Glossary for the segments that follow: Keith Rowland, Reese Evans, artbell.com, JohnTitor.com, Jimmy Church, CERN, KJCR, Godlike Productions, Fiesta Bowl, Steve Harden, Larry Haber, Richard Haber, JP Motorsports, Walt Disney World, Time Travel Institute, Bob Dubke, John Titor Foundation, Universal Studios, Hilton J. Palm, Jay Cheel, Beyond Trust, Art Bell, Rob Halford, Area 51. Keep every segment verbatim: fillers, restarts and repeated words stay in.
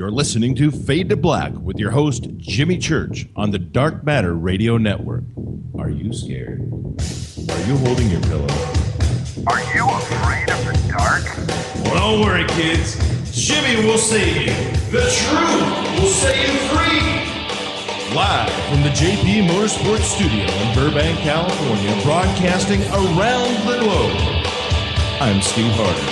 You're listening to Fade to Black with your host, Jimmy Church, on the Dark Matter Radio Network. Are you scared? Are you holding your pillow? Are you afraid of the dark? Well, don't worry, kids. Jimmy will save you. The truth will set you free. Live from the J P Motorsports Studio in Burbank, California, broadcasting around the globe. I'm Steve Harden.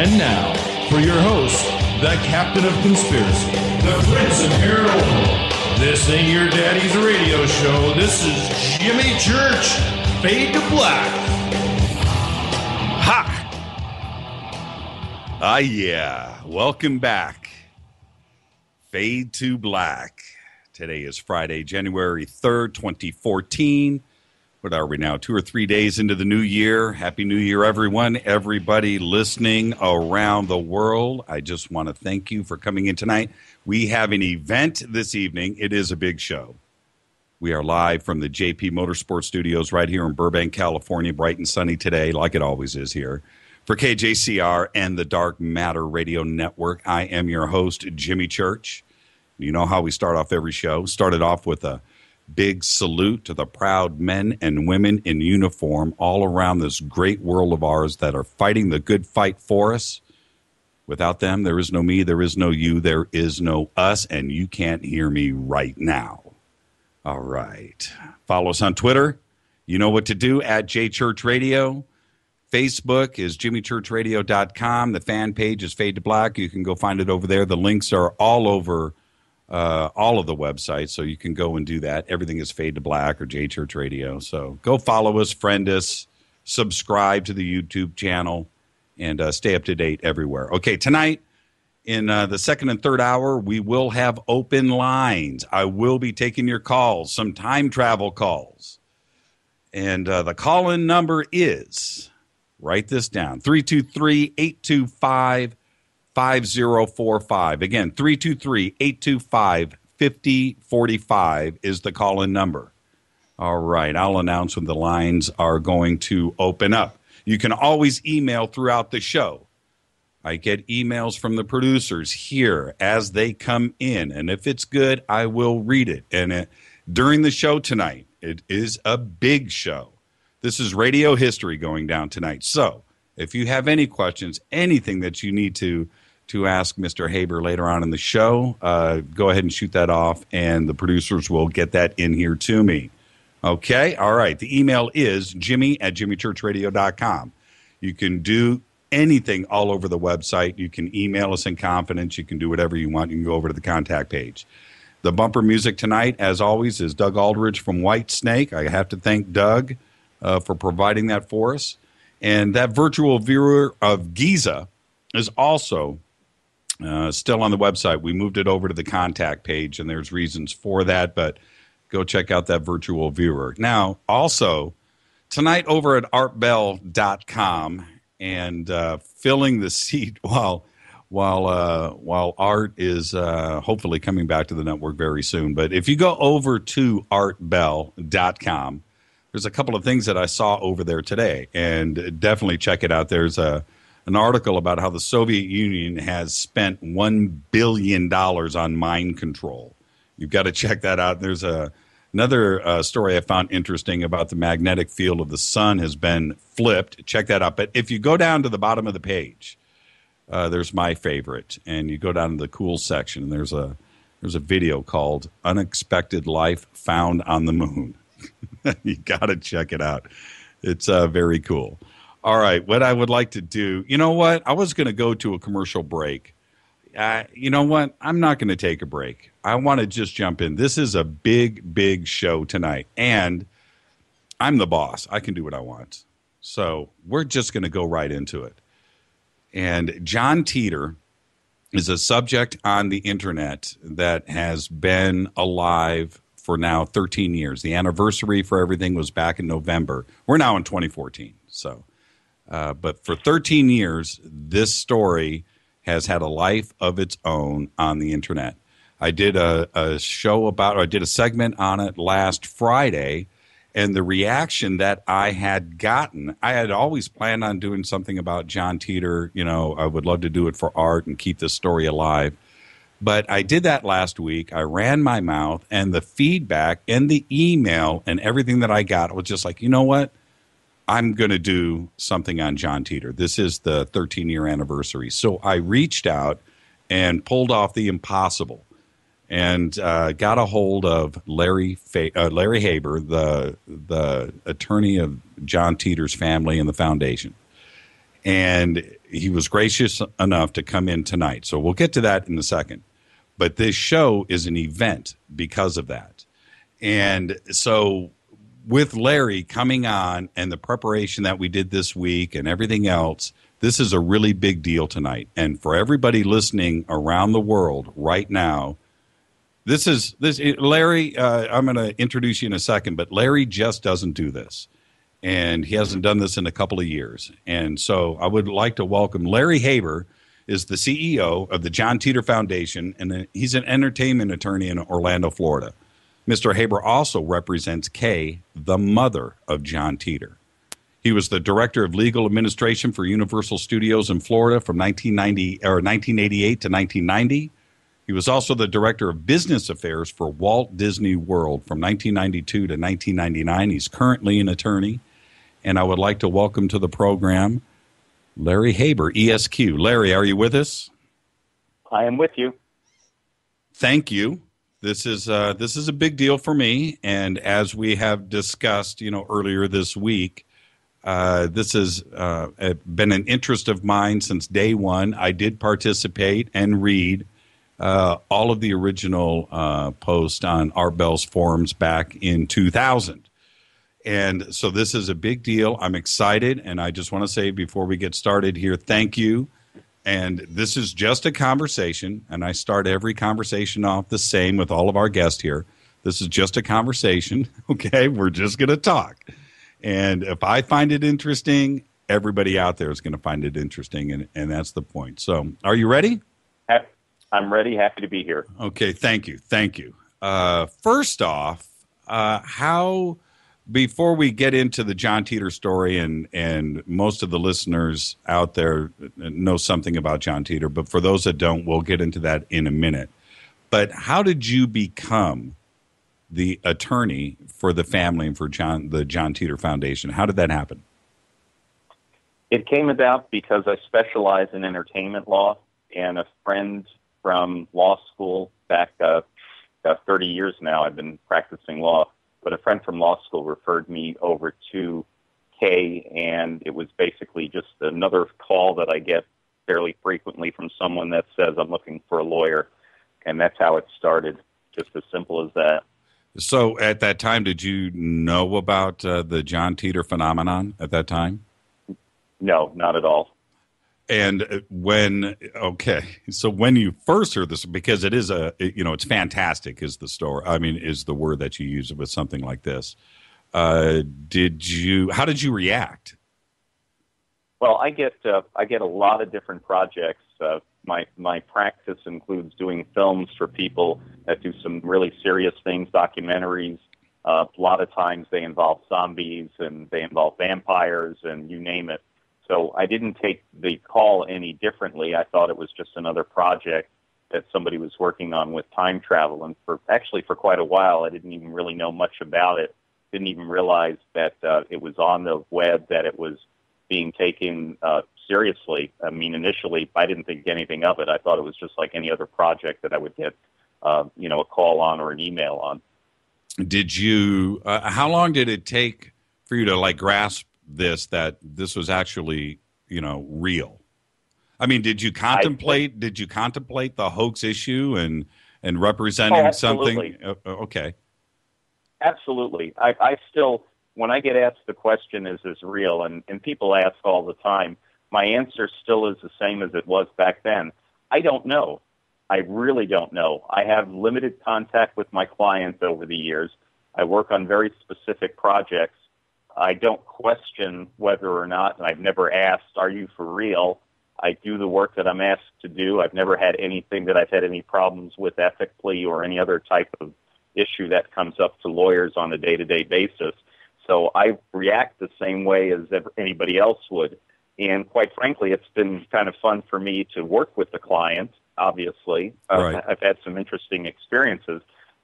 And now, for your host, the captain of conspiracy, the prince of paranormal. This ain't your daddy's radio show. This is Jimmy Church, Fade to Black. Ha! Ah, yeah. Welcome back. Fade to Black. Today is Friday, January third, twenty fourteen. What are we now, two or three days into the new year? Happy New Year, everyone, everybody listening around the world. I just want to thank you for coming in tonight. We have an event this evening. It is a big show. We are live from the J P Motorsports Studios right here in Burbank, California, bright and sunny today, like it always is here, for K J C R and the Dark Matter Radio Network. I am your host, Jimmy Church. You know how we start off every show. Started off with a big salute to the proud men and women in uniform all around this great world of ours that are fighting the good fight for us. Without them, there is no me, there is no you, there is no us, and you can't hear me right now. All right. Follow us on Twitter. You know what to do, at J Church Radio. Facebook is Jimmy Church Radio dot com. The fan page is Fade to Black. You can go find it over there. The links are all over Uh, all of the websites, so you can go and do that. Everything is Fade to Black or J Church Radio. So go follow us, friend us, subscribe to the YouTube channel, and uh, stay up to date everywhere. Okay, tonight in uh, the second and third hour, we will have open lines. I will be taking your calls, some time travel calls. And uh, the call-in number is, write this down, three two three, eight two five, five oh four five. Again, three two three, eight two five, five oh four five is the call-in number. All right, I'll announce when the lines are going to open up. You can always email throughout the show. I get emails from the producers here as they come in, and if it's good, I will read it. And it, during the show tonight, it is a big show. This is radio history going down tonight, so if you have any questions, anything that you need to to ask Mister Haber later on in the show, uh, go ahead and shoot that off, and the producers will get that in here to me. Okay? All right. The email is jimmy at jimmy church radio dot com. You can do anything all over the website. You can email us in confidence. You can do whatever you want. You can go over to the contact page. The bumper music tonight, as always, is Doug Aldrich from White Snake. I have to thank Doug uh, for providing that for us. And that virtual viewer of Giza is also uh, still on the website. We moved it over to the contact page, and there's reasons for that, but go check out that virtual viewer. Now, also, tonight over at art bell dot com, and uh, filling the seat while while uh, while Art is uh, hopefully coming back to the network very soon. But if you go over to art bell dot com, there's a couple of things that I saw over there today, and definitely check it out. There's a, an article about how the Soviet Union has spent one billion dollars on mind control. You've got to check that out. There's a, another uh, story I found interesting about the magnetic field of the sun has been flipped. Check that out. But if you go down to the bottom of the page, uh, there's my favorite, and you go down to the cool section, and there's a, there's a video called Unexpected Life Found on the Moon. You got to check it out. It's uh, very cool. All right, what I would like to do, you know what? I was going to go to a commercial break. Uh, you know what? I'm not going to take a break. I want to just jump in. This is a big, big show tonight, and I'm the boss. I can do what I want. So we're just going to go right into it. And John Titor is a subject on the internet that has been alive for now thirteen years. The anniversary for everything was back in November. We're now in twenty fourteen. So, uh, but for thirteen years, this story has had a life of its own on the internet. I did a, a show about, or I did a segment on it last Friday, and the reaction that I had gotten, I had always planned on doing something about John Titor. You know, I would love to do it for Art and keep this story alive. But I did that last week. I ran my mouth, and the feedback and the email and everything that I got was just like, you know what? I'm going to do something on John Titor. This is the thirteen-year anniversary. So I reached out and pulled off the impossible and uh, got a hold of Larry Fa- uh, Larry Haber, the, the attorney of John Titor's family and the foundation. And he was gracious enough to come in tonight. So we'll get to that in a second. But this show is an event because of that. And so with Larry coming on and the preparation that we did this week and everything else, this is a really big deal tonight. And for everybody listening around the world right now, this is this Larry, uh, I'm going to introduce you in a second, but Larry just doesn't do this. And he hasn't done this in a couple of years. And so I would like to welcome Larry Haber, is the C E O of the John Titor Foundation, and he's an entertainment attorney in Orlando, Florida. Mister Haber also represents Kay, the mother of John Titor. He was the director of legal administration for Universal Studios in Florida from nineteen ninety or nineteen eighty-eight to nineteen ninety. He was also the director of business affairs for Walt Disney World from nineteen ninety-two to nineteen ninety-nine. He's currently an attorney. And I would like to welcome to the program Larry Haber, E S Q. Larry, are you with us? I am with you. Thank you. This is uh, this is a big deal for me, and as we have discussed, you know, earlier this week, uh, this has uh, been an interest of mine since day one. I did participate and read uh, all of the original uh, posts on Art Bell's forums back in two thousand. And so this is a big deal. I'm excited, and I just want to say before we get started here, thank you. And this is just a conversation, and I start every conversation off the same with all of our guests here. This is just a conversation, okay? We're just going to talk. And if I find it interesting, everybody out there is going to find it interesting, and, and that's the point. So are you ready? I'm ready. Happy to be here. Okay, thank you. Thank you. Uh, first off, uh, how... Before we get into the John Titor story, and, and most of the listeners out there know something about John Titor, but for those that don't, we'll get into that in a minute. But how did you become the attorney for the family and for John, the John Titor Foundation? How did that happen? It came about because I specialize in entertainment law, and a friend from law school back uh, about thirty years now, I've been practicing law. But a friend from law school referred me over to Kay, and it was basically just another call that I get fairly frequently from someone that says, I'm looking for a lawyer. And that's how it started, just as simple as that. So at that time, did you know about uh, the John Titor phenomenon at that time? No, not at all. And when, okay, so when you first heard this, because it is a, you know, it's fantastic is the story, I mean, is the word that you use with something like this. Uh, did you, how did you react? Well, I get, uh, I get a lot of different projects. Uh, my, my practice includes doing films for people that do some really serious things, documentaries. Uh, a lot of times they involve zombies and they involve vampires and you name it. So I didn't take the call any differently. I thought it was just another project that somebody was working on with time travel. And for actually for quite a while, I didn't even really know much about it. Didn't even realize that uh, it was on the web, that it was being taken uh, seriously. I mean, initially, I didn't think anything of it. I thought it was just like any other project that I would get, uh, you know, a call on or an email on. Did you, uh, how long did it take for you to like grasp this, that this was actually, you know, real? I mean, did you contemplate, I, did you contemplate the hoax issue and, and representing oh, something? Uh, okay. Absolutely. I, I still, when I get asked the question, is this real? And, and people ask all the time, my answer still is the same as it was back then. I don't know. I really don't know. I have limited contact with my clients over the years. I work on very specific projects. I don't question whether or not, and I've never asked, are you for real? I do the work that I'm asked to do. I've never had anything that I've had any problems with ethically or any other type of issue that comes up to lawyers on a day-to-day basis. So I react the same way as anybody else would. And quite frankly, it's been kind of fun for me to work with the client. obviously. Right. Uh, I've had some interesting experiences,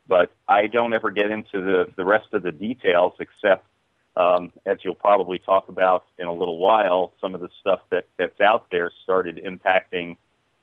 but I don't ever get into the, the rest of the details except, um, as you'll probably talk about in a little while, some of the stuff that, that's out there started impacting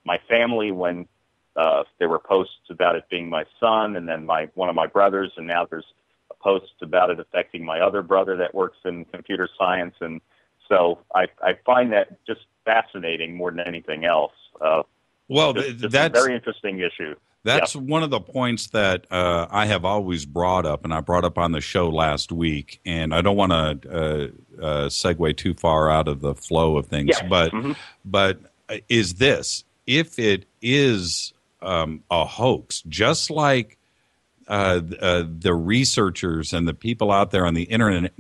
my family when uh, there were posts about it being my son and then my one of my brothers, and now there's a post about it affecting my other brother that works in computer science. And so I, I find that just fascinating more than anything else. Uh, well, just, just that's a very interesting issue. That's yep. one of the points that uh, I have always brought up, and I brought up on the show last week, and I don't want to uh, uh, segue too far out of the flow of things, yeah. but mm-hmm. but is this, if it is um, a hoax, just like uh, uh, the researchers and the people out there on the internet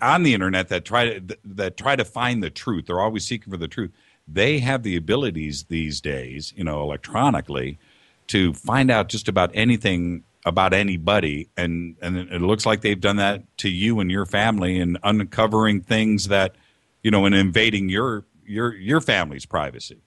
on the internet that try to that try to find the truth, they're always seeking for the truth. They have the abilities these days, you know, electronically, to find out just about anything about anybody, and, and it looks like they've done that to you and your family, and uncovering things that, you know, and invading your your your family's privacy.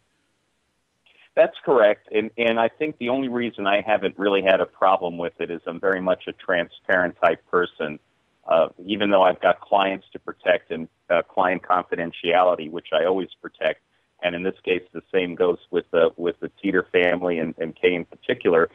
That's correct, and and I think the only reason I haven't really had a problem with it is I'm very much a transparent type person, uh, even though I've got clients to protect and uh, client confidentiality, which I always protect. And in this case, the same goes with the with the Titor family and, and Kay in particular.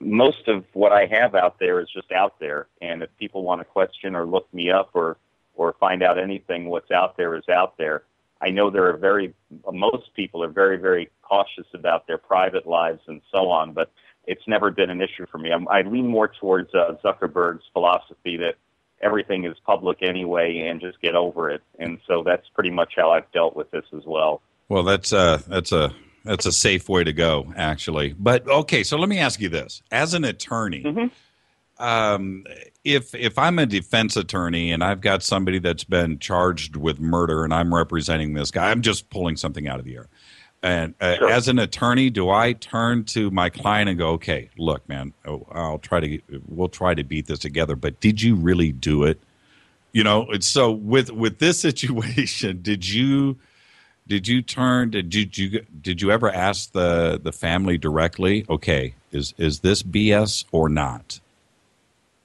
Most of what I have out there is just out there. And if people want to question or look me up or, or find out anything, what's out there is out there. I know there are very, most people are very, very cautious about their private lives and so on, but it's never been an issue for me. I'm, I lean more towards uh, Zuckerberg's philosophy that everything is public anyway and just get over it. And so that's pretty much how I've dealt with this as well. Well, that's a, that's a that's a safe way to go, actually. But, okay, so let me ask you this. As an attorney, mm-hmm. um, if if I'm a defense attorney and I've got somebody that's been charged with murder and I'm representing this guy, I'm just pulling something out of the air. And uh, sure. as an attorney, do I turn to my client and go, okay, look, man, I'll try to we'll try to beat this together, but did you really do it? You know, it's, so with, with this situation, did you... Did you turn? Did you, did you did you ever ask the, the family directly? Okay, is is this B S or not?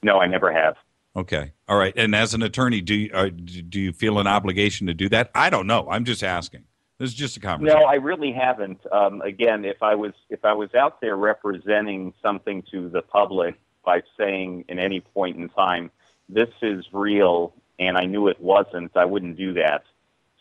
No, I never have. Okay, all right. And as an attorney, do you, uh, do you feel an obligation to do that? I don't know. I'm just asking. This is just a conversation. No, I really haven't. Um, again, if I was if I was out there representing something to the public by saying at any point in time, this is real, and I knew it wasn't, I wouldn't do that.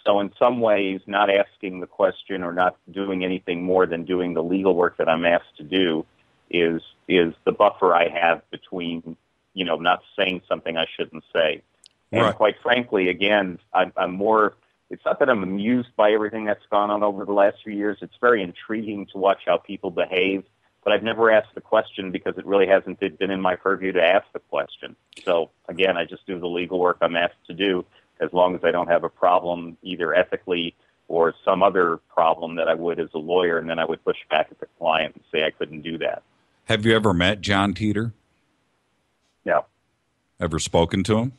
So in some ways, not asking the question or not doing anything more than doing the legal work that I'm asked to do is is the buffer I have between, you know, not saying something I shouldn't say. Right. And quite frankly, again, I'm, I'm more, it's not that I'm amused by everything that's gone on over the last few years. It's very intriguing to watch how people behave, but I've never asked the question because it really hasn't been in my purview to ask the question. So again, I just do the legal work I'm asked to do, as long as I don't have a problem either ethically or some other problem that I would as a lawyer, and then I would push back at the client and say I couldn't do that. Have you ever met John Titor? No. Ever spoken to him?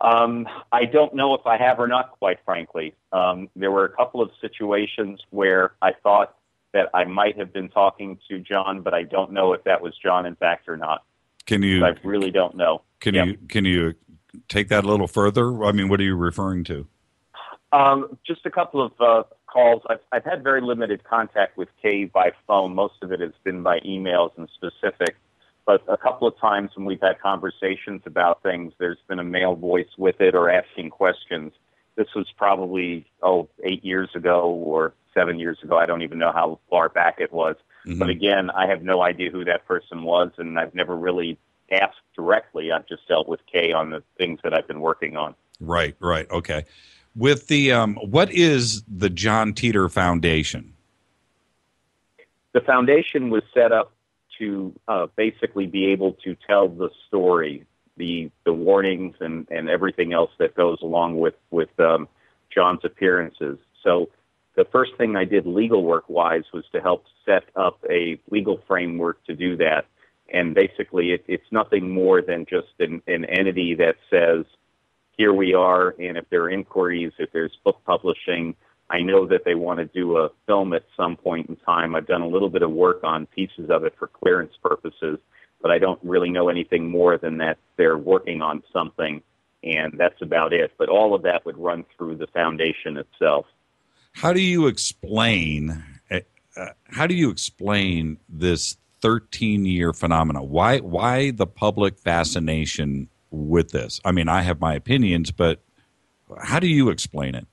Um, I don't know if I have or not, quite frankly. Um, there were a couple of situations where I thought that I might have been talking to John, but I don't know if that was John, in fact, or not. Can you? I really don't know. Can yep. you? Can you... Take that a little further? I mean, what are you referring to? Um, just a couple of uh, calls. I've, I've had very limited contact with Kay by phone. Most of it has been by emails and specific. But a couple of times when we've had conversations about things, there's been a male voice with it or asking questions. This was probably, oh, eight years ago or seven years ago. I don't even know how far back it was. Mm-hmm. But again, I have no idea who that person was, and I've never really asked directly. I've just dealt with Kay on the things that I've been working on. Right, right, okay. With the um, what is the John Titor Foundation? The foundation was set up to uh, basically be able to tell the story, the the warnings and, and everything else that goes along with with um, John's appearances. So the first thing I did legal work wise was to help set up a legal framework to do that. And basically, it, it's nothing more than just an, an entity that says, here we are, and if there are inquiries, if there's book publishing, I know that they want to do a film at some point in time. I've done a little bit of work on pieces of it for clearance purposes, but I don't really know anything more than that they're working on something, and that's about it. But all of that would run through the foundation itself. How do you explain uh, how do you explain this thirteen-year phenomenon? Why why the public fascination with this? I mean, I have my opinions, but how do you explain it?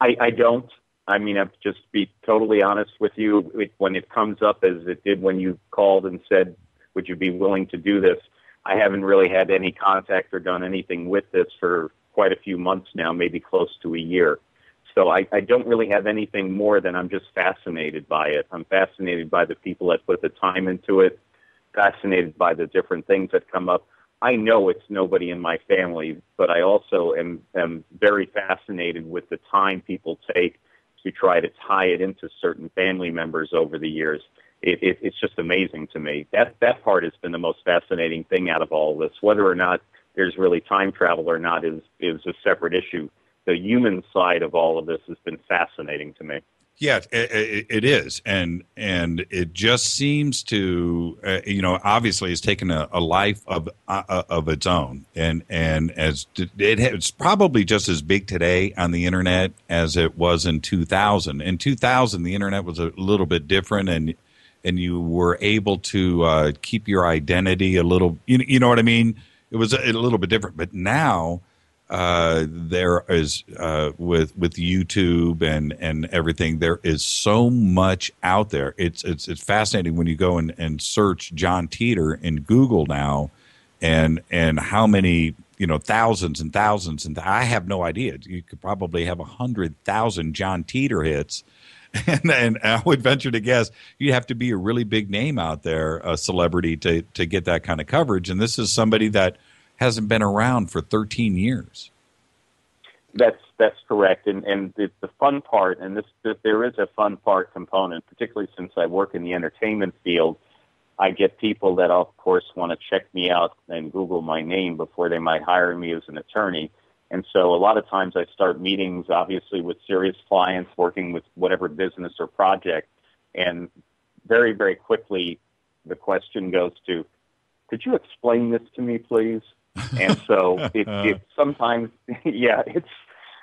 I, I don't. I mean, I'll just be totally honest with you. It, when it comes up, as it did when you called and said, would you be willing to do this, I haven't really had any contact or done anything with this for quite a few months now, maybe close to a year. So I, I don't really have anything more than I'm just fascinated by it. I'm fascinated by the people that put the time into it, fascinated by the different things that come up. I know it's nobody in my family, but I also am, am very fascinated with the time people take to try to tie it into certain family members over the years. It, it, it's just amazing to me. That that part has been the most fascinating thing out of all this. Whether or not there's really time travel or not is is a separate issue. The human side of all of this has been fascinating to me. Yeah, it, it, it is, and and it just seems to, uh, you know, obviously it's taken a, a life of uh, of its own, and and as it, it's probably just as big today on the internet as it was in two thousand. In two thousand, the internet was a little bit different, and and you were able to uh, keep your identity a little, you you know what I mean? It was a, a little bit different, but now. Uh, there is uh, with with YouTube and, and everything. There is so much out there. It's it's it's fascinating when you go and, and search John Titor in Google now, and and how many you know thousands and thousands and th- I have no idea. You could probably have a hundred thousand John Titor hits, and, and I would venture to guess you'd have to be a really big name out there, a celebrity, to to get that kind of coverage. And this is somebody that hasn't been around for thirteen years. That's that's correct. And and the, the fun part, and this, this there is a fun part component, particularly since I work in the entertainment field. I get people that, of course, want to check me out and Google my name before they might hire me as an attorney. And so a lot of times I start meetings, obviously, with serious clients working with whatever business or project. And very, very quickly, the question goes to, could you explain this to me, please? And so it, it sometimes, yeah, it's,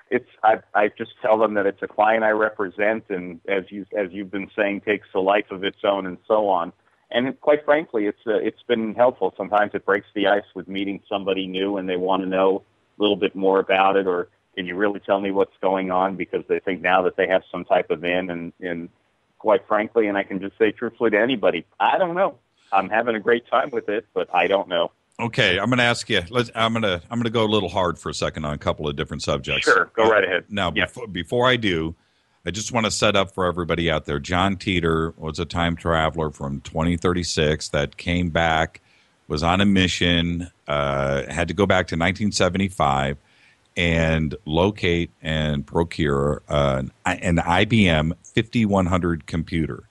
it's, I, I just tell them that it's a client I represent. And as you, as you've been saying, takes a life of its own and so on. And it, quite frankly, it's, uh, it's been helpful. Sometimes it breaks the ice with meeting somebody new and they want to know a little bit more about it. Or can you really tell me what's going on? Because they think now that they have some type of in and, and quite frankly, and I can just say truthfully to anybody, I don't know. I'm having a great time with it, but I don't know. Okay, I'm going to ask you. Let's, I'm going to I'm going to go a little hard for a second on a couple of different subjects. Sure, go right ahead. Now, yeah. before, before I do, I just want to set up for everybody out there. John Titor was a time traveler from twenty thirty-six that came back, was on a mission, uh, had to go back to nineteen seventy-five and locate and procure uh, an, an I B M fifty-one hundred computer.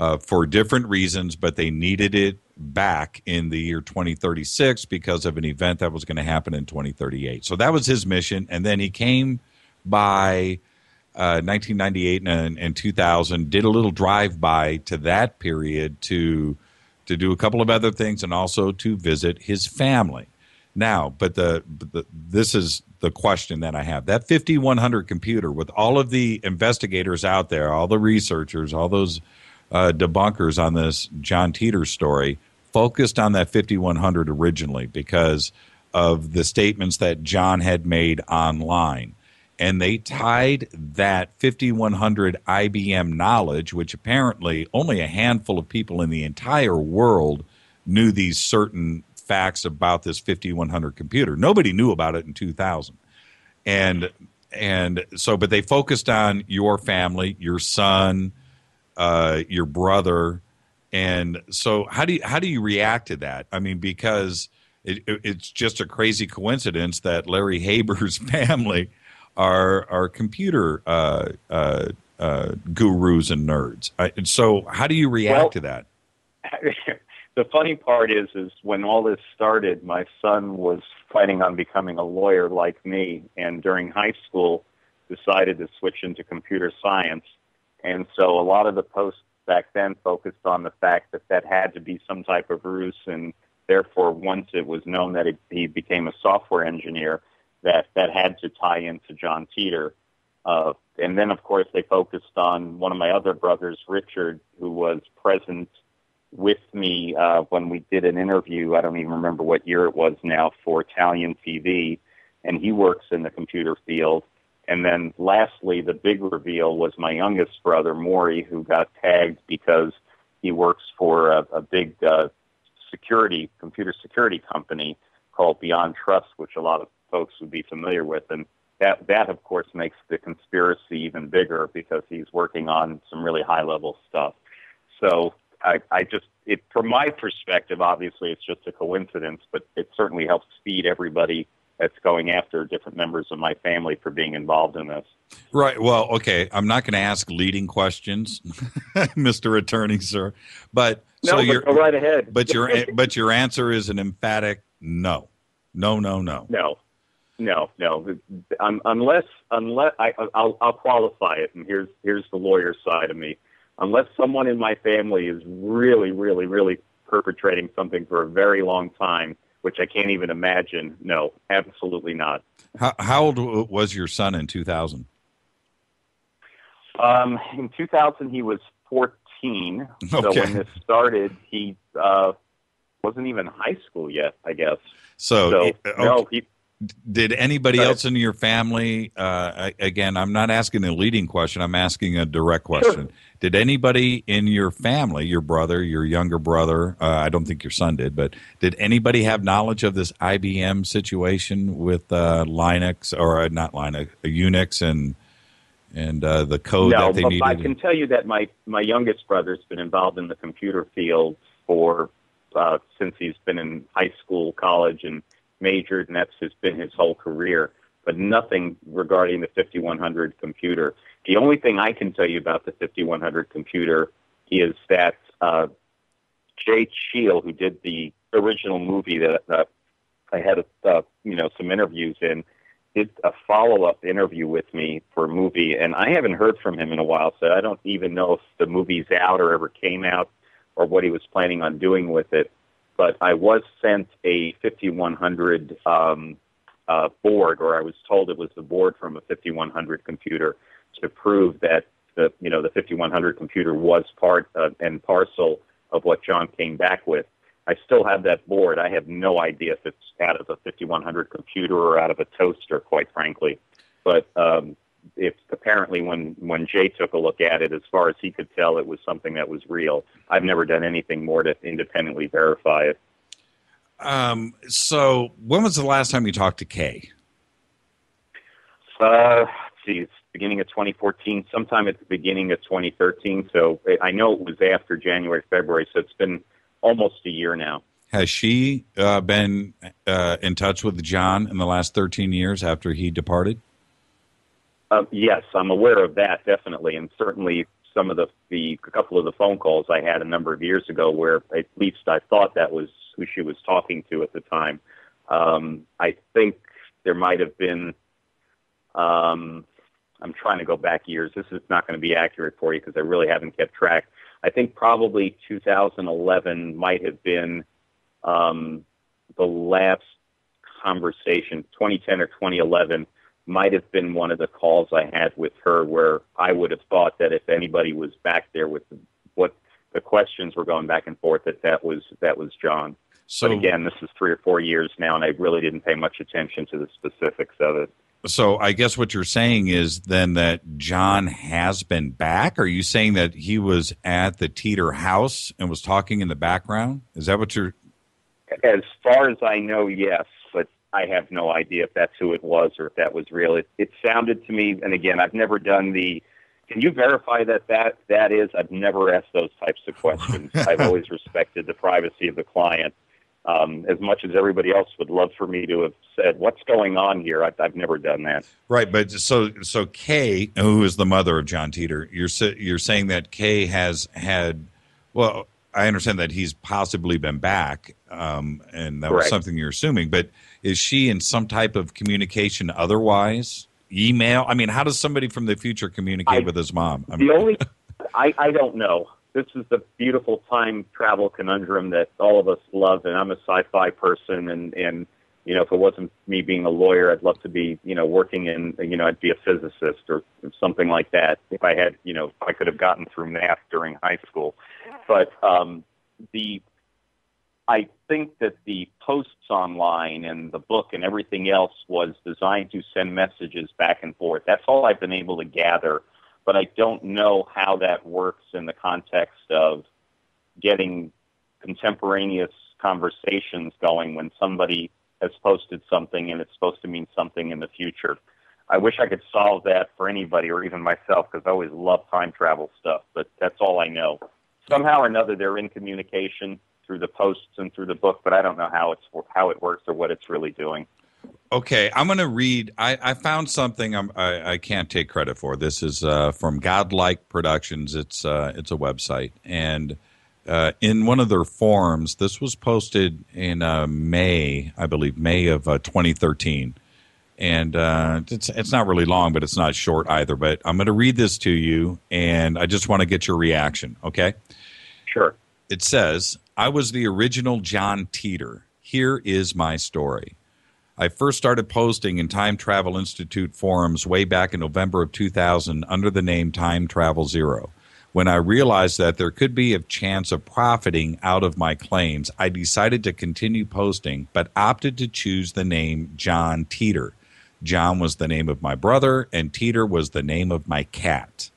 Uh, for different reasons, but they needed it back in the year twenty thirty-six because of an event that was going to happen in twenty thirty-eight. So that was his mission. And then he came by uh, nineteen ninety-eight and, and two thousand, did a little drive-by to that period to to do a couple of other things and also to visit his family. Now, but the, but the this is the question that I have. That fifty-one hundred computer with all of the investigators out there, all the researchers, all those Uh, debunkers on this John Titor story focused on that fifty-one hundred originally because of the statements that John had made online. And they tied that fifty-one hundred I B M knowledge, which apparently only a handful of people in the entire world knew these certain facts about this fifty-one hundred computer. Nobody knew about it in two thousand. And, and so, but they focused on your family, your son, Uh, your brother, and so how do you how do you react to that? I mean, because it, it, it's just a crazy coincidence that Larry Haber's family are are computer uh, uh, uh, gurus and nerds. I, and so, how do you react well, to that? The funny part is, is when all this started, my son was planning on becoming a lawyer like me, and during high school, decided to switch into computer science. And so a lot of the posts back then focused on the fact that that had to be some type of ruse, and therefore once it was known that it, he became a software engineer, that that had to tie into John Titor. Uh, and then, of course, they focused on one of my other brothers, Richard, who was present with me uh, when we did an interview. I don't even remember what year it was now, for Italian T V, and he works in the computer field. And then lastly, the big reveal was my youngest brother, Maury, who got tagged because he works for a, a big uh, security, computer security company called Beyond Trust, which a lot of folks would be familiar with. And that, that of course, makes the conspiracy even bigger because he's working on some really high-level stuff. So I, I just, it, from my perspective, obviously it's just a coincidence, but it certainly helps feed everybody that's going after different members of my family for being involved in this. Right. Well, okay. I'm not going to ask leading questions, Mister Attorney, sir. But no, so but you're go right ahead. But your but your answer is an emphatic no, no, no, no, no, no, no. Um, unless unless I I'll, I'll qualify it, and here's here's the lawyer side of me. Unless someone in my family is really, really, really perpetrating something for a very long time, which I can't even imagine. No, absolutely not. How, how old was your son in two thousand? Um, in two thousand, he was fourteen. Okay. So when this started, he uh, wasn't even high school yet, I guess. So, so it, okay. no, he, did anybody but, else in your family, uh, again, I'm not asking a leading question, I'm asking a direct question. Sure. Did anybody in your family, your brother, your younger brother, uh, I don't think your son did, but did anybody have knowledge of this I B M situation with uh, Linux, or uh, not Linux, Unix and and uh, the code no, that they needed? No, I can tell you that my, my youngest brother's been involved in the computer field for uh, since he's been in high school, college, and majored, and that's has been his whole career, but nothing regarding the fifty-one hundred computer. The only thing I can tell you about the fifty-one hundred computer is that uh, Jay Cheel, who did the original movie that uh, I had uh, you know some interviews in, did a follow-up interview with me for a movie, and I haven't heard from him in a while, so I don't even know if the movie's out or ever came out or what he was planning on doing with it. But I was sent a fifty-one hundred um, uh, board, or I was told it was the board from a fifty-one hundred computer to prove that the you know the fifty-one hundred computer was part of, and parcel of what John came back with. I still have that board. I have no idea if it's out of a fifty-one hundred computer or out of a toaster, quite frankly. But um, if apparently when, when Jay took a look at it, as far as he could tell, it was something that was real. I've never done anything more to independently verify it. Um, so when was the last time you talked to Kay? Uh, geez, beginning of twenty fourteen, sometime at the beginning of twenty thirteen. So I know it was after January, February, so it's been almost a year now. Has she uh, been uh, in touch with John in the last thirteen years after he departed? Uh, yes, I'm aware of that, definitely, and certainly some of the, the a couple of the phone calls I had a number of years ago where at least I thought that was who she was talking to at the time. Um, I think there might have been, um, I'm trying to go back years. This is not going to be accurate for you because I really haven't kept track. I think probably two thousand eleven might have been um, the last conversation, twenty ten or twenty eleven, might have been one of the calls I had with her where I would have thought that if anybody was back there with the, what the questions were going back and forth, that that was, that was John. So, but again, this is three or four years now, and I really didn't pay much attention to the specifics of it. So I guess what you're saying is then that John has been back? Are you saying that he was at the Titor house and was talking in the background? Is that what you're... As far as I know, yes. I have no idea if that's who it was or if that was real. It, it sounded to me, and again, I've never done the, can you verify that that, that is? I've never asked those types of questions. I've always respected the privacy of the client. Um, as much as everybody else would love for me to have said, what's going on here? I've, I've never done that. Right, but so so Kay, who is the mother of John Titor, you're, you're saying that Kay has had, well, I understand that he's possibly been back, um, and that Correct. Was something you're assuming, but is she in some type of communication otherwise email? I mean, how does somebody from the future communicate I, with his mom? I mean, the only, I, I don't know. This is the beautiful time travel conundrum that all of us love, and I'm a sci-fi person, and, and you know, if it wasn't me being a lawyer, I'd love to be, you know, working in, you know, I'd be a physicist or something like that if I had, you know, if I could have gotten through math during high school. But um, the I think that the posts online and the book and everything else was designed to send messages back and forth. That's all I've been able to gather, but I don't know how that works in the context of getting contemporaneous conversations going when somebody has posted something and it's supposed to mean something in the future. I wish I could solve that for anybody or even myself, because I always love time travel stuff, but that's all I know. Somehow or another, they're in communication through the posts and through the book, but I don't know how it's how it works or what it's really doing. Okay, I'm going to read. I, I found something I'm, I, I can't take credit for. This is uh, from Godlike Productions. It's uh, it's a website, and uh, in one of their forums, this was posted in uh, May, I believe, May of uh, twenty thirteen, and uh, it's it's not really long, but it's not short either. But I'm going to read this to you, and I just want to get your reaction. Okay, sure. It says, I was the original John Titor. Here is my story. I first started posting in Time Travel Institute forums way back in November of two thousand under the name Time Travel Zero. When I realized that there could be a chance of profiting out of my claims, I decided to continue posting, but opted to choose the name John Titor. John was the name of my brother, and Titor was the name of my cat.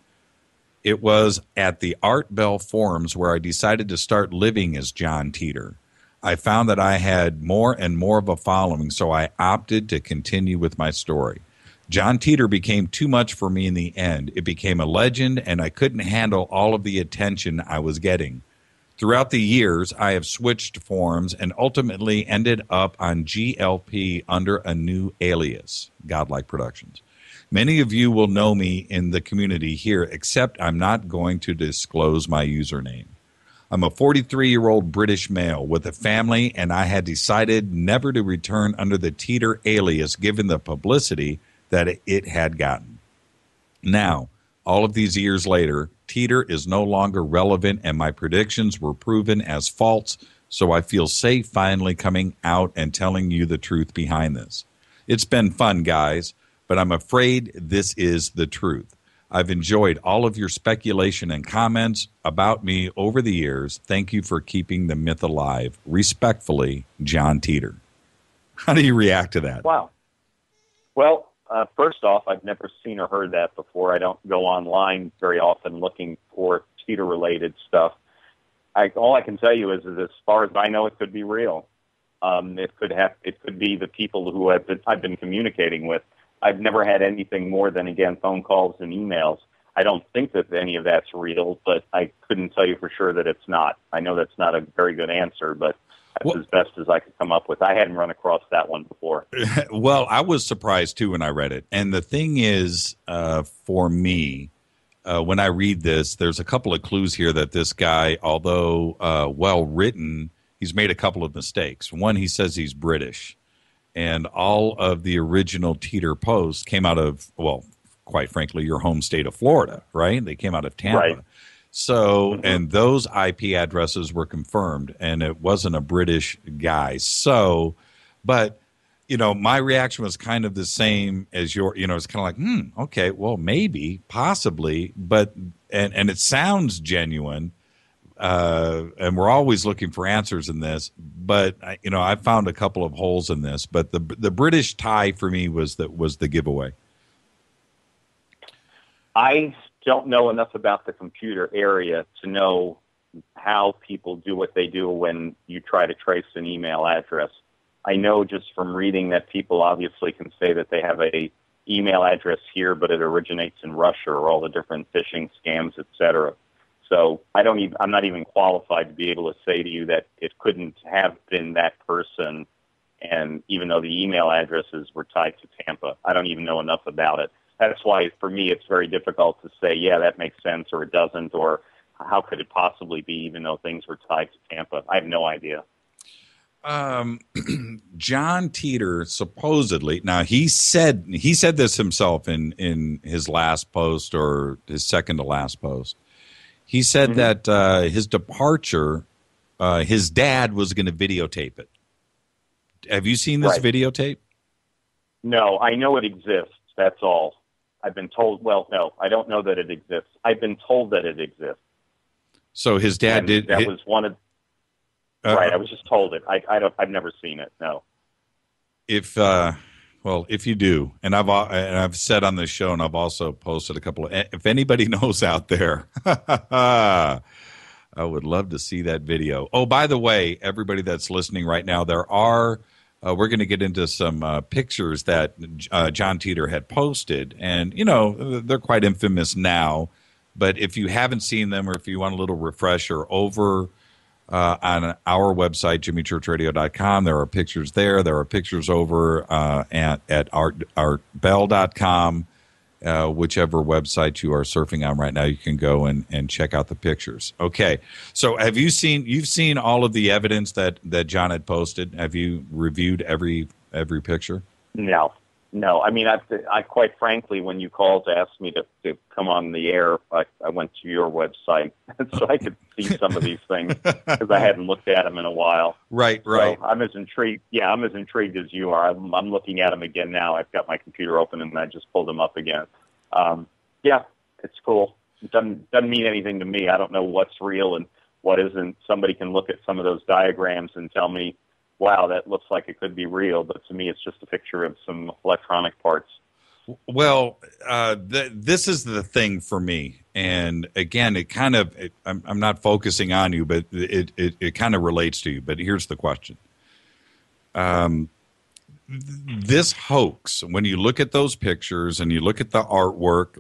It was at the Art Bell forums where I decided to start living as John Titor. I found that I had more and more of a following, so I opted to continue with my story. John Titor became too much for me in the end. It became a legend, and I couldn't handle all of the attention I was getting. Throughout the years, I have switched forums and ultimately ended up on G L P under a new alias, Godlike Productions. Many of you will know me in the community here, except I'm not going to disclose my username. I'm a forty-three-year-old British male with a family, and I had decided never to return under the Titor alias given the publicity that it had gotten. Now, all of these years later, Titor is no longer relevant, and my predictions were proven as false, so I feel safe finally coming out and telling you the truth behind this. It's been fun, guys. But I'm afraid this is the truth. I've enjoyed all of your speculation and comments about me over the years. Thank you for keeping the myth alive. Respectfully, John Titor. How do you react to that? Wow. Well, uh, first off, I've never seen or heard that before. I don't go online very often looking for Titor-related stuff. I, all I can tell you is that as far as I know, it could be real. Um, it could have. It could be the people who I've been, I've been communicating with. I've never had anything more than, again, phone calls and emails. I don't think that any of that's real, but I couldn't tell you for sure that it's not. I know that's not a very good answer, but that's well, as best as I could come up with. I hadn't run across that one before. Well, I was surprised, too, when I read it. And the thing is, uh, for me, uh, when I read this, there's a couple of clues here that this guy, although uh, well-written, he's made a couple of mistakes. One, he says he's British. And all of the original Titor posts came out of, well, quite frankly, your home state of Florida, right? They came out of Tampa. Right. So, mm-hmm. And those I P addresses were confirmed, and it wasn't a British guy. So, but, you know, my reaction was kind of the same as your, you know, it's kind of like, hmm, okay, well, maybe, possibly, but, and, and it sounds genuine. Uh, and we're always looking for answers in this, but you know, I found a couple of holes in this. But the the British tie for me was that was the giveaway. I don't know enough about the computer area to know how people do what they do when you try to trace an email address. I know just from reading that people obviously can say that they have a email address here, but it originates in Russia or all the different phishing scams, et cetera. So I don't even, I'm not even qualified to be able to say to you that it couldn't have been that person, and even though the email addresses were tied to Tampa, I don't even know enough about it. That's why, for me, it's very difficult to say, yeah, that makes sense, or it doesn't, or how could it possibly be, even though things were tied to Tampa? I have no idea. um, John Titor supposedly, now he said he said this himself in, in his last post or his second to last post. He said mm-hmm. that uh, his departure, uh, his dad was going to videotape it. Have you seen this right. videotape? No, I know it exists. That's all. I've been told. Well, no, I don't know that it exists. I've been told that it exists. So his dad and did. That it, was one of. Uh, right, I was just told it. I, I don't. I've never seen it. No. If uh, well, if you do, and I've and I've said on this show, and I've also posted a couple of. If anybody knows out there, I would love to see that video. Oh, by the way, everybody that's listening right now, there are. Uh, we're going to get into some uh, pictures that uh, John Titor had posted. And, you know, they're quite infamous now. But if you haven't seen them or if you want a little refresher, over uh, on our website, Jimmy Church Radio dot com, there are pictures there. There are pictures over uh, at, at art, art bell dot com, uh, whichever website you are surfing on right now. You can go and, and check out the pictures. Okay. So have you seen, you've seen all of the evidence that, that John had posted? Have you reviewed every every picture? No. No, I mean, I, I quite frankly, when you called to ask me to, to come on the air, I, I went to your website so I could see some of these things because I hadn't looked at them in a while. Right, right. So I'm as intrigued. Yeah, I'm as intrigued as you are. I'm, I'm looking at them again now. I've got my computer open and I just pulled them up again. Um, yeah, it's cool. It doesn't doesn't mean anything to me. I don't know what's real and what isn't. Somebody can look at some of those diagrams and tell me, wow, that looks like it could be real, but to me it's just a picture of some electronic parts. Well, uh, th- this is the thing for me, and again, it kind of, it, I'm, I'm not focusing on you, but it, it, it kind of relates to you, but here's the question. Um, th- this hoax, when you look at those pictures and you look at the artwork,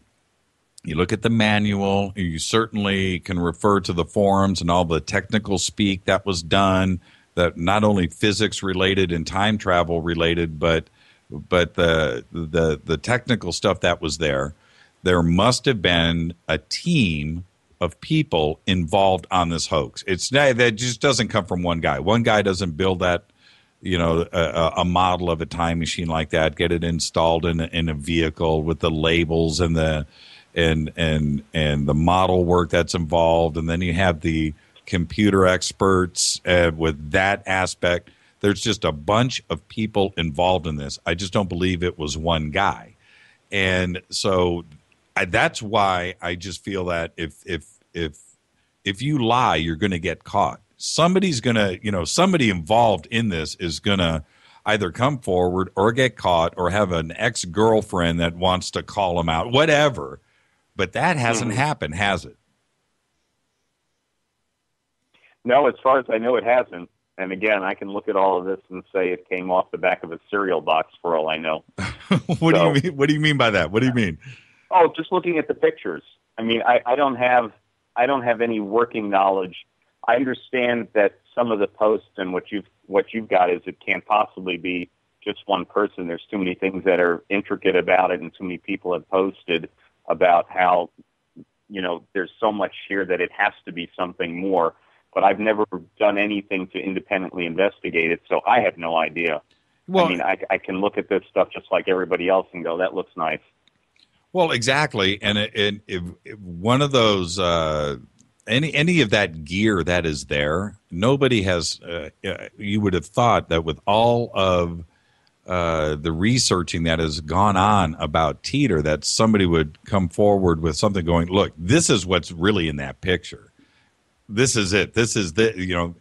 you look at the manual, you certainly can refer to the forums and all the technical speak that was done, that not only physics related and time travel related, but but the the the technical stuff that was there, there must have been a team of people involved on this hoax. It's that just doesn't come from one guy. One guy doesn't build that, you know, a, a model of a time machine like that, get it installed in a, in a vehicle with the labels and the and and and the model work that's involved, and then you have the computer experts uh, with that aspect. There's just a bunch of people involved in this. I just don't believe it was one guy. And so I, that's why I just feel that if if if if you lie, you're going to get caught. Somebody's going to, you know, somebody involved in this is going to either come forward or get caught or have an ex-girlfriend that wants to call them out, whatever. But that hasn't happened, has it? No, as far as I know, it hasn't. And again, I can look at all of this and say it came off the back of a cereal box for all I know. What so, do you mean? What do you mean by that? What do you mean? Oh, just looking at the pictures. I mean, I, I don't have I don't have any working knowledge. I understand that some of the posts and what you've what you've got is it can't possibly be just one person. There's too many things that are intricate about it, and too many people have posted about how, you know, there's so much here that it has to be something more. But I've never done anything to independently investigate it, so I have no idea. Well, I mean, I, I can look at this stuff just like everybody else and go, that looks nice. Well, exactly. And it, it, if, if one of those, uh, any any of that gear that is there, nobody has, uh, you would have thought that with all of uh, the researching that has gone on about Titor, that somebody would come forward with something going, look, this is what's really in that picture. This is it. This is the, you know,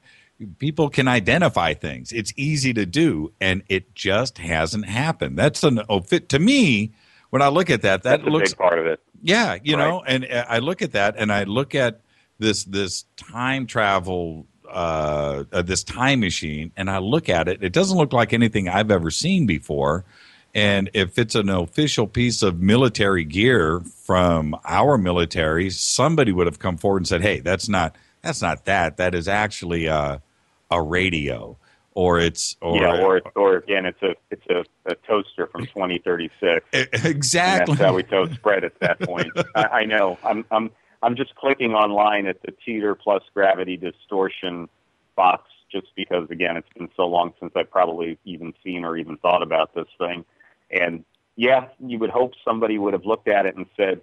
people can identify things. It's easy to do, and it just hasn't happened. That's an oh, fit to me when I look at that. That That's looks a big part of it. Yeah, you right. know, and I look at that, and I look at this this time travel, uh, uh, this time machine, and I look at it. It doesn't look like anything I've ever seen before. And if it's an official piece of military gear from our military, somebody would have come forward and said, "Hey, that's not." That's not that. That is actually a, a radio, or it's or yeah, or or again, it's a it's a, a toaster from twenty thirty-six. Exactly. And that's how we toast bread at that point. I, I know. I'm I'm I'm just clicking online at the Titor plus gravity distortion box just because, again, it's been so long since I've probably even seen or even thought about this thing. And, yeah, you would hope somebody would have looked at it and said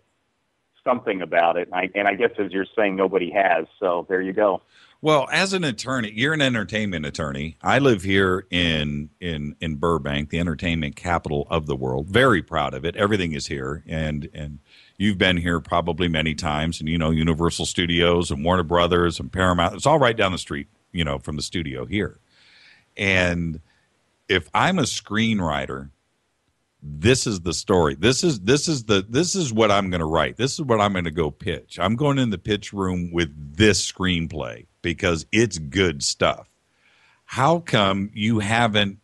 something about it. And I, and I guess, as you're saying, nobody has. So there you go. Well, as an attorney, you're an entertainment attorney. I live here in in in Burbank, the entertainment capital of the world. Very proud of it. Everything is here, and and you've been here probably many times. And you know, Universal Studios and Warner Brothers and Paramount. It's all right down the street, you know, from the studio here. And if I'm a screenwriter, this is the story. This is this is the this is what I'm going to write. This is what I'm going to go pitch. I'm going in the pitch room with this screenplay, because it's good stuff. How come you haven't,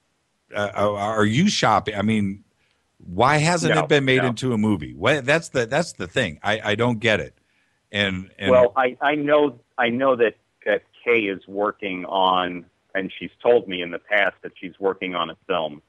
uh, are you shopping? I mean, why hasn't no, it been made no. into a movie? Well, that's the, that's the thing. I, I don't get it. And, and well, I, I know, I know that, that Kay is working on, and she's told me in the past that she's working on a film,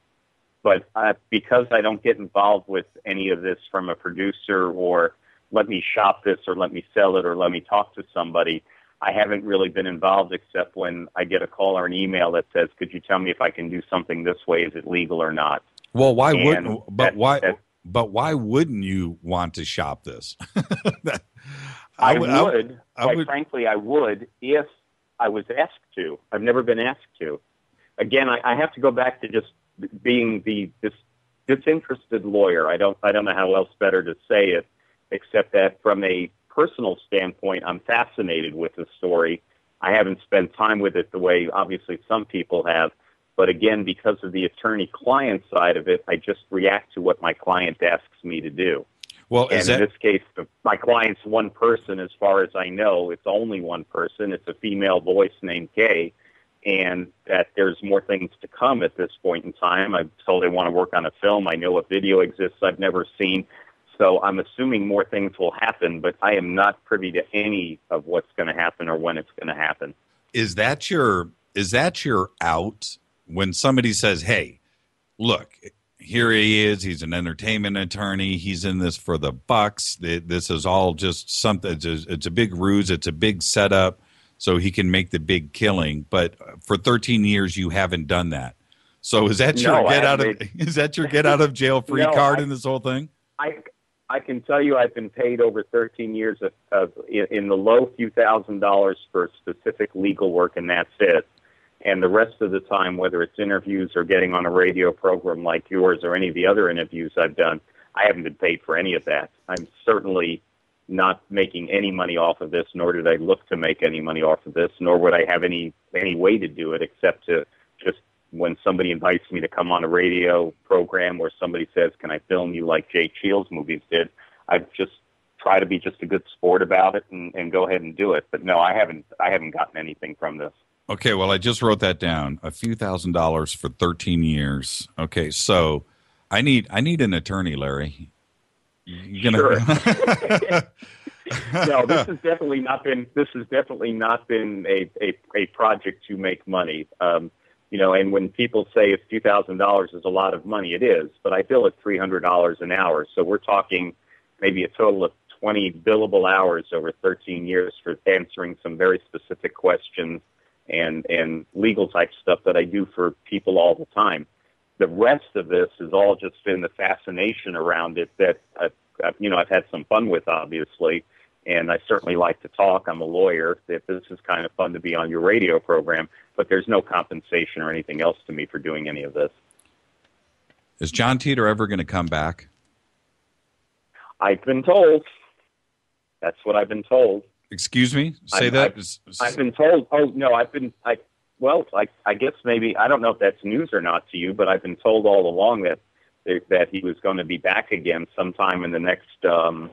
but uh, because I don't get involved with any of this from a producer or let me shop this or let me sell it or let me talk to somebody, I haven't really been involved except when I get a call or an email that says, could you tell me if I can do something this way? Is it legal or not? Well, why and wouldn't, but that, why, that, but why wouldn't you want to shop this? that, I, I would, I would, I would. Quite frankly, I would if I was asked to. I've never been asked to. Again, I, I have to go back to just being the dis, disinterested lawyer. I don't, I don't know how else better to say it, except that from a personal standpoint, I'm fascinated with the story. I haven't spent time with it the way obviously some people have, but again, because of the attorney-client side of it, I just react to what my client asks me to do. Well, and is that... in this case, the, my client's one person, as far as I know. It's only one person. It's a female voice named Kay, and that there's more things to come at this point in time. I'm told I want to work on a film. I know a video exists I've never seen. So I'm assuming more things will happen, but I am not privy to any of what's going to happen or when it's going to happen. Is that your is that your out when somebody says, hey, look, here he is. He's an entertainment attorney. He's in this for the bucks. This is all just something. It's a, it's a big ruse. It's a big setup so he can make the big killing. But for thirteen years, you haven't done that. So is that your no, get out of is that your get out of jail free no, card I, in this whole thing? I. I can tell you I've been paid over thirteen years of, of in, in the low few thousand dollars for specific legal work, and that's it. And the rest of the time, whether it's interviews or getting on a radio program like yours or any of the other interviews I've done, I haven't been paid for any of that. I'm certainly not making any money off of this, nor did I look to make any money off of this, nor would I have any, any way to do it except to just when somebody invites me to come on a radio program or somebody says, can I film you like Jay Cheel's movies did, I just try to be just a good sport about it and, and go ahead and do it. But no, I haven't, I haven't gotten anything from this. Okay. Well, I just wrote that down, a few thousand dollars for thirteen years. Okay. So I need, I need an attorney, Larry. You're gonna... Sure. No, this has definitely not been, this has definitely not been a, a, a project to make money. Um, You know, and when people say it's two thousand dollars is a lot of money, it is. But I bill at three hundred dollars an hour. So we're talking maybe a total of twenty billable hours over thirteen years for answering some very specific questions and, and legal type stuff that I do for people all the time. The rest of this has all just been the fascination around it that, I've, I've, you know, I've had some fun with, obviously. And I certainly like to talk. I'm a lawyer. This is kind of fun to be on your radio program, but there's no compensation or anything else to me for doing any of this. Is John Titor ever going to come back? I've been told. That's what I've been told. Excuse me? Say I, that? I've, I've been told. Oh, no, I've been, I, well, I, I guess maybe, I don't know if that's news or not to you, but I've been told all along that, that he was going to be back again sometime in the next, um,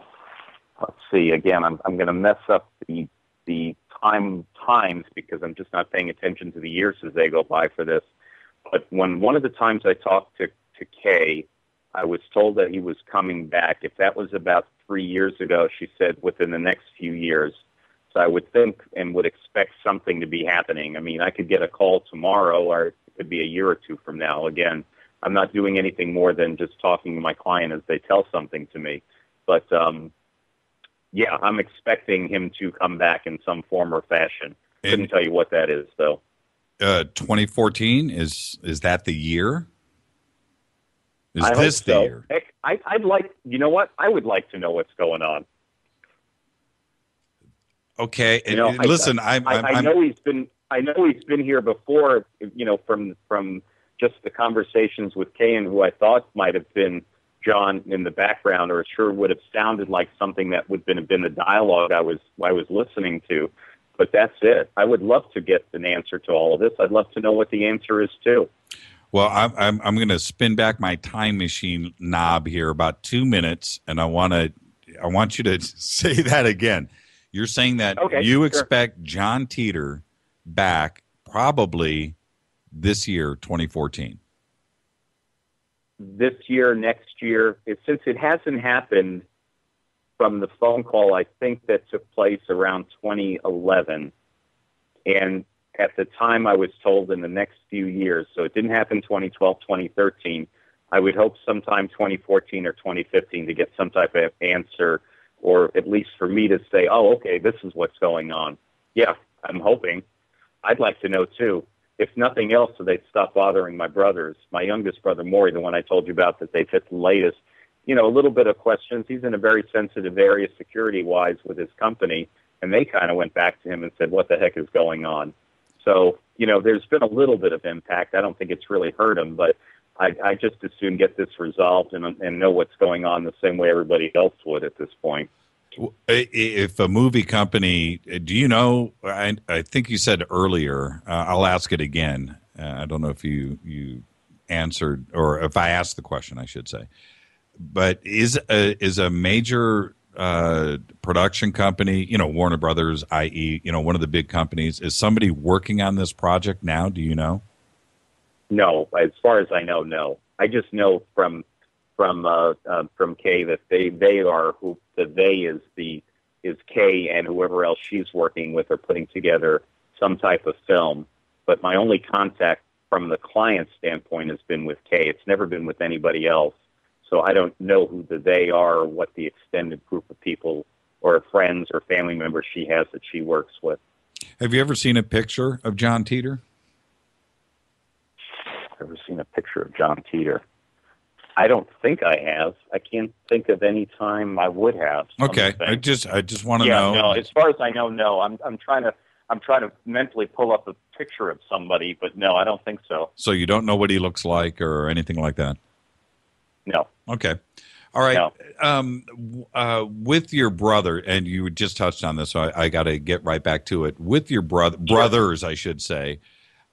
let's see, again, I'm I'm going to mess up the the time times because I'm just not paying attention to the years as they go by for this. But when one of the times I talked to, to Kay, I was told that he was coming back. If that was about three years ago, she said within the next few years. So I would think and would expect something to be happening. I mean, I could get a call tomorrow or it could be a year or two from now. Again, I'm not doing anything more than just talking to my client as they tell something to me. But, um, yeah, I'm expecting him to come back in some form or fashion. Couldn't and, tell you what that is, though. uh, twenty fourteen? Is is that the year? Is I this hope so. the year? Heck, I, I'd like, you know what? I would like to know what's going on. Okay, and, know, and I, listen, I, I'm, I'm, I know he's been. I know he's been here before. You know, from from just the conversations with Kay and who I thought might have been John in the background, or it sure would have sounded like something that would have been the dialogue I was I was listening to. But that's it. I would love to get an answer to all of this. I'd love to know what the answer is too. Well, I'm I'm, I'm going to spin back my time machine knob here about two minutes, and I want to I want you to say that again. You're saying that okay, you sure. expect John Titor back probably this year, twenty fourteen. This year, next year. It, since it hasn't happened from the phone call, I think that took place around twenty eleven. And at the time, I was told in the next few years. So it didn't happen twenty twelve, twenty thirteen. I would hope sometime twenty fourteen or twenty fifteen to get some type of answer, or at least for me to say, oh, okay, this is what's going on. Yeah, I'm hoping. I'd like to know, too, if nothing else, so they'd stop bothering my brothers. My youngest brother, Maury, the one I told you about that they fit the latest, you know, a little bit of questions. He's in a very sensitive area security-wise with his company, and they kind of went back to him and said, what the heck is going on? So, you know, there's been a little bit of impact. I don't think it's really hurt him, but I, I just as soon get this resolved and, and know what's going on the same way everybody else would at this point. If a movie company, do you know, I, I think you said earlier, uh, I'll ask it again. Uh, I don't know if you, you answered, or if I asked the question, I should say. But is a, is a major uh, production company, you know, Warner Brothers, that is, you know, one of the big companies, is somebody working on this project now? Do you know? No, as far as I know, no. I just know from from uh, uh, from Kay that they, they are who the they is the is Kay and whoever else she's working with are putting together some type of film. But my only contact from the client standpoint has been with Kay. It's never been with anybody else. So I don't know who the they are or what the extended group of people or friends or family members she has that she works with. Have you ever seen a picture of John Titor? Ever seen a picture of John Titor? I don't think I have. I can't think of any time I would have. Okay, something. I just I just want to yeah, know. No, as far as I know, no. I'm I'm trying to I'm trying to mentally pull up a picture of somebody, but no, I don't think so. So you don't know what he looks like or anything like that? No. Okay. All right. No. Um, uh, with your brother, and you just touched on this, so I, I got to get right back to it. With your brother, brothers, yeah. I should say.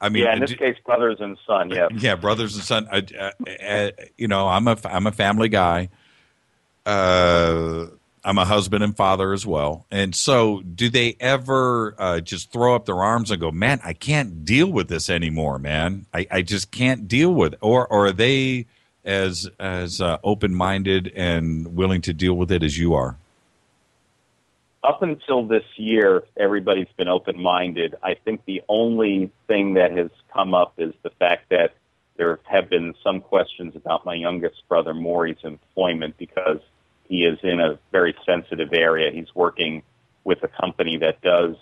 I mean, yeah, in this d- case, brothers and son. Yeah, yeah, brothers and son. I, I, I, you know, I'm a I'm a family guy. Uh, I'm a husband and father as well. And so, do they ever uh, just throw up their arms and go, "Man, I can't deal with this anymore, man. I, I just can't deal with it." Or, or are they as as uh, open minded and willing to deal with it as you are? Up until this year, everybody's been open-minded. I think the only thing that has come up is the fact that there have been some questions about my youngest brother, Maury's employment, because he is in a very sensitive area. He's working with a company that does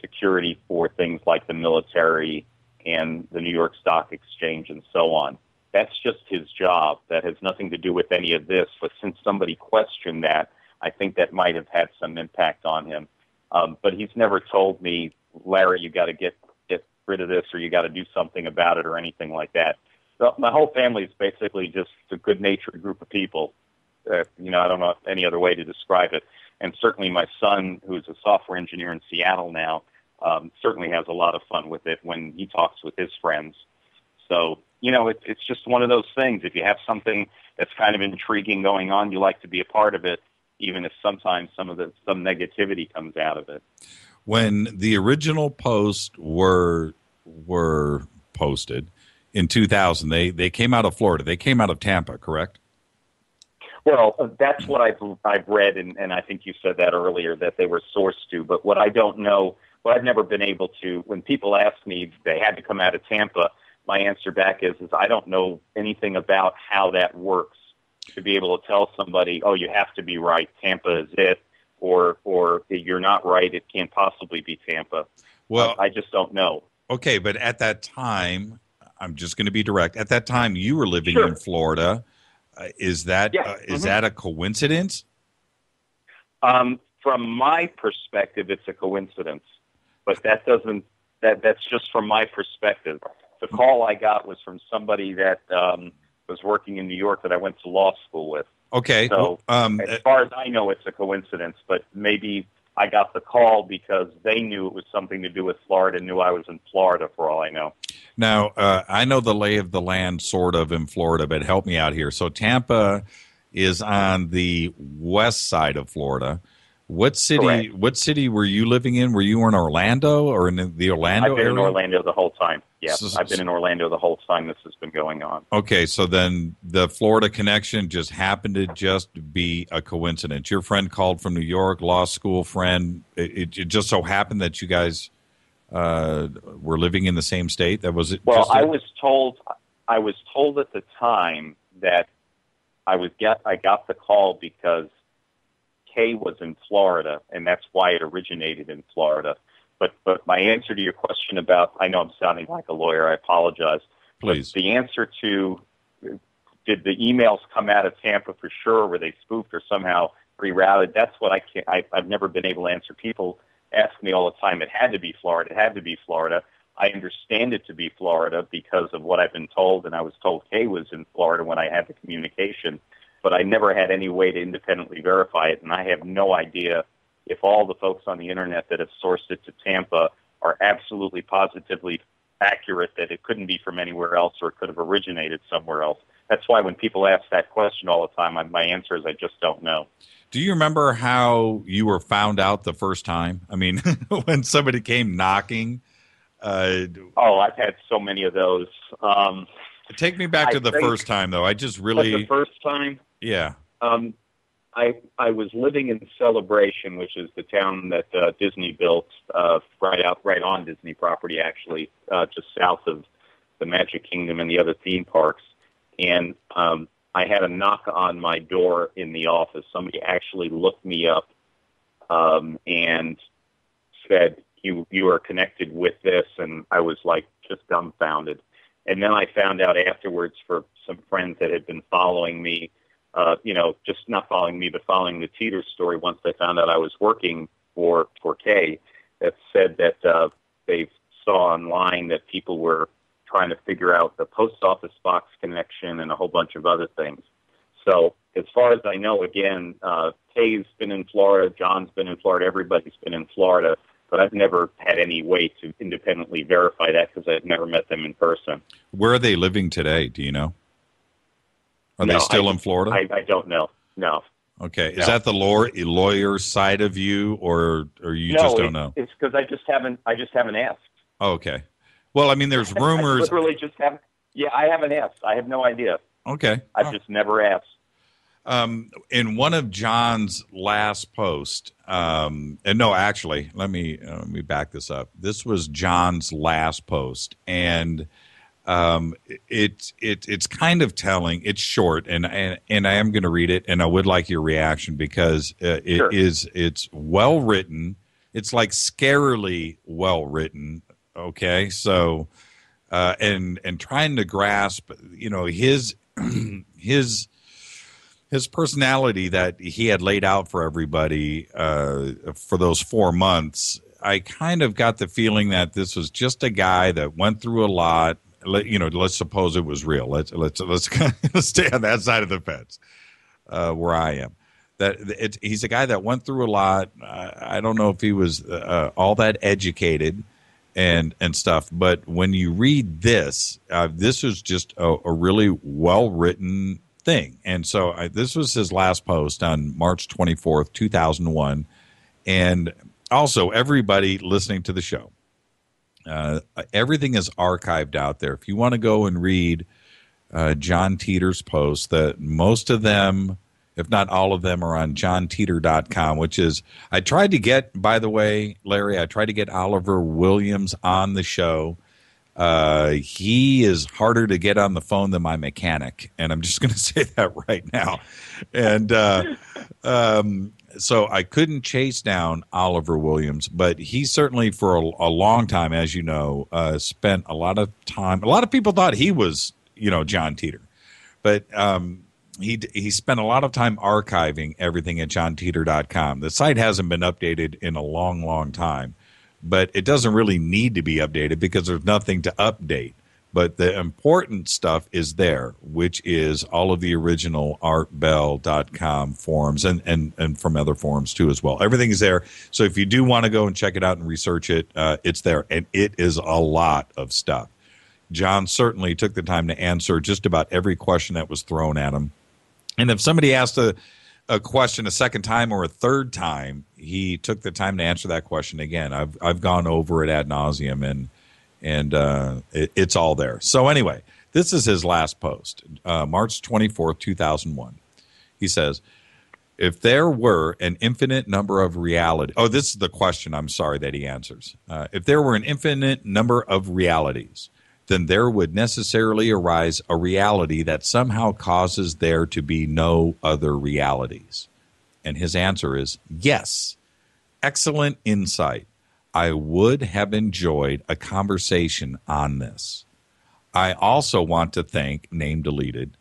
security for things like the military and the New York Stock Exchange and so on. That's just his job. That has nothing to do with any of this. But since somebody questioned that, I think that might have had some impact on him. Um, but he's never told me, Larry, you got to get get rid of this or you got to do something about it or anything like that. So my whole family is basically just a good-natured group of people. Uh, you know, I don't know any other way to describe it. And certainly my son, who's a software engineer in Seattle now, um, certainly has a lot of fun with it when he talks with his friends. So, you know, it, it's just one of those things. If you have something that's kind of intriguing going on, you like to be a part of it, even if sometimes some of the some negativity comes out of it. When the original posts were were posted in two thousand, they, they came out of Florida. They came out of Tampa, correct? Well, that's what I've, I've read, and, and I think you said that earlier, that they were sourced to. But what I don't know, what I've never been able to, when people ask me if they had to come out of Tampa, my answer back is, is I don't know anything about how that works. To be able to tell somebody, oh, you have to be right, Tampa is it, or or you're not right, it can't possibly be Tampa. Well, I, I just don't know. Okay, but at that time, I'm just going to be direct. At that time, you were living sure. in Florida. Uh, is that yeah. uh, is mm-hmm. that a coincidence? Um, from my perspective, it's a coincidence, but that doesn't that that's just from my perspective. The call I got was from somebody that um, was working in New York that I went to law school with. Okay. So um, as far as I know, it's a coincidence, but maybe I got the call because they knew it was something to do with Florida and knew I was in Florida for all I know. Now, uh, I know the lay of the land sort of in Florida, but help me out here. So Tampa is on the west side of Florida. What city Correct. What city were you living in? Were you in Orlando or in the Orlando area? I've been area? in Orlando the whole time. Yeah, so, I've been in Orlando the whole time this has been going on. Okay, so then the Florida connection just happened to just be a coincidence. Your friend called from New York, law school friend. It, it, it just so happened that you guys uh, were living in the same state. That was it. Well, just I it? was told I was told at the time that I was get I got the call because Kay was in Florida, and that's why it originated in Florida. But but my answer to your question about, I know I'm sounding like a lawyer, I apologize. Please. But the answer to, did the emails come out of Tampa for sure? Were they spoofed or somehow rerouted? That's what I can't, I, I've never been able to answer. People ask me all the time, it had to be Florida, it had to be Florida. I understand it to be Florida because of what I've been told, and I was told Kay was in Florida when I had the communication. But I never had any way to independently verify it, and I have no idea if all the folks on the internet that have sourced it to Tampa are absolutely positively accurate that it couldn't be from anywhere else or it could have originated somewhere else. That's why when people ask that question all the time, I, my answer is I just don't know. Do you remember how you were found out the first time? I mean, when somebody came knocking? Uh, oh, I've had so many of those. Um, take me back to I the first time, though. I just really... The first time? Yeah. Um, I I was living in Celebration, which is the town that uh, Disney built uh, right out right on Disney property, actually, uh, just south of the Magic Kingdom and the other theme parks. And um, I had a knock on my door in the office. Somebody actually looked me up um, and said, "You you are connected with this," and I was like just dumbfounded. And then I found out afterwards for some friends that had been following me. Uh, you know, just not following me, but following the Titor story once they found out I was working for, for Kay, that said that uh, they saw online that people were trying to figure out the post office box connection and a whole bunch of other things. So as far as I know, again, uh, Kay's been in Florida, John's been in Florida, everybody's been in Florida, but I've never had any way to independently verify that because I've never met them in person. Where are they living today? Do you know? Are no, they still I, in Florida? I, I don't know. No. Okay. Is no. that the lawyer, lawyer side of you, or or you no, just don't it, know? It's because I just haven't. I just haven't asked. Oh, okay. Well, I mean, there's rumors. I literally just haven't. Yeah, I haven't asked. I have no idea. Okay. I've oh. just never asked. Um, in one of John's last posts, um, and no, actually, let me uh, let me back this up. This was John's last post, and. Um, it, it, it's kind of telling. It's short, and, and, and I am going to read it, and I would like your reaction because uh, it sure. is, it's well-written. It's like scarily well-written, okay? So, uh, and, and trying to grasp, you know, his, his, his personality that he had laid out for everybody, uh, for those four months, I kind of got the feeling that this was just a guy that went through a lot. Let, you know, let's suppose it was real. Let's let's let's, let's stay on that side of the fence uh, where I am. That it, he's a guy that went through a lot. I, I don't know if he was uh, all that educated and and stuff. But when you read this, uh, this is just a, a really well written thing. And so I, this was his last post on March twenty-fourth, two thousand one. And also, everybody listening to the show. Uh, everything is archived out there. If you want to go and read uh, John Titor's posts, that most of them, if not all of them, are on John Titor dot com, which is, I tried to get, by the way, Larry, I tried to get Oliver Williams on the show. Uh, he is harder to get on the phone than my mechanic, and I'm just going to say that right now. And uh, um, so I couldn't chase down Oliver Williams, but he certainly for a, a long time, as you know, uh, spent a lot of time. A lot of people thought he was, you know, John Titor, but um, he he spent a lot of time archiving everything at John Titor dot com. The site hasn't been updated in a long, long time, but it doesn't really need to be updated because there's nothing to update. But the important stuff is there, which is all of the original art bell dot com forums and, and, and from other forums, too, as well. Everything is there. So if you do want to go and check it out and research it, uh, it's there. And it is a lot of stuff. John certainly took the time to answer just about every question that was thrown at him. And if somebody asked a, a question a second time or a third time, he took the time to answer that question again. I've, I've gone over it ad nauseum and... And uh, it, it's all there. So anyway, this is his last post, uh, March twenty-fourth, two thousand one. He says, if there were an infinite number of reality. Oh, this is the question, I'm sorry, that he answers. Uh, if there were an infinite number of realities, then there would necessarily arise a reality that somehow causes there to be no other realities. And his answer is yes. Excellent insight. I would have enjoyed a conversation on this. I also want to thank Name Deleted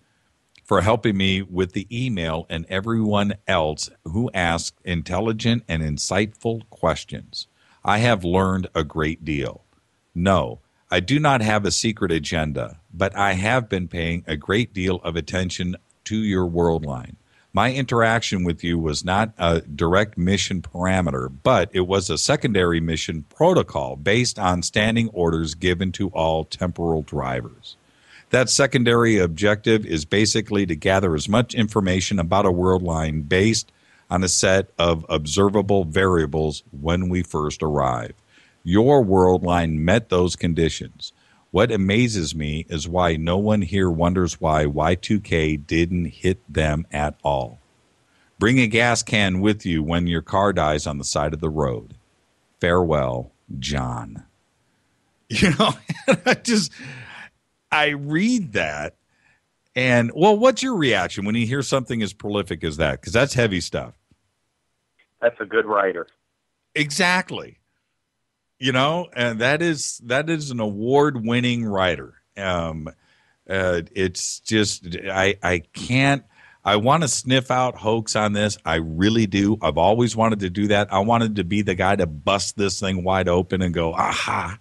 for helping me with the email and everyone else who asked intelligent and insightful questions. I have learned a great deal. No, I do not have a secret agenda, but I have been paying a great deal of attention to your world line. My interaction with you was not a direct mission parameter, but it was a secondary mission protocol based on standing orders given to all temporal drivers. That secondary objective is basically to gather as much information about a world line based on a set of observable variables when we first arrive. Your world line met those conditions. What amazes me is why no one here wonders why Y two K didn't hit them at all. Bring a gas can with you when your car dies on the side of the road. Farewell, John. You know, I just, I read that. And, well, what's your reaction when you hear something as prolific as that? Because that's heavy stuff. That's a good writer. Exactly. You know, and that is that is an award-winning writer. Um, uh, it's just I I can't. I want to sniff out hoax on this. I really do. I've always wanted to do that. I wanted to be the guy to bust this thing wide open and go, aha!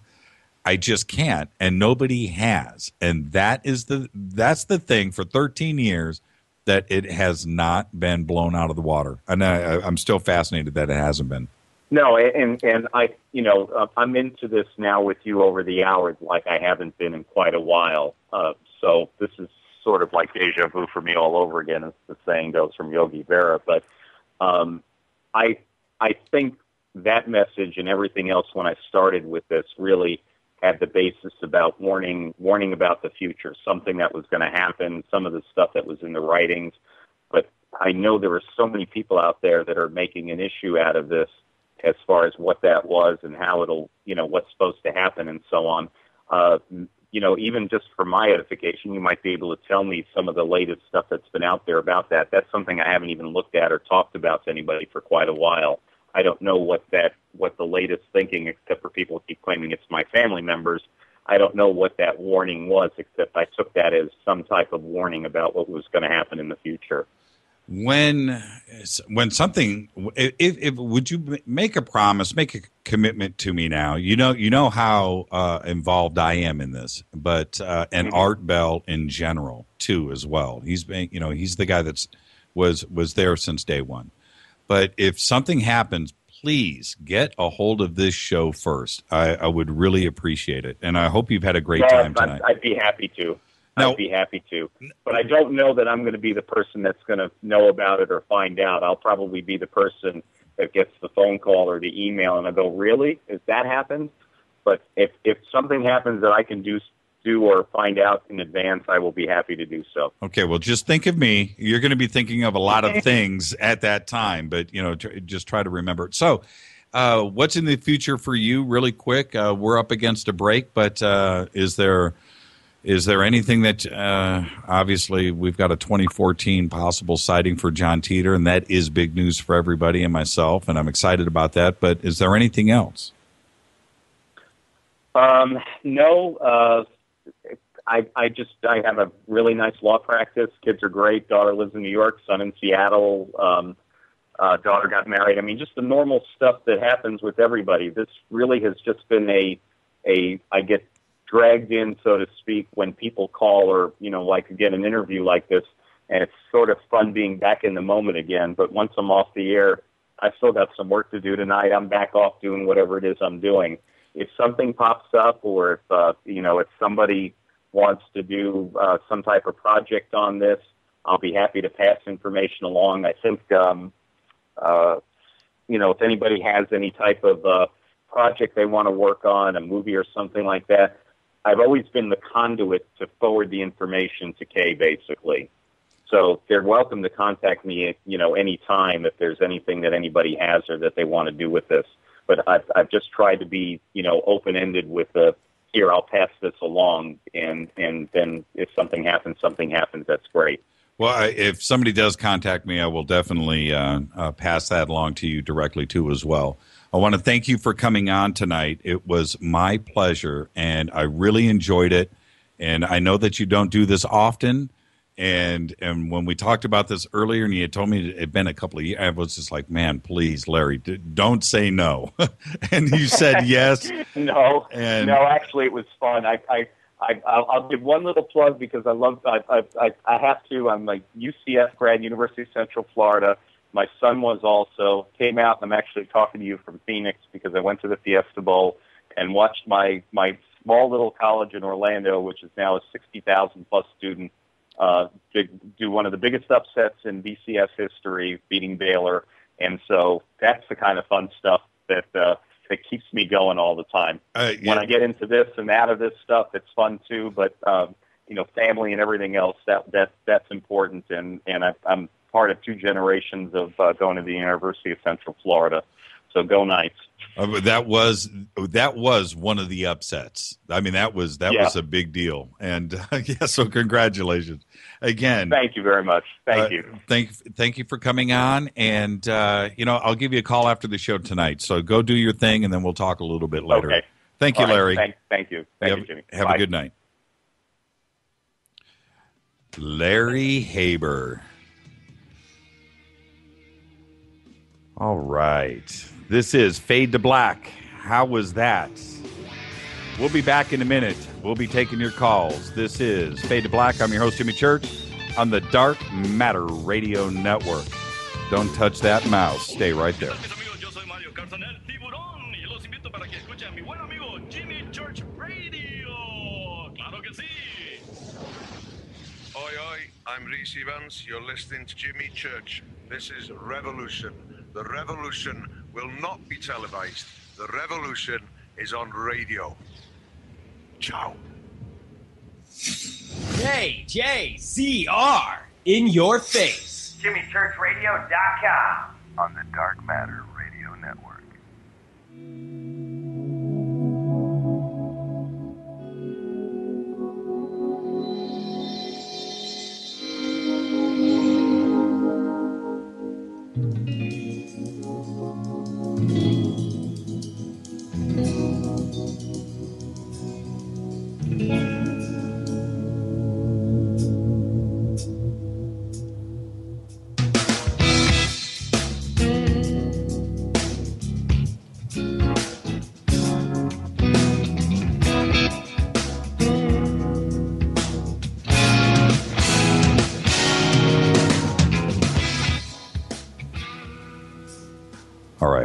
I just can't, and nobody has. And that is the that's the thing for thirteen years that it has not been blown out of the water. And I, I'm still fascinated that it hasn't been. No, and and I, you know, uh, I'm into this now with you over the hours like I haven't been in quite a while. Uh, so this is sort of like deja vu for me all over again, as the saying goes from Yogi Berra. But um, I I think that message and everything else when I started with this really had the basis about warning warning about the future, something that was going to happen, some of the stuff that was in the writings. But I know there are so many people out there that are making an issue out of this, as far as what that was and how it'll, you know, what's supposed to happen and so on. Uh, you know, even just for my edification, you might be able to tell me some of the latest stuff that's been out there about that. That's something I haven't even looked at or talked about to anybody for quite a while. I don't know what that, what the latest thinking, except for people keep claiming it's my family members. I don't know what that warning was, except I took that as some type of warning about what was going to happen in the future. When when something, if, if would you make a promise, make a commitment to me now? You know, you know how uh, involved I am in this, but uh, and mm-hmm. Art Bell in general too, as well. He's been, you know, he's the guy that's was was there since day one. But if something happens, please get a hold of this show first. I, I would really appreciate it, and I hope you've had a great yes, time tonight. I'd, I'd be happy to. Now, I'd be happy to, but I don't know that I'm going to be the person that's going to know about it or find out. I'll probably be the person that gets the phone call or the email, and I go, "Really? Is that happened?" But if if something happens that I can do do or find out in advance, I will be happy to do so. Okay, well, just think of me. You're going to be thinking of a lot of things at that time, but you know, tr- just try to remember it. So. Uh, what's in the future for you? Really quick, uh, we're up against a break, but uh, is there? Is there anything that, uh, obviously, we've got a twenty fourteen possible sighting for John Titor, and that is big news for everybody and myself, and I'm excited about that, but is there anything else? Um, no. Uh, I, I just, I have a really nice law practice. Kids are great. Daughter lives in New York, son in Seattle. Um, uh, daughter got married. I mean, just the normal stuff that happens with everybody. This really has just been a, a I get dragged in, so to speak, when people call or, you know, like, again, an interview like this, and it's sort of fun being back in the moment again. But once I'm off the air, I've still got some work to do tonight. I'm back off doing whatever it is I'm doing. If something pops up, or if, uh, you know, if somebody wants to do uh, some type of project on this, I'll be happy to pass information along. I think, um, uh, you know, if anybody has any type of uh, project they want to work on, a movie or something like that, I've always been the conduit to forward the information to Kay, basically. So they're welcome to contact me, you know, any time if there's anything that anybody has or that they want to do with this. But I've, I've just tried to be, you know, open-ended with the, here, I'll pass this along, and, and then if something happens, something happens. That's great. Well, I, if somebody does contact me, I will definitely uh, uh, pass that along to you directly, too, as well. I want to thank you for coming on tonight. It was my pleasure, and I really enjoyed it. And I know that you don't do this often. And and when we talked about this earlier, and you had told me it had been a couple of years, I was just like, man, please, Larry, d- don't say no. And you said yes. no, and no, actually, it was fun. I, I, I, I'll give one little plug because I love, I, I, I have to. I'm a U C F grad, University of Central Florida. My son was also, came out, and I'm actually talking to you from Phoenix because I went to the Fiesta Bowl and watched my, my small little college in Orlando, which is now a sixty thousand plus student, uh, do one of the biggest upsets in B C S history, beating Baylor. And so that's the kind of fun stuff that uh, that keeps me going all the time. Uh, yeah. When I get into this and out of this stuff, it's fun too, but um, you know, family and everything else, that, that that's important, and, and I, I'm part of two generations of uh, going to the University of Central Florida. So go Knights. Uh, that was that was one of the upsets. I mean, that was that yeah. was a big deal. And uh, yeah, so congratulations again. Thank you very much. Thank uh, you. Thank thank you for coming on. And uh, you know, I'll give you a call after the show tonight. So go do your thing, and then we'll talk a little bit later. Okay. Thank All you, Larry. Right. Thank, thank you. Thank have, you, Jimmy. Have Bye. A good night. Larry Haber. All right. This is Fade to Black. How was that? We'll be back in a minute. We'll be taking your calls. This is Fade to Black. I'm your host, Jimmy Church, on the Dark Matter Radio Network. Don't touch that mouse. Stay right there. Oi, oi, I'm Reese Evans. You're listening to Jimmy Church. This is Revolution. The revolution will not be televised. The revolution is on radio. Ciao. K J C R, in your face. Jimmy Church Radio dot com, on the Dark Matter Radio Network.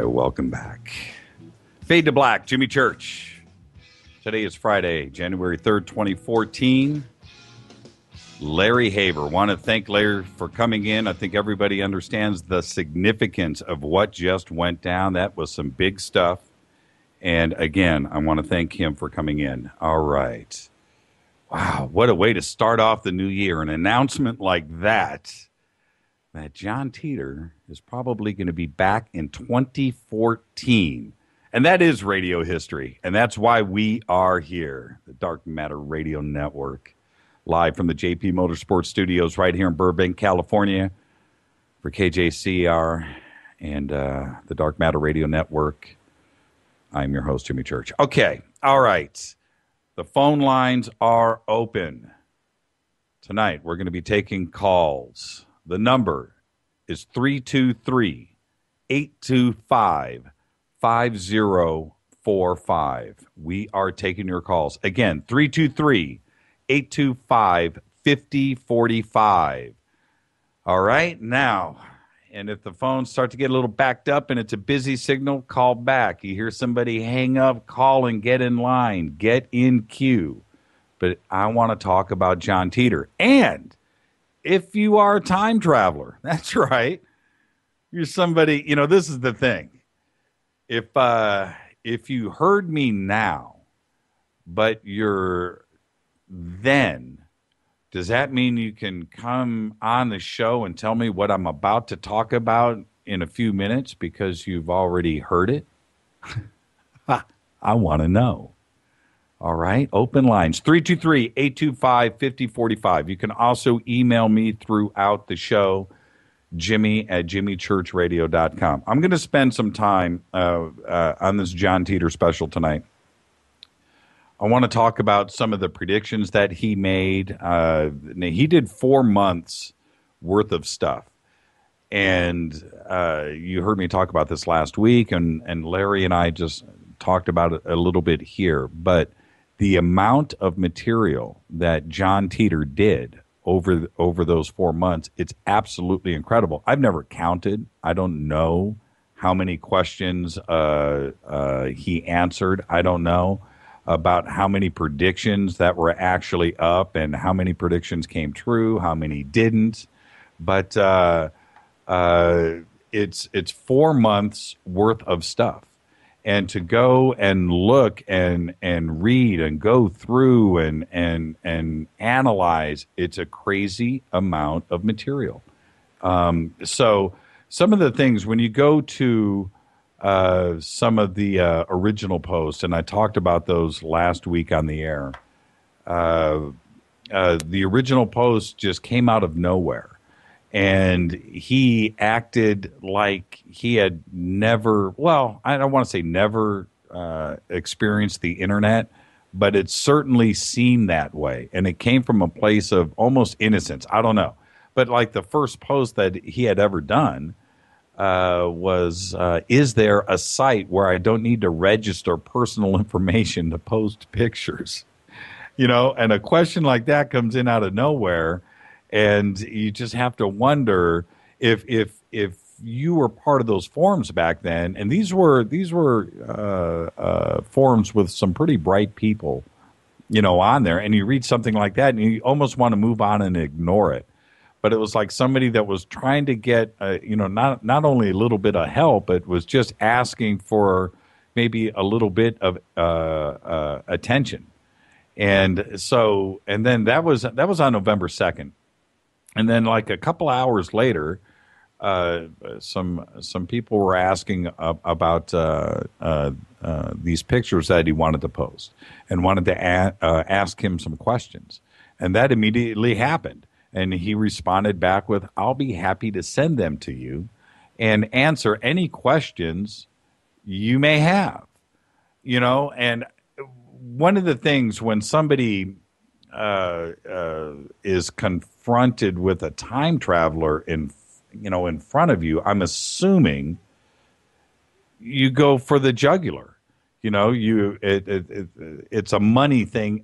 Welcome back. Fade to Black, Jimmy Church. Today is Friday, January third, twenty fourteen. Larry Haber. Want to thank Larry for coming in. I think everybody understands the significance of what just went down. That was some big stuff. And again, I want to thank him for coming in. All right. Wow, what a way to start off the new year. An announcement like that. That John Titor is probably going to be back in twenty fourteen. And that is radio history. And that's why we are here. The Dark Matter Radio Network, live from the J P Motorsports Studios right here in Burbank, California, for K J C R and uh, the Dark Matter Radio Network. I'm your host, Jimmy Church. Okay, all right. The phone lines are open. Tonight, we're going to be taking calls. The number is three two three, eight two five, five oh four five. We are taking your calls. Again, three two three, eight two five, five oh four five. All right, now, and if the phones start to get a little backed up and it's a busy signal, call back. You hear somebody hang up, call and get in line, get in queue. But I want to talk about John Titor. And if you are a time traveler, that's right. You're somebody, you know, this is the thing. If uh, if you heard me now, but you're then, does that mean you can come on the show and tell me what I'm about to talk about in a few minutes because you've already heard it? I want to know. All right, open lines, three two three, eight two five, five oh four five. You can also email me throughout the show, Jimmy at Jimmy Church Radio dot com. I'm going to spend some time uh, uh, on this John Titor special tonight. I want to talk about some of the predictions that he made. Uh, he did four months worth of stuff. And uh, you heard me talk about this last week, and, and Larry and I just talked about it a little bit here, but the amount of material that John Titor did over over those four months, it's absolutely incredible. I've never counted. I don't know how many questions uh, uh, he answered. I don't know about how many predictions that were actually up and how many predictions came true, how many didn't. But uh, uh, it's it's four months worth of stuff. And to go and look and and read and go through and and and analyze, it's a crazy amount of material. Um, so some of the things, when you go to uh, some of the uh, original posts, and I talked about those last week on the air, uh, uh, the original post just came out of nowhere. And he acted like he had never, well, I don't want to say never uh, experienced the internet, but it certainly seemed that way. And it came from a place of almost innocence. I don't know. But like the first post that he had ever done uh, was, uh, is there a site where I don't need to register personal information to post pictures? You know, and a question like that comes in out of nowhere. And you just have to wonder if if if you were part of those forums back then, and these were these were uh, uh, forums with some pretty bright people, you know, on there. And you read something like that, and you almost want to move on and ignore it. But it was like somebody that was trying to get, uh, you know, not not only a little bit of help, but was just asking for maybe a little bit of uh, uh, attention. And so, and then that was that was on November second. And then, like a couple hours later, uh, some some people were asking uh, about uh, uh, uh, these pictures that he wanted to post and wanted to a- uh, ask him some questions. And that immediately happened. And he responded back with, "I'll be happy to send them to you and answer any questions you may have." You know, and one of the things when somebody Uh, uh, is confronted with a time traveler in, you know, in front of you, I'm assuming you go for the jugular. You know, you it, it, it it's a money thing.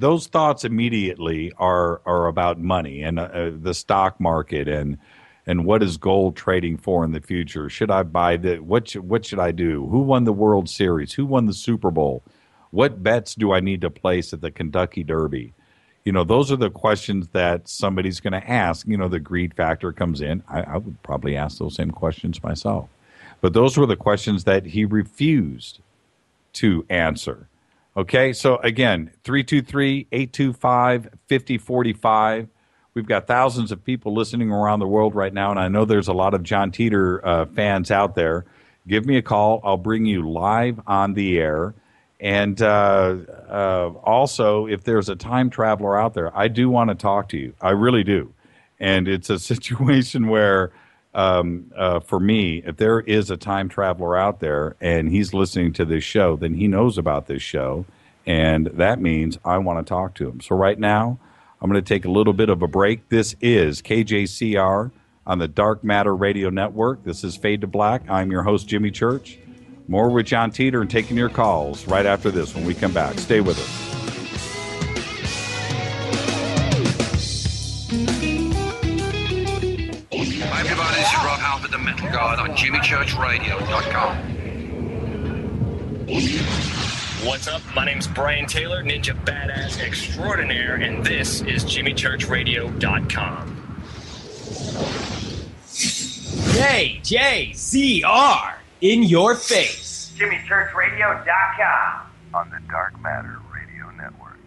Those thoughts immediately are are about money and uh, the stock market and and what is gold trading for in the future? Should I buy the what? Should, what should I do? Who won the World Series? Who won the Super Bowl? What bets do I need to place at the Kentucky Derby? You know, those are the questions that somebody's going to ask. You know, the greed factor comes in. I, I would probably ask those same questions myself. But those were the questions that he refused to answer. Okay, so again, three two three, eight two five, five oh four five. We've got thousands of people listening around the world right now, and I know there's a lot of John Titor uh, fans out there. Give me a call. I'll bring you live on the air. And uh, uh, also, if there's a time traveler out there, I do want to talk to you. I really do. And it's a situation where, um, uh, for me, if there is a time traveler out there and he's listening to this show, then he knows about this show. And that means I want to talk to him. So right now, I'm going to take a little bit of a break. This is K J C R on the Dark Matter Radio Network. This is Fade to Black. I'm your host, Jimmy Church. More with John Titor and taking your calls right after this when we come back. Stay with us. Hi everybody, this is Rob Halford, the Metal God, on Jimmy Church Radio dot com. What's up? My name's Brian Taylor, Ninja Badass Extraordinaire, and this is Jimmy Church Radio dot com. K J C R in your face. Jimmy Church Radio dot com on the Dark Matter Radio Network.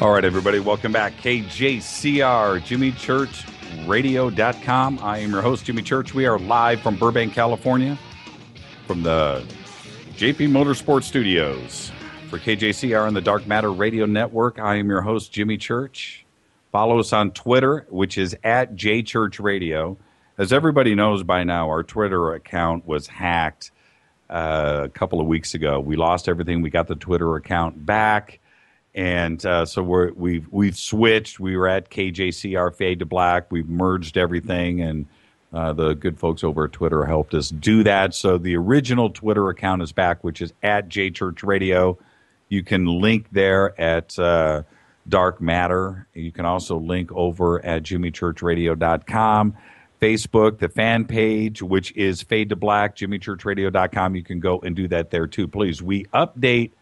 All right, everybody, welcome back. K J C R, Jimmy Church Radio dot com. I am your host, Jimmy Church. We are live from Burbank, California, from the J P Motorsports Studios. For K J C R and the Dark Matter Radio Network, I am your host, Jimmy Church. Follow us on Twitter, which is at J Church Radio. As everybody knows by now, our Twitter account was hacked uh, a couple of weeks ago. We lost everything. We got the Twitter account back. And uh, so we're, we've we've switched. We were at K J C R Fade to Black. We've merged everything, and uh, the good folks over at Twitter helped us do that. So the original Twitter account is back, which is at J Church Radio. You can link there at uh, Dark Matter. You can also link over at Jimmy Church Radio dot com. Facebook, the fan page, which is Fade to Black, Jimmy Church Radio dot com. You can go and do that there too, please. We update.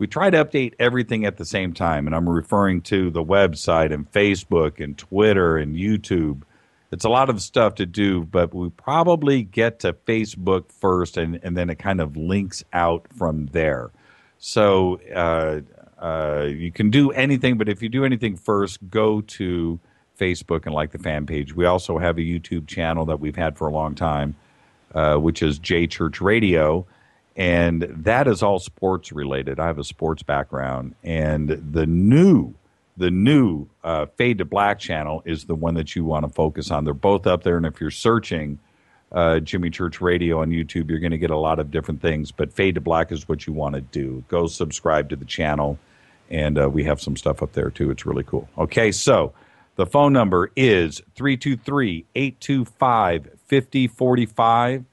We try to update everything at the same time, and I'm referring to the website and Facebook and Twitter and YouTube. It's a lot of stuff to do, but we probably get to Facebook first, and, and then it kind of links out from there. So uh, uh, you can do anything, but if you do anything first, go to Facebook and like the fan page. We also have a YouTube channel that we've had for a long time, uh, which is J Church Radio. And that is all sports related. I have a sports background, and the new, the new uh, Fade to Black channel is the one that you want to focus on. They're both up there, and if you're searching uh, Jimmy Church Radio on YouTube, you're going to get a lot of different things. But Fade to Black is what you want to do. Go subscribe to the channel, and uh, we have some stuff up there too. It's really cool. Okay, so the phone number is three two three, eight two five, five oh four five.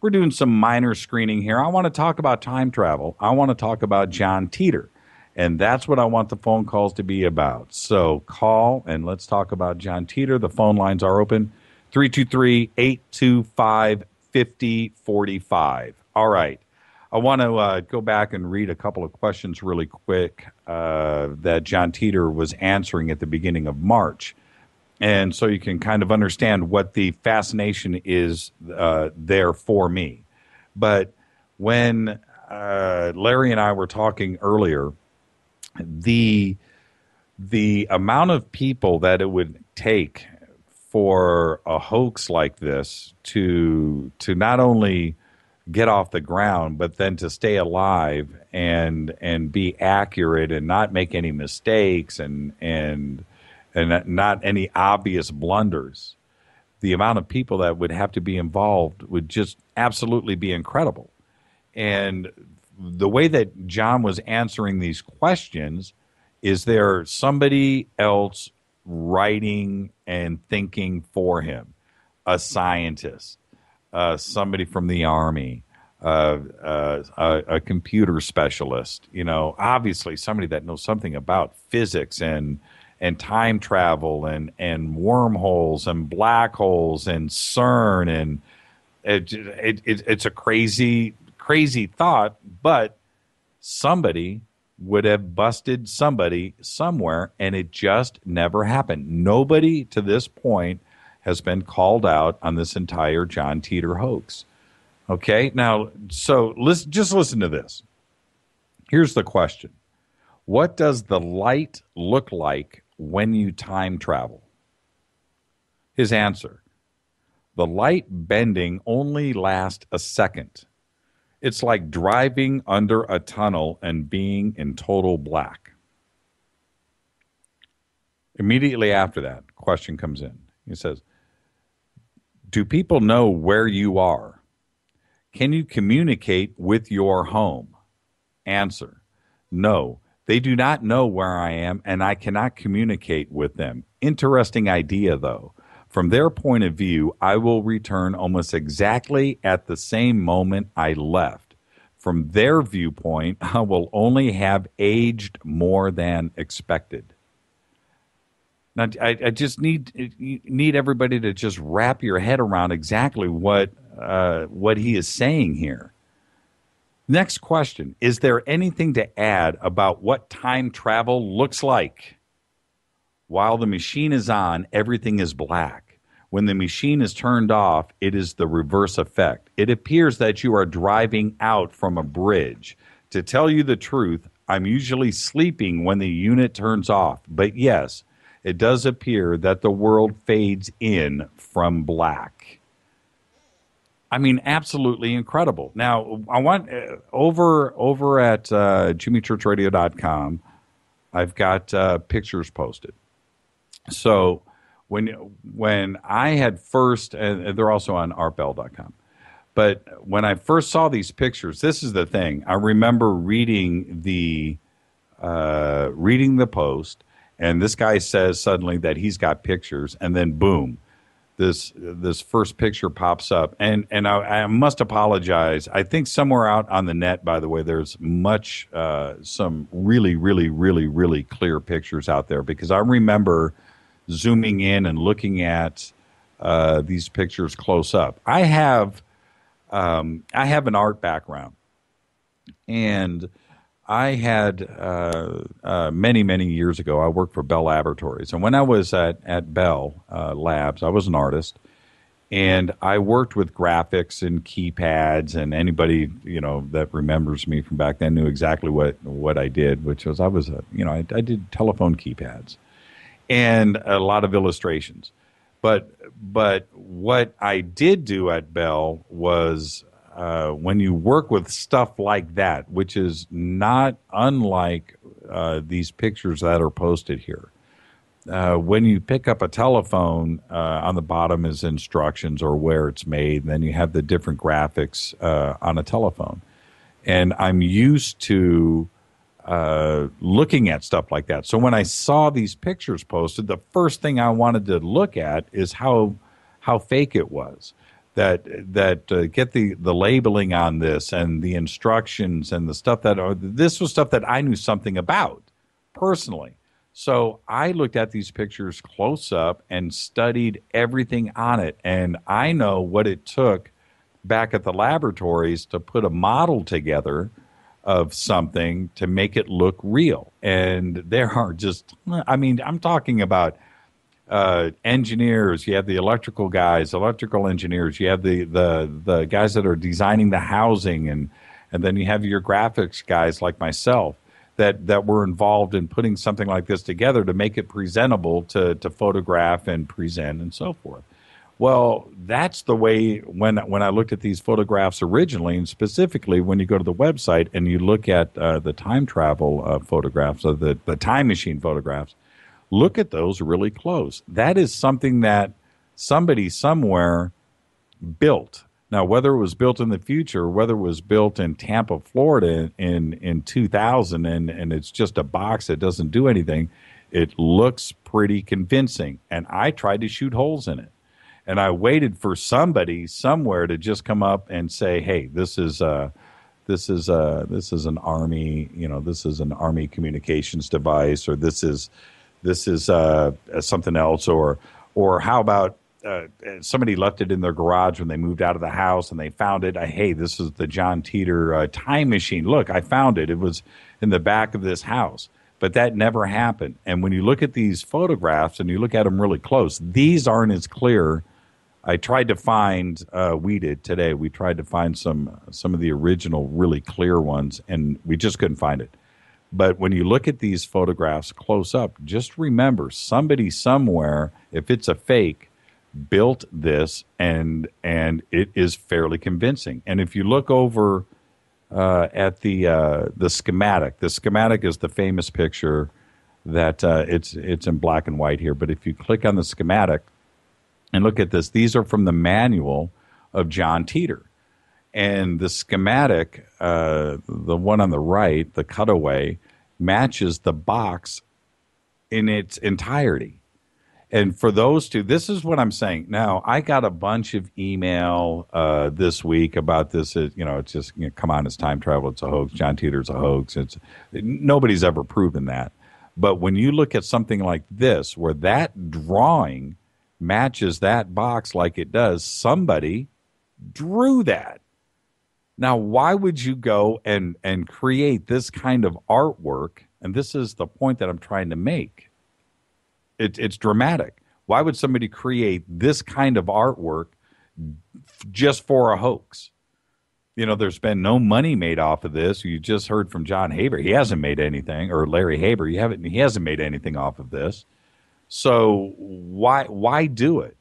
We're doing some minor screening here. I want to talk about time travel. I want to talk about John Titor. And that's what I want the phone calls to be about. So call and let's talk about John Titor. The phone lines are open. three two three, eight two five, five oh four five. All right. I want to uh, go back and read a couple of questions really quick uh, that John Titor was answering at the beginning of March. And so you can kind of understand what the fascination is uh, there for me. But when uh, Larry and I were talking earlier, the the amount of people that it would take for a hoax like this to to not only get off the ground, but then to stay alive and and be accurate and not make any mistakes and and. and not any obvious blunders, the amount of people that would have to be involved would just absolutely be incredible. And the way that John was answering these questions is there somebody else writing and thinking for him, a scientist, uh, somebody from the Army, uh, uh, a, a computer specialist, you know, obviously somebody that knows something about physics and and time travel and, and wormholes and black holes and CERN. And it, it, it, it's a crazy, crazy thought, but somebody would have busted somebody somewhere, and it just never happened. Nobody to this point has been called out on this entire John Titor hoax. Okay, now, so let's just listen to this. Here's the question. What does the light look like when you time travel? His answer, the light bending only lasts a second. It's like driving under a tunnel and being in total black. Immediately after that, question comes in. He says, do people know where you are? Can you communicate with your home? Answer, no. They do not know where I am, and I cannot communicate with them. Interesting idea, though. From their point of view, I will return almost exactly at the same moment I left. From their viewpoint, I will only have aged more than expected. Now, I, I just need need everybody to just wrap your head around exactly what uh, what he is saying here. Next question, is there anything to add about what time travel looks like? While the machine is on, everything is black. When the machine is turned off, it is the reverse effect. It appears that you are driving out from a bridge. To tell you the truth, I'm usually sleeping when the unit turns off. But yes, it does appear that the world fades in from black. I mean, absolutely incredible. Now, I want uh, over over at uh, Jimmy Church Radio dot com, I've got uh, pictures posted. So when when I had first, and they're also on art bell dot com, but when I first saw these pictures, this is the thing. I remember reading the uh, reading the post, and this guy says suddenly that he's got pictures, and then boom. This this first picture pops up, and and I, I must apologize. I think somewhere out on the net, by the way, there's much uh, some really really really really clear pictures out there, because I remember zooming in and looking at uh, these pictures close up. I have um, I have an art background, and I had uh, uh, many, many years ago, I worked for Bell Laboratories. And when I was at, at Bell uh, Labs, I was an artist. And I worked with graphics and keypads. And anybody, you know, that remembers me from back then knew exactly what, what I did, which was I was, a, you know, I, I did telephone keypads and a lot of illustrations. But, but what I did do at Bell was... Uh, when you work with stuff like that, which is not unlike uh, these pictures that are posted here, uh, when you pick up a telephone, uh, on the bottom is instructions or where it's made, and then you have the different graphics uh, on a telephone. And I'm used to uh, looking at stuff like that. So when I saw these pictures posted, the first thing I wanted to look at is how how fake it was. That that uh, get the, the labeling on this and the instructions and the stuff that are, this was stuff that I knew something about personally. So I looked at these pictures close up and studied everything on it. And I know what it took back at the laboratories to put a model together of something to make it look real. And there are just, I mean, I'm talking about Uh, engineers, you have the electrical guys, electrical engineers, you have the, the the guys that are designing the housing, and and then you have your graphics guys like myself that, that were involved in putting something like this together to make it presentable to, to photograph and present and so forth. Well, that's the way when, when I looked at these photographs originally, and specifically when you go to the website and you look at uh, the time travel uh, photographs, or the, the time machine photographs, look at those really close. That is something that somebody somewhere built. Now, whether it was built in the future, whether it was built in Tampa, Florida in, in two thousand, and, and it's just a box that doesn't do anything, it looks pretty convincing. And I tried to shoot holes in it. And I waited for somebody somewhere to just come up and say, hey, this is... Uh, This is uh this is an army, you know, this is an army communications device, or this is this is uh, something else, or or how about uh, somebody left it in their garage when they moved out of the house and they found it. I, hey, this is the John Titor uh, time machine. Look, I found it. It was in the back of this house, but that never happened. And when you look at these photographs and you look at them really close, these aren't as clear. I tried to find, uh, we did today, we tried to find some some of the original really clear ones, and we just couldn't find it. But when you look at these photographs close up, just remember somebody somewhere, if it's a fake, built this, and and it is fairly convincing. And if you look over uh, at the uh, the schematic, the schematic is the famous picture that uh, it's it's in black and white here. But if you click on the schematic and look at this, these are from the manual of John Titor. And the schematic, uh, the one on the right, the cutaway, matches the box in its entirety. And for those two, this is what I'm saying. Now, I got a bunch of email uh, this week about this. Uh, you know, it's just, you know, come on, it's time travel. It's a hoax. John Titor's a hoax. It's nobody's ever proven that. But when you look at something like this, where that drawing matches that box like it does, somebody drew that. Now, why would you go and, and create this kind of artwork? And this is the point that I'm trying to make. It, it's dramatic. Why would somebody create this kind of artwork just for a hoax? You know, there's been no money made off of this. You just heard from John Haber. He hasn't made anything, or Larry Haber. You haven't. He hasn't made anything off of this. So why why do it?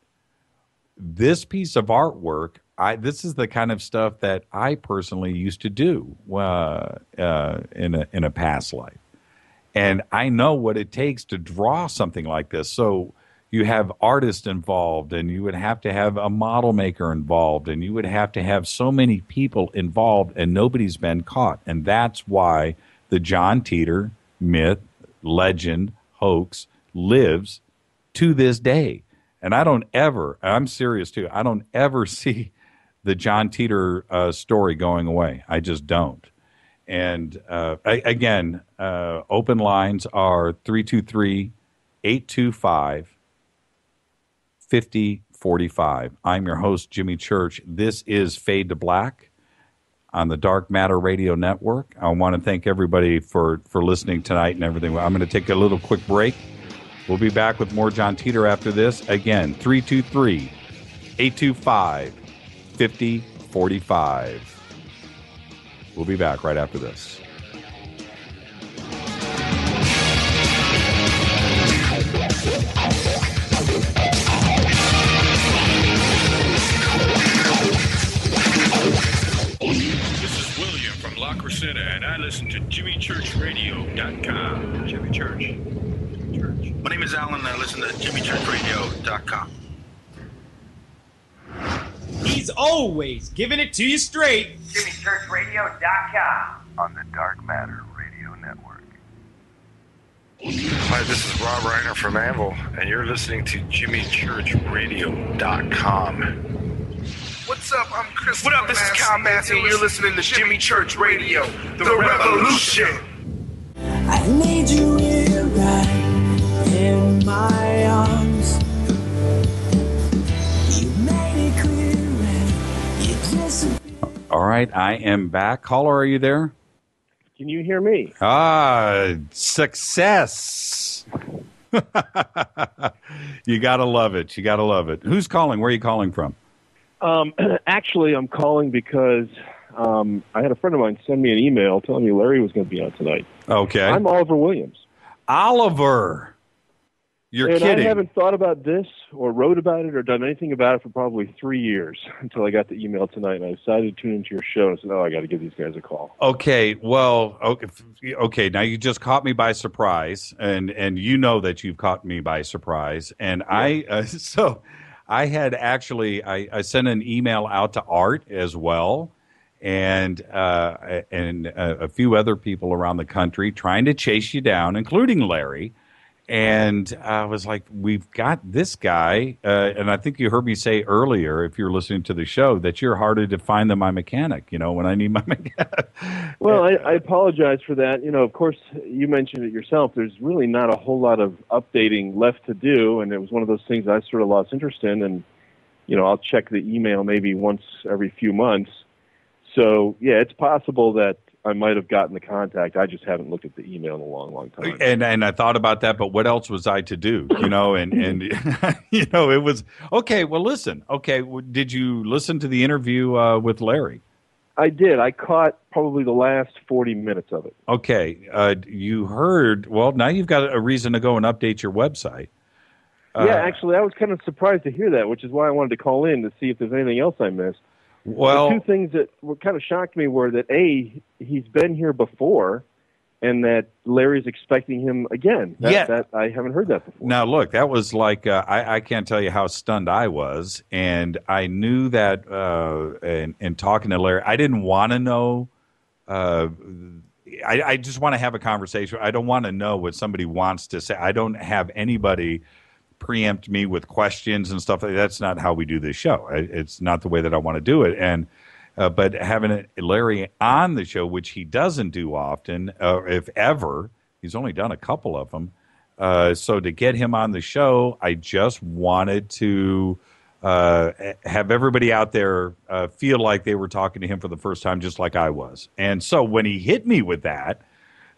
This piece of artwork. I, this is the kind of stuff that I personally used to do uh, uh, in a, in a past life. And I know what it takes to draw something like this. So you have artists involved, and you would have to have a model maker involved, and you would have to have so many people involved, and nobody's been caught. And that's why the John Titor myth, legend, hoax lives to this day. And I don't ever, I'm serious too, I don't ever see the John Titor uh, story going away. I just don't. And uh, I, again, uh, open lines are three two three, eight two five, five oh four five. I'm your host, Jimmy Church. This is Fade to Black on the Dark Matter Radio Network. I want to thank everybody for, for listening tonight and everything. I'm going to take a little quick break. We'll be back with more John Titor after this. Again, three two three, eight two five, five oh four five. fifty forty-five. We'll be back right after this. This is William from La Crescenta, and I listen to Jimmy Church Radio dot com. Jimmy Church. Church. My name is Alan, and I listen to Jimmy Church Radio dot com. He's always giving it to you straight. Jimmy Church Radio dot com on the Dark Matter Radio Network. Hi, this is Rob Reiner from Anvil, and you're listening to Jimmy Church Radio dot com. What's up? I'm Chris. What up? This is Kyle Manson. You're listening to Jimmy Church Radio, the, the revolution. revolution. I made you here right in my arms. All right, I am back. Caller, are you there? Can you hear me? Ah, success. You got to love it. You got to love it. Who's calling? Where are you calling from? Um, actually, I'm calling because um, I had a friend of mine send me an email telling me Larry was going to be on tonight. Okay. I'm Oliver Williams. Oliver. You're and kidding. I haven't thought about this or wrote about it or done anything about it for probably three years until I got the email tonight, and I decided to tune into your show and said, oh, I got to give these guys a call. Okay, well, okay, okay, now you just caught me by surprise, and, and you know that you've caught me by surprise. And yeah. I uh, so I had actually, I, I sent an email out to Art as well, and uh, and a, a few other people around the country trying to chase you down, including Larry. And I was like, we've got this guy. Uh, and I think you heard me say earlier, if you're listening to the show, that you're harder to find than my mechanic, you know, when I need my mechanic. Well, I, I apologize for that. You know, of course, you mentioned it yourself. There's really not a whole lot of updating left to do. And it was one of those things I sort of lost interest in. And, you know, I'll check the email maybe once every few months. So, yeah, it's possible that I might have gotten the contact. I just haven't looked at the email in a long, long time. And and I thought about that, but what else was I to do? You know, and, and you know, it was, okay, well, listen. Okay, well, did you listen to the interview uh, with Larry? I did. I caught probably the last forty minutes of it. Okay. Uh, you heard, well, now you've got a reason to go and update your website. Uh, yeah, actually, I was kind of surprised to hear that, which is why I wanted to call in to see if there's anything else I missed. Well, the two things that were kind of shocked me were that, A, he's been here before, and that Larry's expecting him again. That, yeah. That, I haven't heard that before. Now, look, that was like, uh, I, I can't tell you how stunned I was. And I knew that uh, in, in talking to Larry, I didn't want to know. Uh, I, I just want to have a conversation. I don't want to know what somebody wants to say. I don't have anybody preempt me with questions and stuff. That's not how we do this show. It's not the way that I want to do it. And Uh, but having Larry on the show, which he doesn't do often, uh, if ever, he's only done a couple of them. Uh, so to get him on the show, I just wanted to uh, have everybody out there uh, feel like they were talking to him for the first time, just like I was. And so when he hit me with that,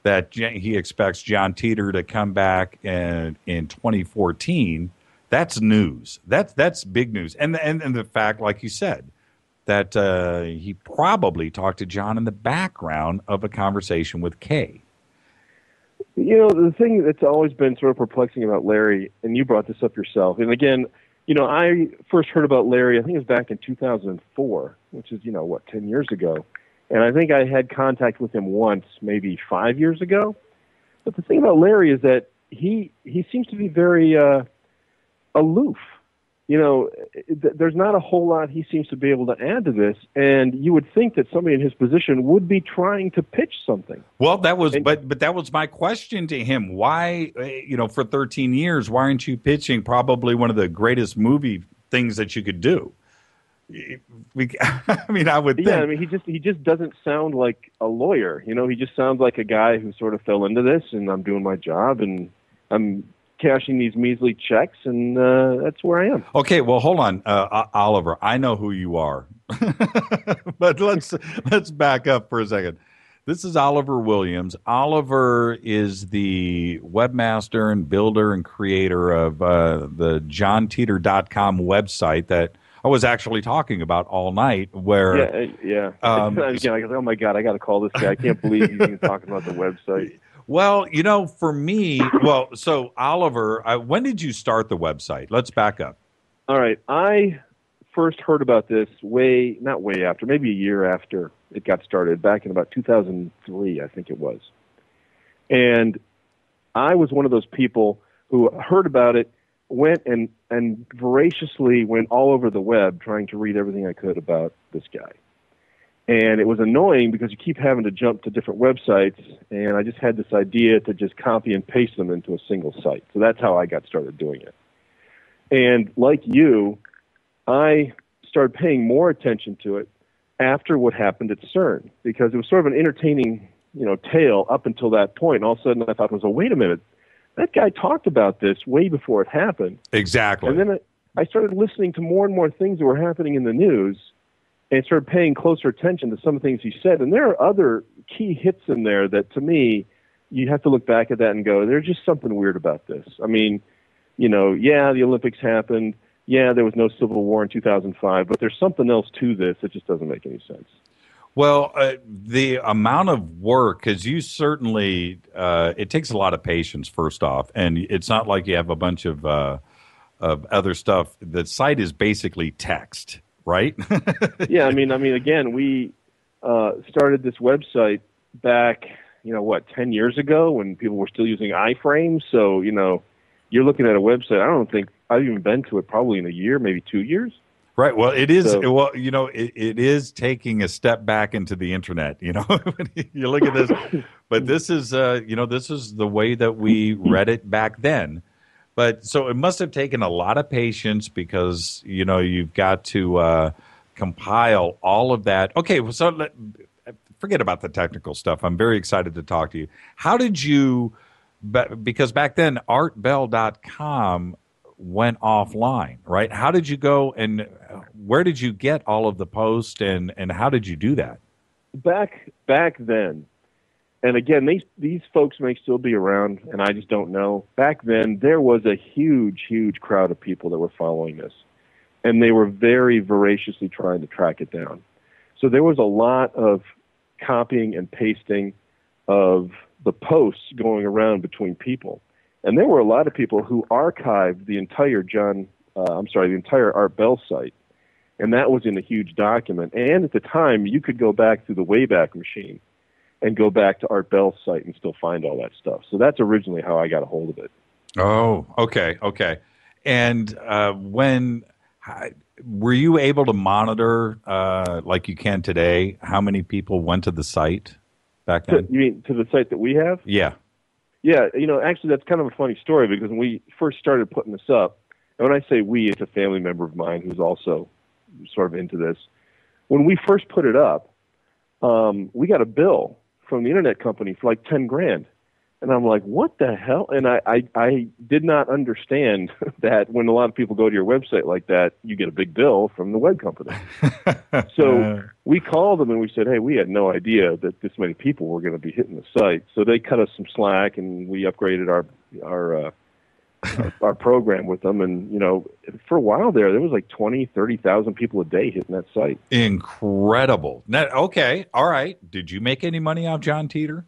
that he expects John Titor to come back in, in twenty fourteen, that's news. That's, that's big news. And, and, and the fact, like you said, that uh, he probably talked to John in the background of a conversation with Kay. You know, the thing that's always been sort of perplexing about Larry, and you brought this up yourself, and again, you know, I first heard about Larry, I think it was back in two thousand four, which is, you know, what, ten years ago, and I think I had contact with him once, maybe five years ago. But the thing about Larry is that he, he seems to be very uh, aloof. You know, there's not a whole lot he seems to be able to add to this, and you would think that somebody in his position would be trying to pitch something. Well, that was, and, but but that was my question to him. Why, you know, for thirteen years, why aren't you pitching probably one of the greatest movie things that you could do? We, I mean, I would. Think. Yeah, I mean, he just he just doesn't sound like a lawyer. You know, he just sounds like a guy who sort of fell into this, and I'm doing my job, and I'm cashing these measly checks, and uh, that's where I am. Okay, well, hold on, uh, Oliver. I know who you are, but let's let's back up for a second. This is Oliver Williams. Oliver is the webmaster and builder and creator of uh, the John Titor dot com website that I was actually talking about all night. Where yeah, yeah. Um, Again, I go, oh my God, I got to call this guy. I can't believe he's even talking about the website. Well, you know, for me, well, so Oliver, I, when did you start the website? Let's back up. All right. I first heard about this way, not way after, maybe a year after it got started, back in about two thousand three, I think it was. And I was one of those people who heard about it, went and, and voraciously went all over the web trying to read everything I could about this guy. And it was annoying because you keep having to jump to different websites, and I just had this idea to just copy and paste them into a single site. So that's how I got started doing it. And like you, I started paying more attention to it after what happened at CERN, because it was sort of an entertaining, you know, tale up until that point. And all of a sudden I thought, well, wait a minute, that guy talked about this way before it happened. Exactly. And then I started listening to more and more things that were happening in the news, and started paying closer attention to some of the things he said. And there are other key hits in there that, to me, you have to look back at that and go, there's just something weird about this. I mean, you know, yeah, the Olympics happened. Yeah, there was no civil war in two thousand five. But there's something else to this that just doesn't make any sense. Well, uh, the amount of work, because you certainly, uh, it takes a lot of patience, first off. And it's not like you have a bunch of, uh, of other stuff. The site is basically text. Right? yeah, I mean, I mean, again, we uh, started this website back, you know, what, ten years ago when people were still using iframes. So, you know, you're looking at a website. I don't think I've even been to it probably in a year, maybe two years. Right. Well, it is. So, well, you know, it, it is taking a step back into the internet. You know, you look at this, but this is, uh, you know, this is the way that we read it back then. But so it must have taken a lot of patience because, you know, you've got to uh, compile all of that. Okay, well, so let, forget about the technical stuff. I'm very excited to talk to you. How did you, because back then art bell dot com went offline, right? How did you go and where did you get all of the posts and, and how did you do that? Back back then. And again, these these folks may still be around, and I just don't know. Back then, there was a huge, huge crowd of people that were following this, and they were very voraciously trying to track it down. So there was a lot of copying and pasting of the posts going around between people. And there were a lot of people who archived the entire John, uh, I'm sorry, the entire Art Bell site. And that was in a huge document. And at the time, you could go back through the Wayback Machine and go back to Art Bell's site and still find all that stuff. So that's originally how I got a hold of it. Oh, okay, okay. And uh, when were you able to monitor, uh, like you can today, how many people went to the site back then? You mean to the site that we have? Yeah. Yeah, you know, actually that's kind of a funny story because when we first started putting this up, and when I say we, it's a family member of mine who's also sort of into this. When we first put it up, um, we got a bill from the internet company for like ten grand. And I'm like, what the hell? And I, I, I did not understand that when a lot of people go to your website like that, you get a big bill from the web company. So we called them and we said, hey, we had no idea that this many people were going to be hitting the site. So they cut us some slack and we upgraded our our, uh, our, our program with them. And, you know, for a while there, there was like twenty, thirty thousand people a day hitting that site. Incredible. Now, okay. All right. Did you make any money off John Titor?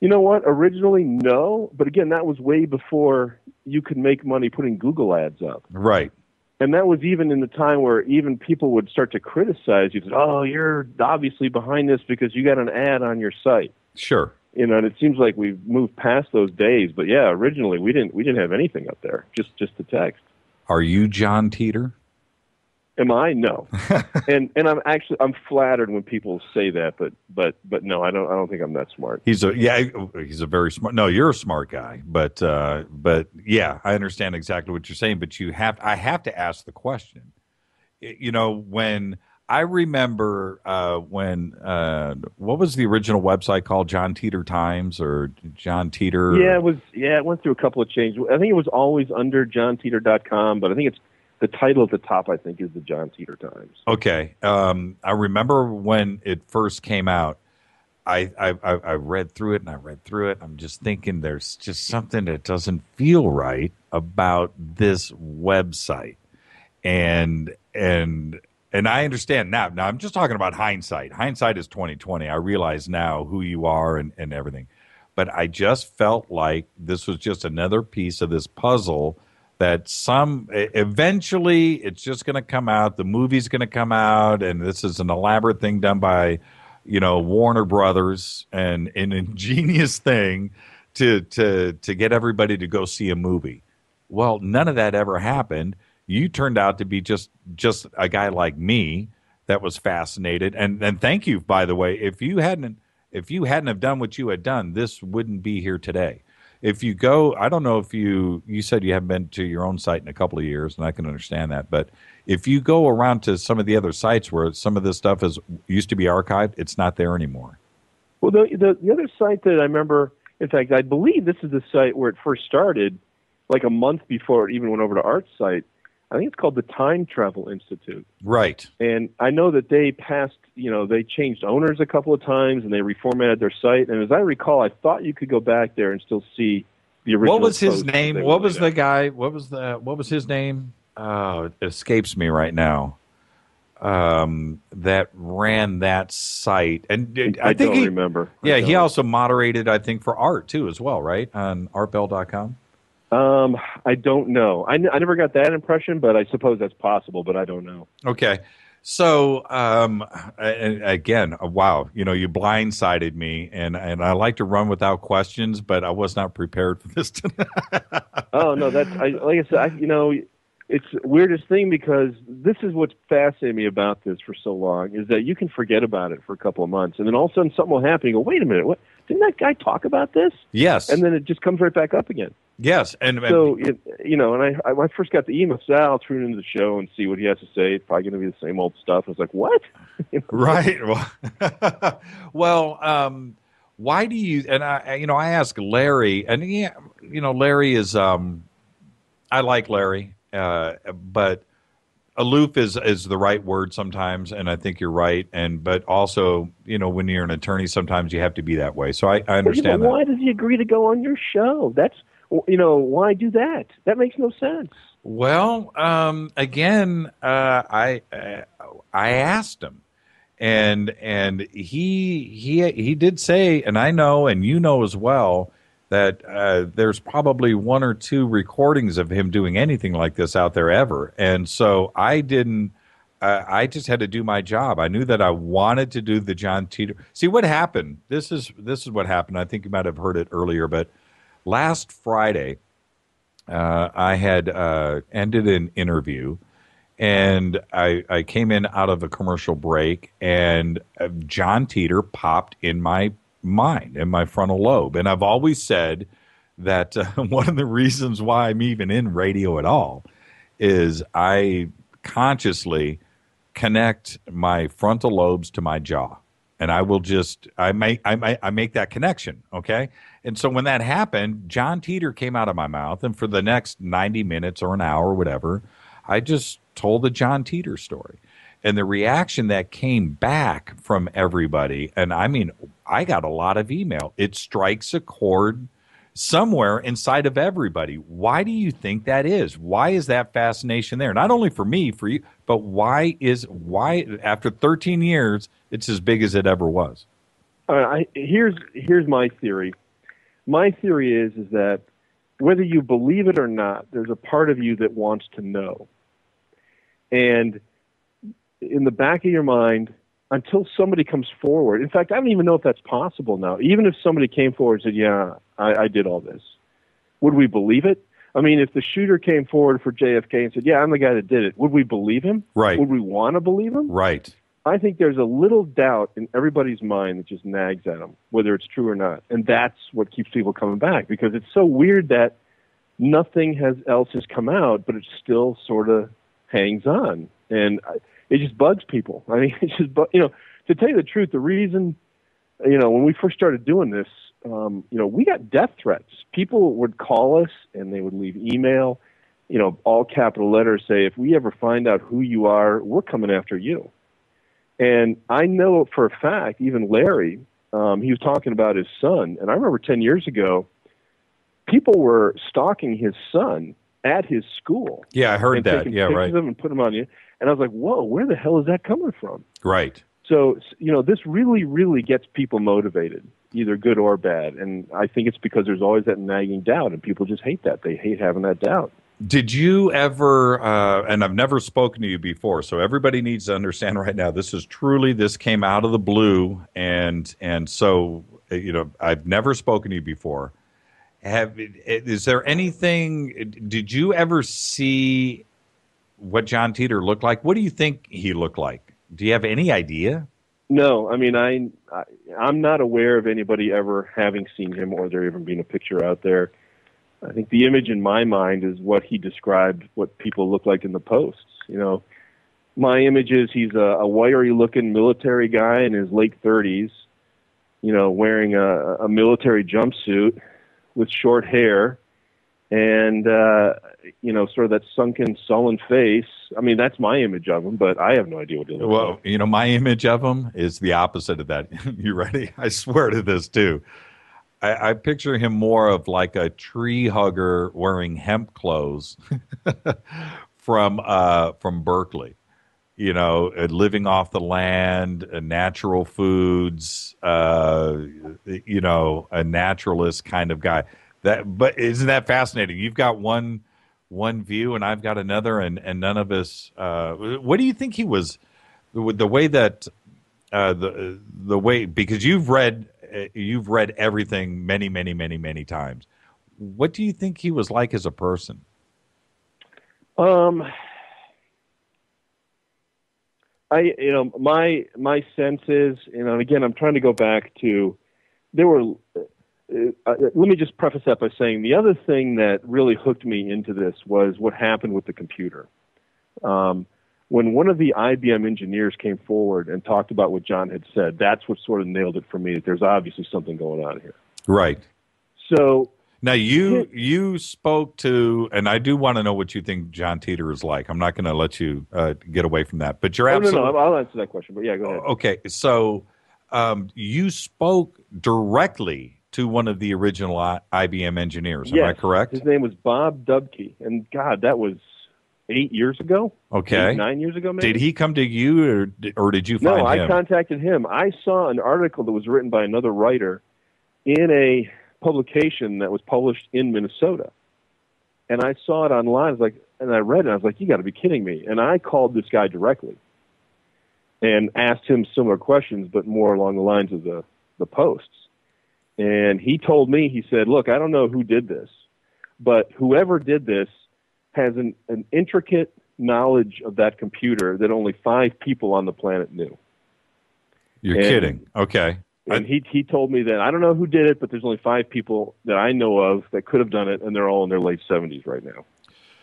You know what? Originally, no. But again, that was way before you could make money putting Google ads up. Right. And that was even in the time where even people would start to criticize you. Oh, you're obviously behind this because you got an ad on your site. Sure. You know, and it seems like we've moved past those days. But yeah, originally we didn't we didn't have anything up there. Just just the text. Are you John Titor? Am I? No. and and I'm actually I'm flattered when people say that, but but but no, I don't I don't think I'm that smart. He's a yeah, he's a very smart. No, you're a smart guy, but uh, but yeah, I understand exactly what you're saying. But you have I have to ask the question. You know, when I remember uh, when uh, what was the original website called? John Titor Times or John Titor? Yeah, it was. Yeah, it went through a couple of changes. I think it was always under John Titor dot com, but I think it's. The title at the top, I think, is the John Titor Times. Okay. Um, I remember when it first came out, I, I, I read through it and I read through it. I'm just thinking there's just something that doesn't feel right about this website. And and and I understand now. Now, I'm just talking about hindsight. Hindsight is twenty twenty. I realize now who you are and, and everything. But I just felt like this was just another piece of this puzzle that some eventually it's just going to come out, the movie's going to come out, and this is an elaborate thing done by, you know, Warner Brothers, and an ingenious thing to to to get everybody to go see a movie. Well, none of that ever happened. You turned out to be just just a guy like me that was fascinated, and and thank you, by the way. If you hadn't if you hadn't have done what you had done, this wouldn't be here today. If you go, I don't know if you, you said you haven't been to your own site in a couple of years, and I can understand that. But if you go around to some of the other sites where some of this stuff is used to be archived, it's not there anymore. Well, the, the, the other site that I remember, in fact, I believe this is the site where it first started, like a month before it even went over to Art's site. I think it's called the Time Travel Institute. Right. And I know that they passed, you know, they changed owners a couple of times and they reformatted their site. And as I recall, I thought you could go back there and still see the original. What was his name? What was the guy? What was the, what was his name? Oh, it escapes me right now. Um, that ran that site. And it, I, I think don't he, remember. Yeah. Don't. He also moderated, I think, for Art too, as well, right? On art bell dot com. Um, I don't know. I, n- I never got that impression, but I suppose that's possible, but I don't know. Okay. So, um, I, again, wow, you know, you blindsided me, and, and I like to run without questions, but I was not prepared for this tonight. Oh, no, that's, I, like I said, I, you know, it's the weirdest thing because this is what's fascinated me about this for so long is that you can forget about it for a couple of months, and then all of a sudden something will happen. You go, wait a minute, what? Didn't that guy talk about this? Yes. And then it just comes right back up again. Yes, and, and so it, you know, and I, I when I first got the email, so I'll tune into the show and see what he has to say. It's probably going to be the same old stuff. I was like, what? You know? Right. Well, well, um, why do you? And I, you know, I asked Larry, and yeah, you know, Larry is. Um, I like Larry, uh, but aloof is is the right word sometimes, and I think you're right. And but also, you know, when you're an attorney, sometimes you have to be that way. So I, I understand. Well, you know, that. Why does he agree to go on your show? That's You know, why do that? That makes no sense. Well, um, again, uh, I uh, I asked him, And and he he he did say, and I know, and you know as well, that uh, there's probably one or two recordings of him doing anything like this out there ever. And so I didn't. Uh, I just had to do my job. I knew that I wanted to do the John Titor. See what happened. This is this is what happened. I think you might have heard it earlier, but last Friday, uh, I had uh, ended an interview. And I, I came in out of a commercial break, and John Titor popped in my mind, in my frontal lobe. And I've always said that uh, one of the reasons why I'm even in radio at all is I consciously connect my frontal lobes to my jaw. And I will just I make I make, I make that connection, okay? And so when that happened, John Titor came out of my mouth, and for the next ninety minutes or an hour or whatever, I just told the John Titor story. And the reaction that came back from everybody, and I mean, I got a lot of email. It strikes a chord somewhere inside of everybody. Why do you think that is? Why is that fascination there? Not only for me, for you, but why is, why after thirteen years, it's as big as it ever was? All right, I, here's, here's my theory. My theory is, is that whether you believe it or not, there's a part of you that wants to know. And in the back of your mind, until somebody comes forward, in fact, I don't even know if that's possible now. Even if somebody came forward and said, yeah, I, I did all this, would we believe it? I mean, if the shooter came forward for J F K and said, yeah, I'm the guy that did it, would we believe him? Right. Would we want to believe him? Right. I think there's a little doubt in everybody's mind that just nags at them, whether it's true or not. And that's what keeps people coming back, because it's so weird that nothing has, else has come out, but it's still sort of hangs on, and it just bugs people. I mean, it's just, you know, to tell you the truth, the reason, you know, when we first started doing this, um, you know, we got death threats. People would call us and they would leave email, you know, all capital letters, say, if we ever find out who you are, we're coming after you. And I know for a fact, even Larry, um, he was talking about his son, and I remember ten years ago, people were stalking his son at his school. Yeah, I heard that. Yeah, right. And put them on you. And I was like, whoa, where the hell is that coming from? Right. So, you know, this really, really gets people motivated, either good or bad. And I think it's because there's always that nagging doubt, and people just hate that. They hate having that doubt. Did you ever, uh, and I've never spoken to you before, so everybody needs to understand right now, this is truly, this came out of the blue. And, and so, you know, I've never spoken to you before. Have, is there anything, did you ever see what John Titor looked like? What do you think he looked like? Do you have any idea? No, I mean, I, I, I'm not aware of anybody ever having seen him or there even being a picture out there. I think the image in my mind is what he described what people look like in the posts. You know, my image is he's a, a wiry-looking military guy in his late thirties, you know, wearing a, a military jumpsuit with short hair and, uh, you know, sort of that sunken, sullen face. I mean, that's my image of him, but I have no idea what he looks well, like. You know, my image of him is the opposite of that. You ready? I swear to this, too. I, I picture him more of like a tree hugger wearing hemp clothes from uh, from Berkeley, you know, living off the land, uh, natural foods, uh, you know, a naturalist kind of guy. That, but isn't that fascinating? You've got one one view, and I've got another, and, and none of us. Uh, what do you think he was? The, the way that uh, the the way because you've read. You've read everything many, many, many, many times. What do you think he was like as a person? Um, I, you know, my, my sense is, you know, and again, I'm trying to go back to, there were, uh, uh, let me just preface that by saying the other thing that really hooked me into this was what happened with the computer. Um, When one of the I B M engineers came forward and talked about what John had said, that's what sort of nailed it for me, that there's obviously something going on here. Right. So now you it, you spoke to, and I do want to know what you think John Titor is like. I'm not going to let you uh, get away from that, but you're oh, absolutely. No, no, I'll answer that question, but yeah, go ahead. Okay, so um, you spoke directly to one of the original I B M engineers, yes. Am I correct? His name was Bob Dubke, and God, that was... eight years ago. Okay. Eight, nine years ago, maybe. Did he come to you, or, or did you find no, him? No, I contacted him. I saw an article that was written by another writer in a publication that was published in Minnesota. And I saw it online. I was like, and I read it. I was like, you got to be kidding me. And I called this guy directly and asked him similar questions, but more along the lines of the, the posts. And he told me, he said, look, I don't know who did this, but whoever did this has an, an intricate knowledge of that computer that only five people on the planet knew. You're and, kidding. Okay. And I, he he told me that, I don't know who did it, but there's only five people that I know of that could have done it, and they're all in their late seventies right now.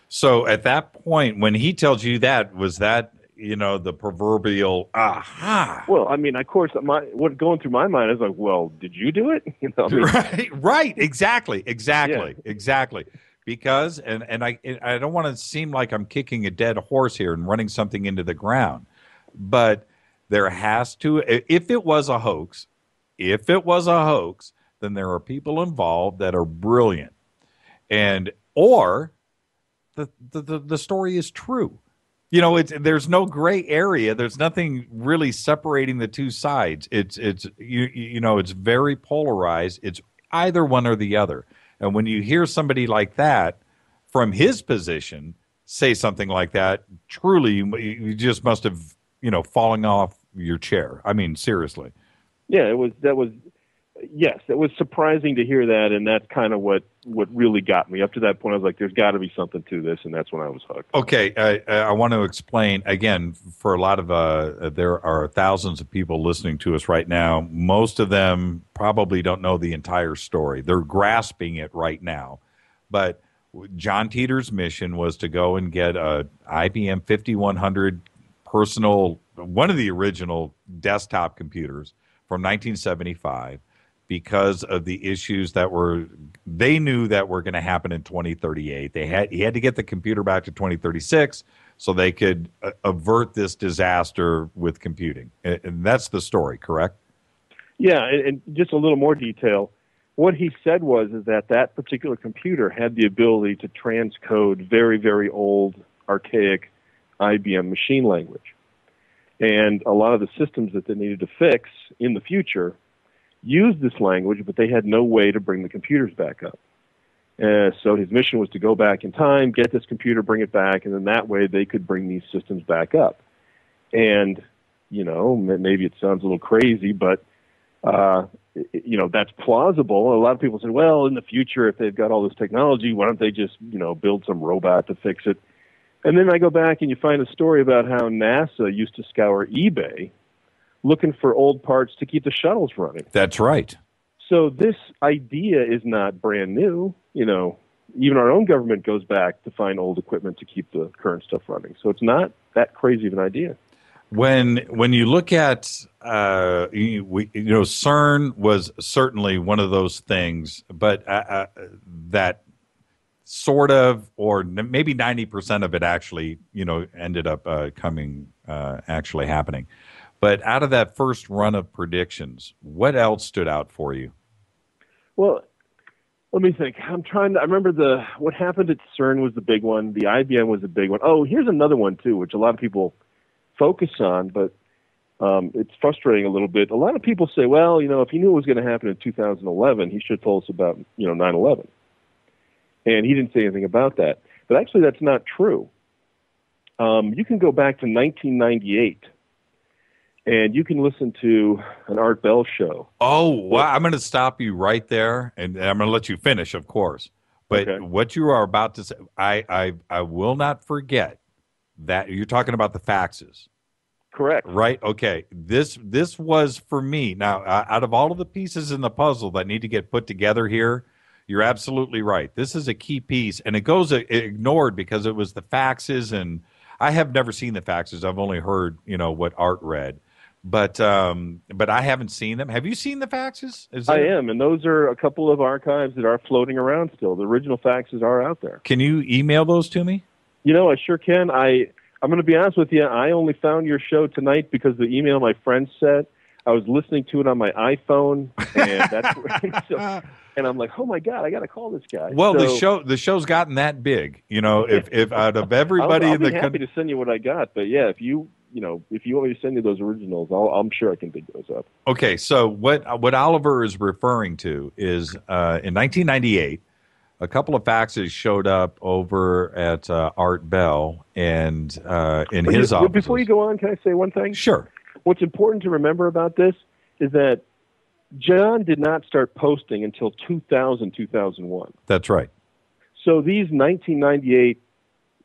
So at that point, when he tells you that, was that, you know, the proverbial aha? Well, I mean, of course, my, what going through my mind is like, well, did you do it? You know, I mean, right, right, exactly, exactly, yeah. exactly. Because, and, and I I don't want to seem like I'm kicking a dead horse here and running something into the ground, but there has to, if it was a hoax, if it was a hoax, then there are people involved that are brilliant, and or the the the story is true. You know, it's, there's no gray area. There's nothing really separating the two sides. It's it's you you know, it's very polarized. It's either one or the other. And when you hear somebody like that from his position say something like that, truly you, you just must have, you know, fallen off your chair. I mean, seriously. Yeah, it was that was yes, it was surprising to hear that, and that's kind of what, what really got me. Up to that point, I was like, there's got to be something to this, and that's when I was hooked. Okay, I, I want to explain, again, for a lot of, uh, there are thousands of people listening to us right now. Most of them probably don't know the entire story. They're grasping it right now. But John Titor's mission was to go and get a I B M fifty-one hundred personal, one of the original desktop computers from nineteen seventy-five, because of the issues that were, they knew that were going to happen in twenty thirty-eight. They had he had to get the computer back to twenty thirty-six so they could uh, avert this disaster with computing. And, and that's the story, correct? Yeah, and, and just a little more detail. What he said was is that that particular computer had the ability to transcode very, very old, archaic I B M machine language. And a lot of the systems that they needed to fix in the future used this language, but they had no way to bring the computers back up. Uh, so his mission was to go back in time, get this computer, bring it back, and then that way they could bring these systems back up. And, you know, maybe it sounds a little crazy, but, uh, you know, that's plausible. A lot of people said, well, in the future, if they've got all this technology, why don't they just, you know, build some robot to fix it? And then I go back and you find a story about how NASA used to scour eBay looking for old parts to keep the shuttles running. That's right. So this idea is not brand new. You know, even our own government goes back to find old equipment to keep the current stuff running. So it's not that crazy of an idea. When when you look at, uh, you, we, you know, CERN was certainly one of those things, but uh, uh, that sort of, or maybe ninety percent of it actually, you know, ended up uh, coming, uh, actually happening. But out of that first run of predictions, what else stood out for you? Well, let me think. I'm trying to, I remember the, what happened at CERN was the big one. The I B M was the big one. Oh, here's another one too, which a lot of people focus on, but um, it's frustrating a little bit. A lot of people say, well, you know, if he knew it was going to happen in two thousand eleven, he should have told us about, you know, nine eleven. And he didn't say anything about that. But actually, that's not true. Um, you can go back to nineteen ninety-eight. And you can listen to an Art Bell show. Oh, wow. I'm going to stop you right there, and I'm going to let you finish, of course. But okay, what you are about to say, I, I, I will not forget that you're talking about the faxes. Correct. Right? Okay. This this was for me. Now, uh, out of all of the pieces in the puzzle that need to get put together here, you're absolutely right. This is a key piece, and it goes uh, ignored because it was the faxes, and I have never seen the faxes. I've only heard, you know, what Art read. But um, but I haven't seen them. Have you seen the faxes? Is there... I am, and those are a couple of archives that are floating around still. The original faxes are out there. Can you email those to me? You know, I sure can. I, I'm going to be honest with you. I only found your show tonight because the email my friend sent. I was listening to it on my iPhone, and that's where, so And I'm like, oh my God, I got to call this guy. Well, so, the show the show's gotten that big, you know. If if out of everybody I'll, I'll in the country, I'll be happy to send you what I got. But yeah, if you you know if you want me to send you those originals, I'll, I'm sure I can dig those up. Okay, so what what Oliver is referring to is uh, in nineteen ninety-eight, a couple of faxes showed up over at uh, Art Bell and uh, in his office. Before you go on, can I say one thing? Sure. What's important to remember about this is that John did not start posting until two thousand, two thousand one. That's right. So these nineteen ninety-eight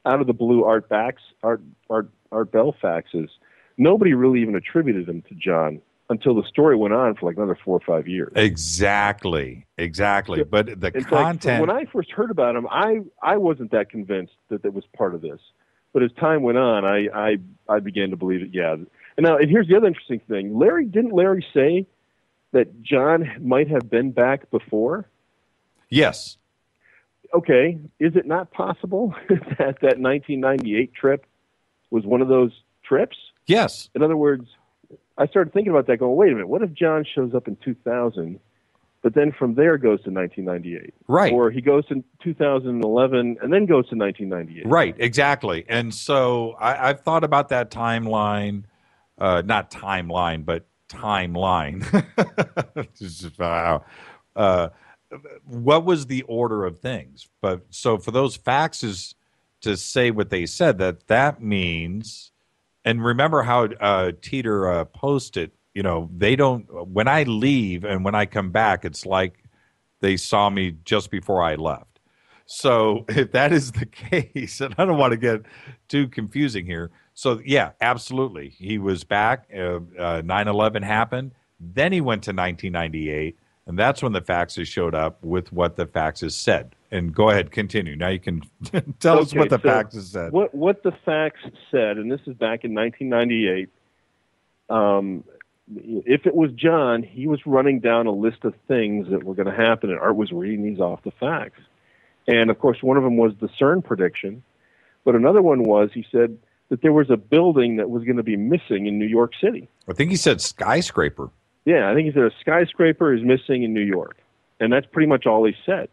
out of the blue Art Backs, Art, Art, Art Bell faxes, nobody really even attributed them to John until the story went on for like another four or five years. Exactly, exactly. So, but the content. Like, when I first heard about him, I, I wasn't that convinced that that was part of this. But as time went on, I, I, I began to believe it, yeah. And now, and here's the other interesting thing. Larry, didn't Larry say that John might have been back before? Yes. Okay. Is it not possible that that nineteen ninety-eight trip was one of those trips? Yes. In other words, I started thinking about that going, wait a minute, what if John shows up in two thousand, but then from there goes to nineteen ninety-eight? Right. Or he goes to two thousand eleven and then goes to nineteen ninety-eight. Right, exactly. And so I, I've thought about that timeline, uh, not timeline, but timeline. uh, what was the order of things? But so for those faxes to say what they said, that that means, and remember how uh, Titor uh, posted, you know, they don't, when I leave and when I come back, it's like they saw me just before I left. So if that is the case, and I don't want to get too confusing here, so, yeah, absolutely. He was back. Uh, uh, nine eleven happened. Then he went to nineteen ninety-eight, and that's when the faxes showed up with what the faxes said. And go ahead, continue. Now you can tell okay, us what the so faxes said. What, what the fax said, and this is back in nineteen ninety-eight, um, if it was John, he was running down a list of things that were going to happen, and Art was reading these off the fax. And, of course, one of them was the CERN prediction, but another one was he said that there was a building that was going to be missing in New York City. I think he said skyscraper. Yeah, I think he said a skyscraper is missing in New York. And that's pretty much all he said.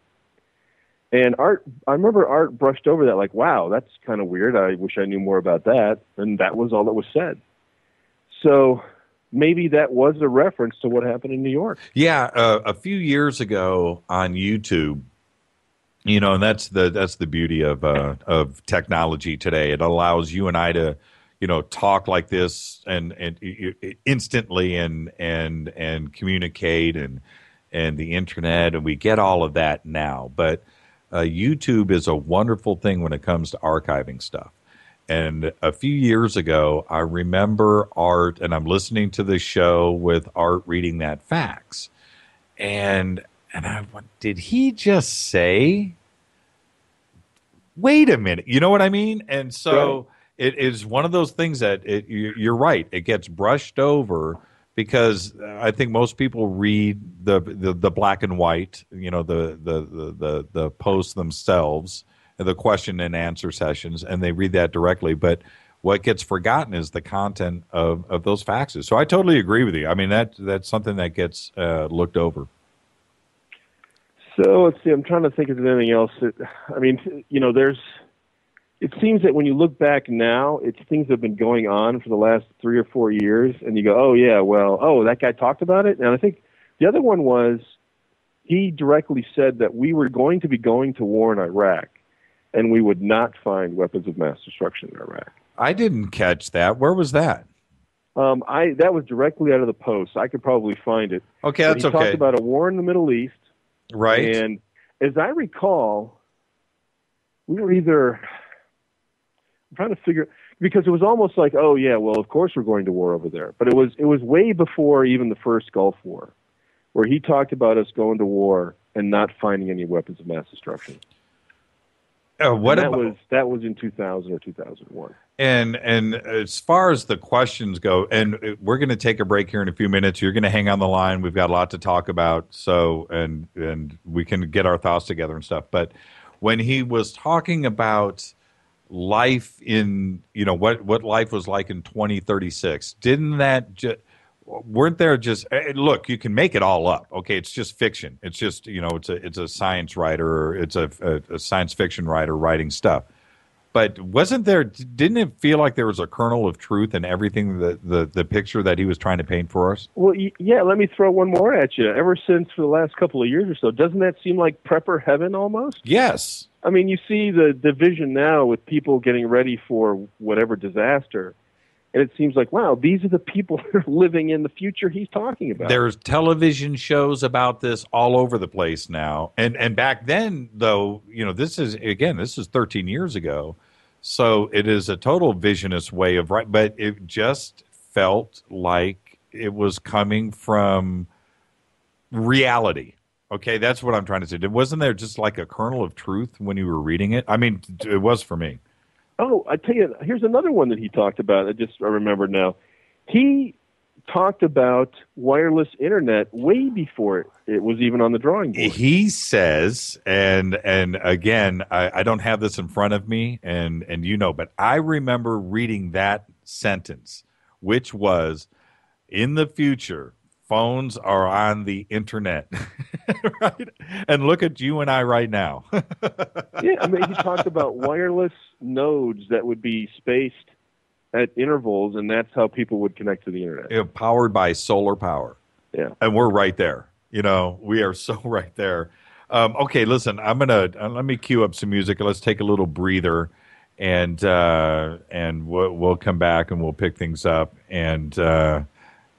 And Art, I remember Art brushed over that like, wow, that's kind of weird. I wish I knew more about that. And that was all that was said. So maybe that was a reference to what happened in New York. Yeah, uh, a few years ago on YouTube, you know, and that's the that's the beauty of uh, of technology today. It allows you and I to, you know, talk like this and and instantly and and and communicate and and the internet, and we get all of that now. But uh, YouTube is a wonderful thing when it comes to archiving stuff. And a few years ago, I remember Art, and I'm listening to the show with Art reading that fax, and and I went, did he just say? Wait a minute. You know what I mean? And so right. It is one of those things that it, you're right. It gets brushed over because I think most people read the the, the black and white, you know, the, the, the, the, the posts themselves, the question and answer sessions, and they read that directly. But what gets forgotten is the content of, of those faxes. So I totally agree with you. I mean, that that's something that gets uh, looked over. So let's see, I'm trying to think of anything else. That, I mean, you know, there's, it seems that when you look back now, it's things that have been going on for the last three or four years, and you go, oh, yeah, well, oh, that guy talked about it. And I think the other one was he directly said that we were going to be going to war in Iraq, and we would not find weapons of mass destruction in Iraq. I didn't catch that. Where was that? Um, I that was directly out of the Post. I could probably find it. Okay, that's okay. He talked about a war in the Middle East. Right. And as I recall, we were either I'm trying to figure because it was almost like, oh yeah, well of course we're going to war over there. But it was it was way before even the first Gulf War, where he talked about us going to war and not finding any weapons of mass destruction. Uh, what and that about, was that was in two thousand or two thousand one. And and as far as the questions go, and we're going to take a break here in a few minutes. You're going to hang on the line. We've got a lot to talk about, so and and we can get our thoughts together and stuff. But when he was talking about life in, you know, what what life was like in twenty thirty-six, didn't that ju- weren't there just look, you can make it all up. Okay, it's just fiction. It's just, you know, it's a it's a science writer, it's a, a, a science fiction writer writing stuff. But wasn't there, didn't it feel like there was a kernel of truth in everything, the, the, the picture that he was trying to paint for us? Well, yeah, let me throw one more at you. Ever since for the last couple of years or so, doesn't that seem like prepper heaven almost? Yes. I mean, you see the division now with people getting ready for whatever disaster. And it seems like, wow, these are the people that are living in the future he's talking about. There's television shows about this all over the place now. And and back then, though, you know, this is, again, this is thirteen years ago. So it is a total visionist way of writing. But it just felt like it was coming from reality. Okay, that's what I'm trying to say. Wasn't there just like a kernel of truth when you were reading it? I mean, it was for me. Oh, I tell you, here's another one that he talked about. I just I remember now. He talked about wireless internet way before it, it was even on the drawing board. He says, and and again, I, I don't have this in front of me, and, and you know, but I remember reading that sentence, which was, in the future, phones are on the internet, right? And look at you and I right now. Yeah, I mean, he talked about wireless nodes that would be spaced at intervals, and that's how people would connect to the internet. Yeah, powered by solar power. Yeah, and we're right there. You know, we are so right there. Um, okay, listen, I'm gonna uh, let me cue up some music. Let's take a little breather, and uh, and we'll, we'll come back and we'll pick things up and. Uh,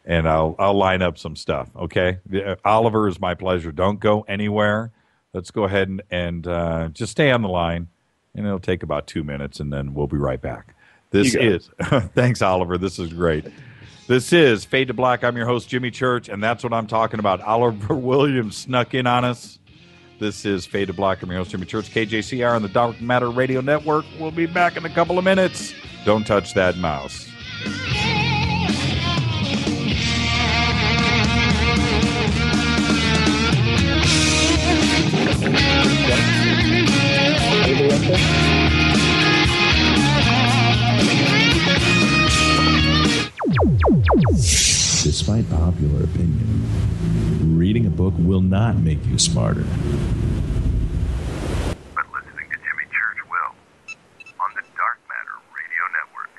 And I'll I'll line up some stuff, okay? Uh, Oliver, is my pleasure. Don't go anywhere. Let's go ahead and, and uh, just stay on the line, and it'll take about two minutes, and then we'll be right back. This is thanks, Oliver. This is great. This is Fade to Black. I'm your host, Jimmy Church, and that's what I'm talking about. Oliver Williams snuck in on us. This is Fade to Black. I'm your host, Jimmy Church, K J C R on the Dark Matter Radio Network. We'll be back in a couple of minutes. Don't touch that mouse. Despite popular opinion, reading a book will not make you smarter. But listening to Jimmy Church will. On the Dark Matter Radio Network.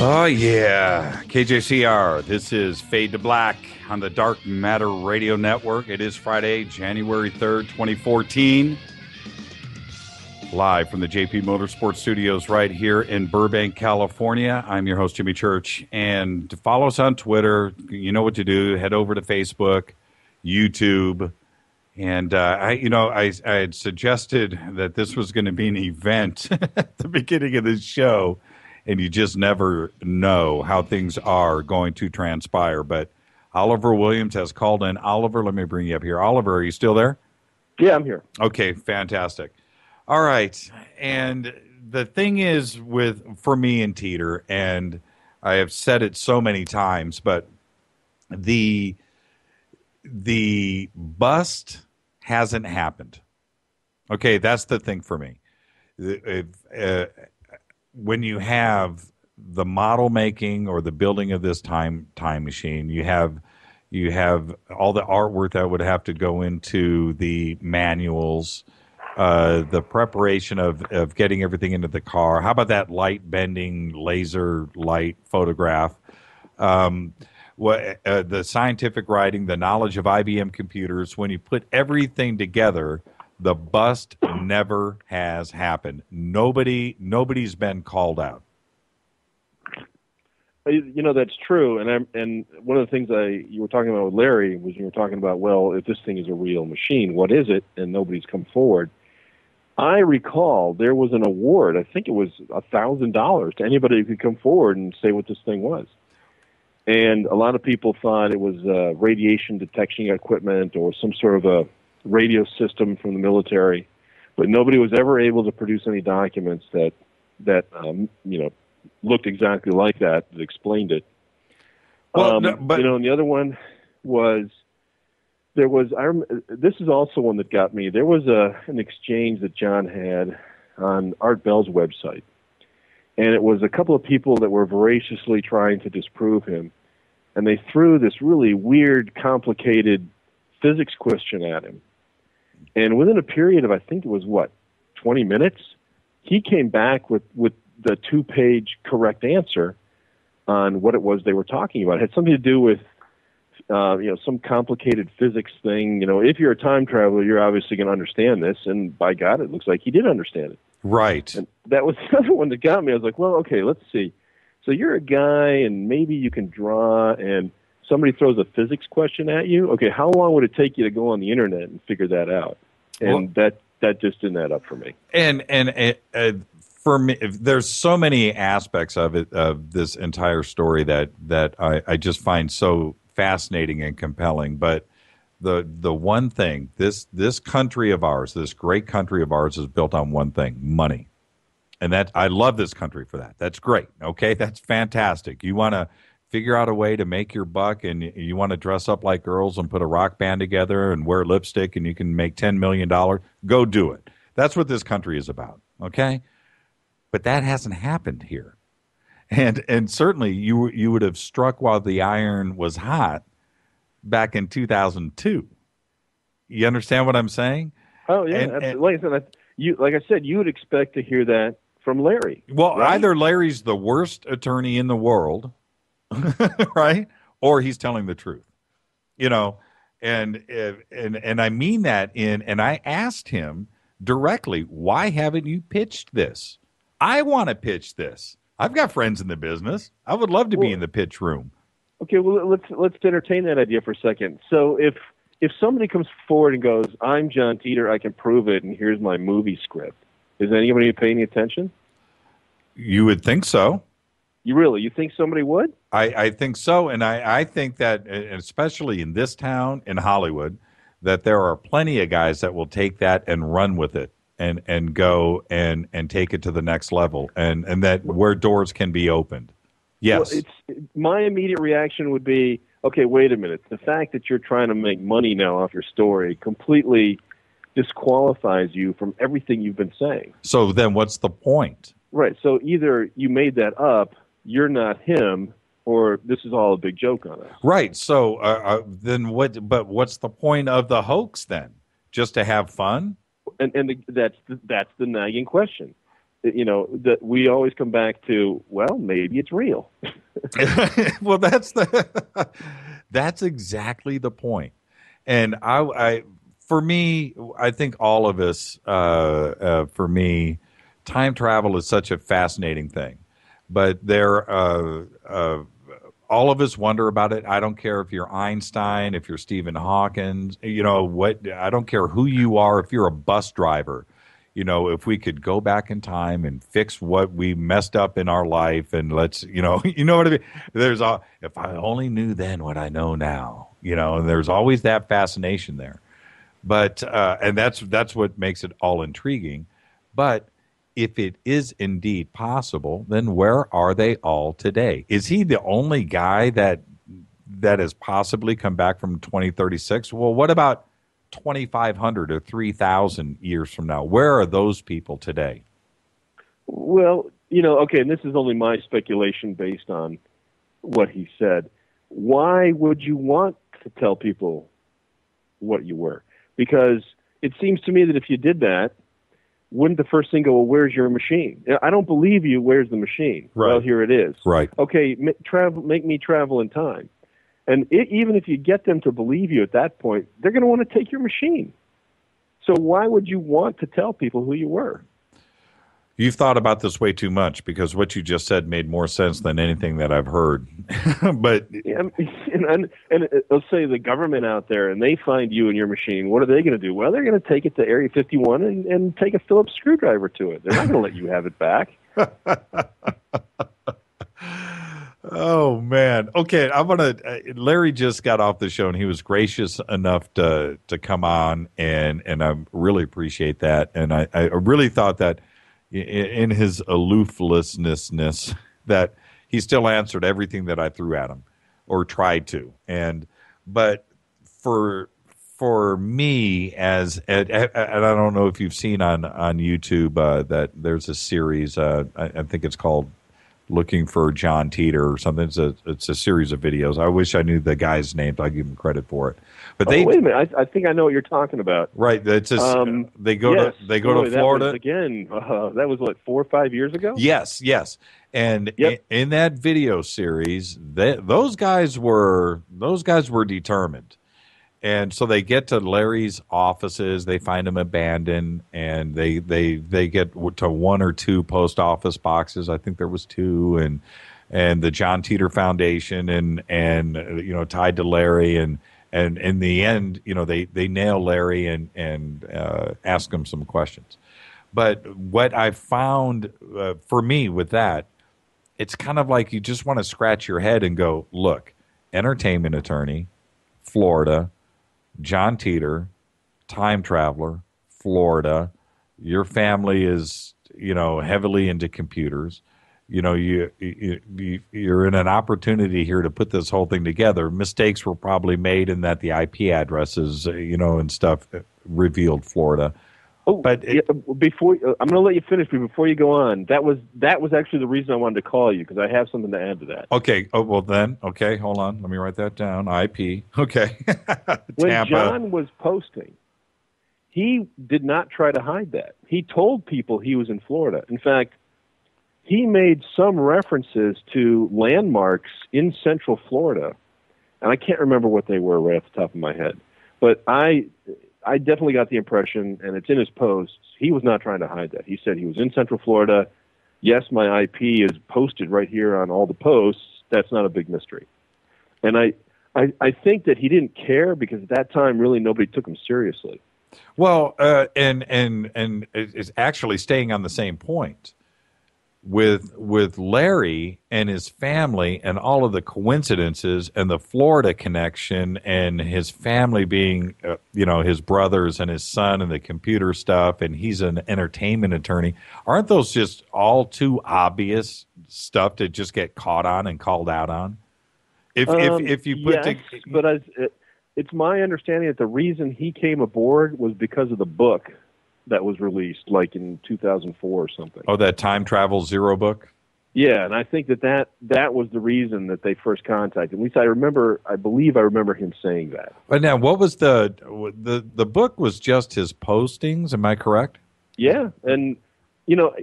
Oh, yeah. K J C R, this is Fade to Black on the Dark Matter Radio Network. It is Friday, January third, twenty fourteen. Live from the J P Motorsports Studios right here in Burbank, California. I'm your host, Jimmy Church. And to follow us on Twitter, you know what to do. Head over to Facebook, YouTube. And, uh, I, you know, I, I had suggested that this was going to be an event at the beginning of this show. And you just never know how things are going to transpire. But Oliver Williams has called in. Oliver, let me bring you up here. Oliver, are you still there? Yeah, I'm here. Okay, fantastic. All right. And the thing is with for me and Titor, and I have said it so many times, but the the bust hasn't happened. Okay, that's the thing for me. If, uh, when you have the model making or the building of this time time machine, you have you have all the artwork that would have to go into the manuals, uh, the preparation of, of getting everything into the car. How about that light bending laser light photograph? Um, what uh, the scientific writing, the knowledge of I B M computers. When you put everything together, the bust never has happened. Nobody, nobody's been called out. You know, that's true, and I'm, and one of the things I you were talking about with Larry was you were talking about, well, if this thing is a real machine, what is it? And nobody's come forward. I recall there was an award, I think it was one thousand dollars to anybody who could come forward and say what this thing was. And a lot of people thought it was uh, radiation detection equipment or some sort of a radio system from the military, but nobody was ever able to produce any documents that, that um, you know, looked exactly like that, that explained it. Well, um, no, but you know, and the other one was there was, I rem- this is also one that got me. There was a, an exchange that John had on Art Bell's website. And it was a couple of people that were voraciously trying to disprove him. And they threw this really weird, complicated physics question at him. And within a period of, I think it was, what, twenty minutes? He came back with, with the two-page correct answer on what it was they were talking about. It had something to do with Uh, you know, some complicated physics thing. You know, if you're a time traveler, you're obviously going to understand this. And by God, it looks like he did understand it. Right. And that was the other one that got me. I was like, well, okay, let's see. So you're a guy, and maybe you can draw, and somebody throws a physics question at you. Okay, how long would it take you to go on the internet and figure that out? And well, that that just didn't add up for me. And and uh, for me, there's so many aspects of it of this entire story that that I, I just find so fascinating and compelling, but the the one thing this this country of ours, this great country of ours, is built on one thing: money. And that I love this country for that. That's great. Okay, that's fantastic. You want to figure out a way to make your buck, and you, you want to dress up like girls and put a rock band together and wear lipstick, and you can make ten million dollars. Go do it. That's what this country is about. Okay, but that hasn't happened here. And and certainly you you would have struck while the iron was hot back in two thousand two. You understand what I'm saying? Oh yeah, and, and, like I said, I, you like I said, you would expect to hear that from Larry. Well, right? Either Larry's the worst attorney in the world, right, or he's telling the truth. You know, and and and I mean that in. And I asked him directly, why haven't you pitched this? I want to pitch this. I've got friends in the business. I would love to well, be in the pitch room. Okay, well, let's let's entertain that idea for a second. So if if somebody comes forward and goes, "I'm John Titor, I can prove it, and here's my movie script," is anybody paying attention? You would think so. You really? You think somebody would? I, I think so, and I, I think that, especially in this town, in Hollywood, that there are plenty of guys that will take that and run with it. And, and go and, and take it to the next level, and, and that where doors can be opened. Yes. Well, it's, my immediate reaction would be, okay, wait a minute. The fact that you're trying to make money now off your story completely disqualifies you from everything you've been saying. So then what's the point? Right. So either you made that up, you're not him, or this is all a big joke on us. Right. So uh, uh, then what? But what's the point of the hoax then? Just to have fun? And, and the, that's the, that's the nagging question, you know. That we always come back to. Well, maybe it's real. Well, that's the that's exactly the point. And I, I, for me, I think all of us. Uh, uh, for me, time travel is such a fascinating thing. But there, uh, uh, all of us wonder about it. I don't care if you're Einstein, if you're Stephen Hawking, you know, what, I don't care who you are. If you're a bus driver, you know, if we could go back in time and fix what we messed up in our life, and let's, you know, you know what I mean? There's all, if I only knew then what I know now, you know, and there's always that fascination there. But, uh, and that's, that's what makes it all intriguing. But if it is indeed possible, then where are they all today? Is he the only guy that that has possibly come back from twenty thirty-six? Well, what about twenty-five hundred or three thousand years from now? Where are those people today? Well, you know, okay, and this is only my speculation based on what he said. Why would you want to tell people what you were? Because it seems to me that if you did that, wouldn't the first thing go, well, where's your machine? I don't believe you. Where's the machine? Right. Well, here it is. Right. Okay, m- travel, make me travel in time. And it, even if you get them to believe you at that point, they're going to want to take your machine. So why would you want to tell people who you were? You've thought about this way too much, because what you just said made more sense than anything that I've heard. But yeah, and, and, and let's say the government out there, and they find you and your machine, what are they going to do? Well, they're going to take it to Area fifty-one and, and take a Phillips screwdriver to it. They're not going to let you have it back. Oh, man. Okay, I'm going to – Larry just got off the show, and he was gracious enough to to come on, and, and I really appreciate that. And I, I really thought that – in his alooflessness, that he still answered everything that I threw at him or tried to. And but for for me as, and I don't know if you've seen on, on YouTube uh, that there's a series, uh, I think it's called Looking for John Titor or something. It's a, it's a series of videos. I wish I knew the guy's name, so I give him credit for it. But they, oh, wait a minute, I, I think I know what you're talking about. Right, it's just, um, they go yes, to they go boy, to Florida that was, again. Uh, that was what, four or five years ago. Yes, yes, and yep. in, in that video series, they, those guys were those guys were determined. And so they get to Larry's offices, they find him abandoned, and they, they, they get to one or two post office boxes. I think there was two, and and the John Titor Foundation, and and you know, tied to Larry, and and in the end, you know, they, they nail Larry and and uh, ask him some questions. But what I found uh, for me with that, it's kind of like you just want to scratch your head and go, look, entertainment attorney, Florida. John Titor, time traveler, Florida. Your family is, you know, heavily into computers. You know, you, you, you you're in an opportunity here to put this whole thing together. Mistakes were probably made in that the I P addresses, you know, and stuff revealed Florida. Oh, but it, yeah, before uh, I'm going to let you finish, but before you go on, that was that was actually the reason I wanted to call you, because I have something to add to that. Okay. Oh well, then. Okay, hold on. Let me write that down. I P. Okay. When Tampa. John was posting, he did not try to hide that. He told people he was in Florida. In fact, he made some references to landmarks in Central Florida, and I can't remember what they were right off the top of my head, but I. I definitely got the impression, and it's in his posts, he was not trying to hide that. He said he was in Central Florida. Yes, my I P is posted right here on all the posts. That's not a big mystery. And I, I, I think that he didn't care because at that time, really, nobody took him seriously. Well, uh, and and and it's actually staying on the same point with with Larry and his family and all of the coincidences and the Florida connection and his family being, uh, you know, his brothers and his son and the computer stuff, and he's an entertainment attorney. Aren't those just all too obvious stuff to just get caught on and called out on? If um, if, if you put yes, to, but as it, it's my understanding that the reason he came aboard was because of the book that was released like in two thousand four or something. Oh, that Time Travel Zero book? Yeah, and I think that that, that was the reason that they first contacted him. At least I remember, I believe I remember him saying that. But now, what was the, the, the book was just his postings, am I correct? Yeah, and, you know,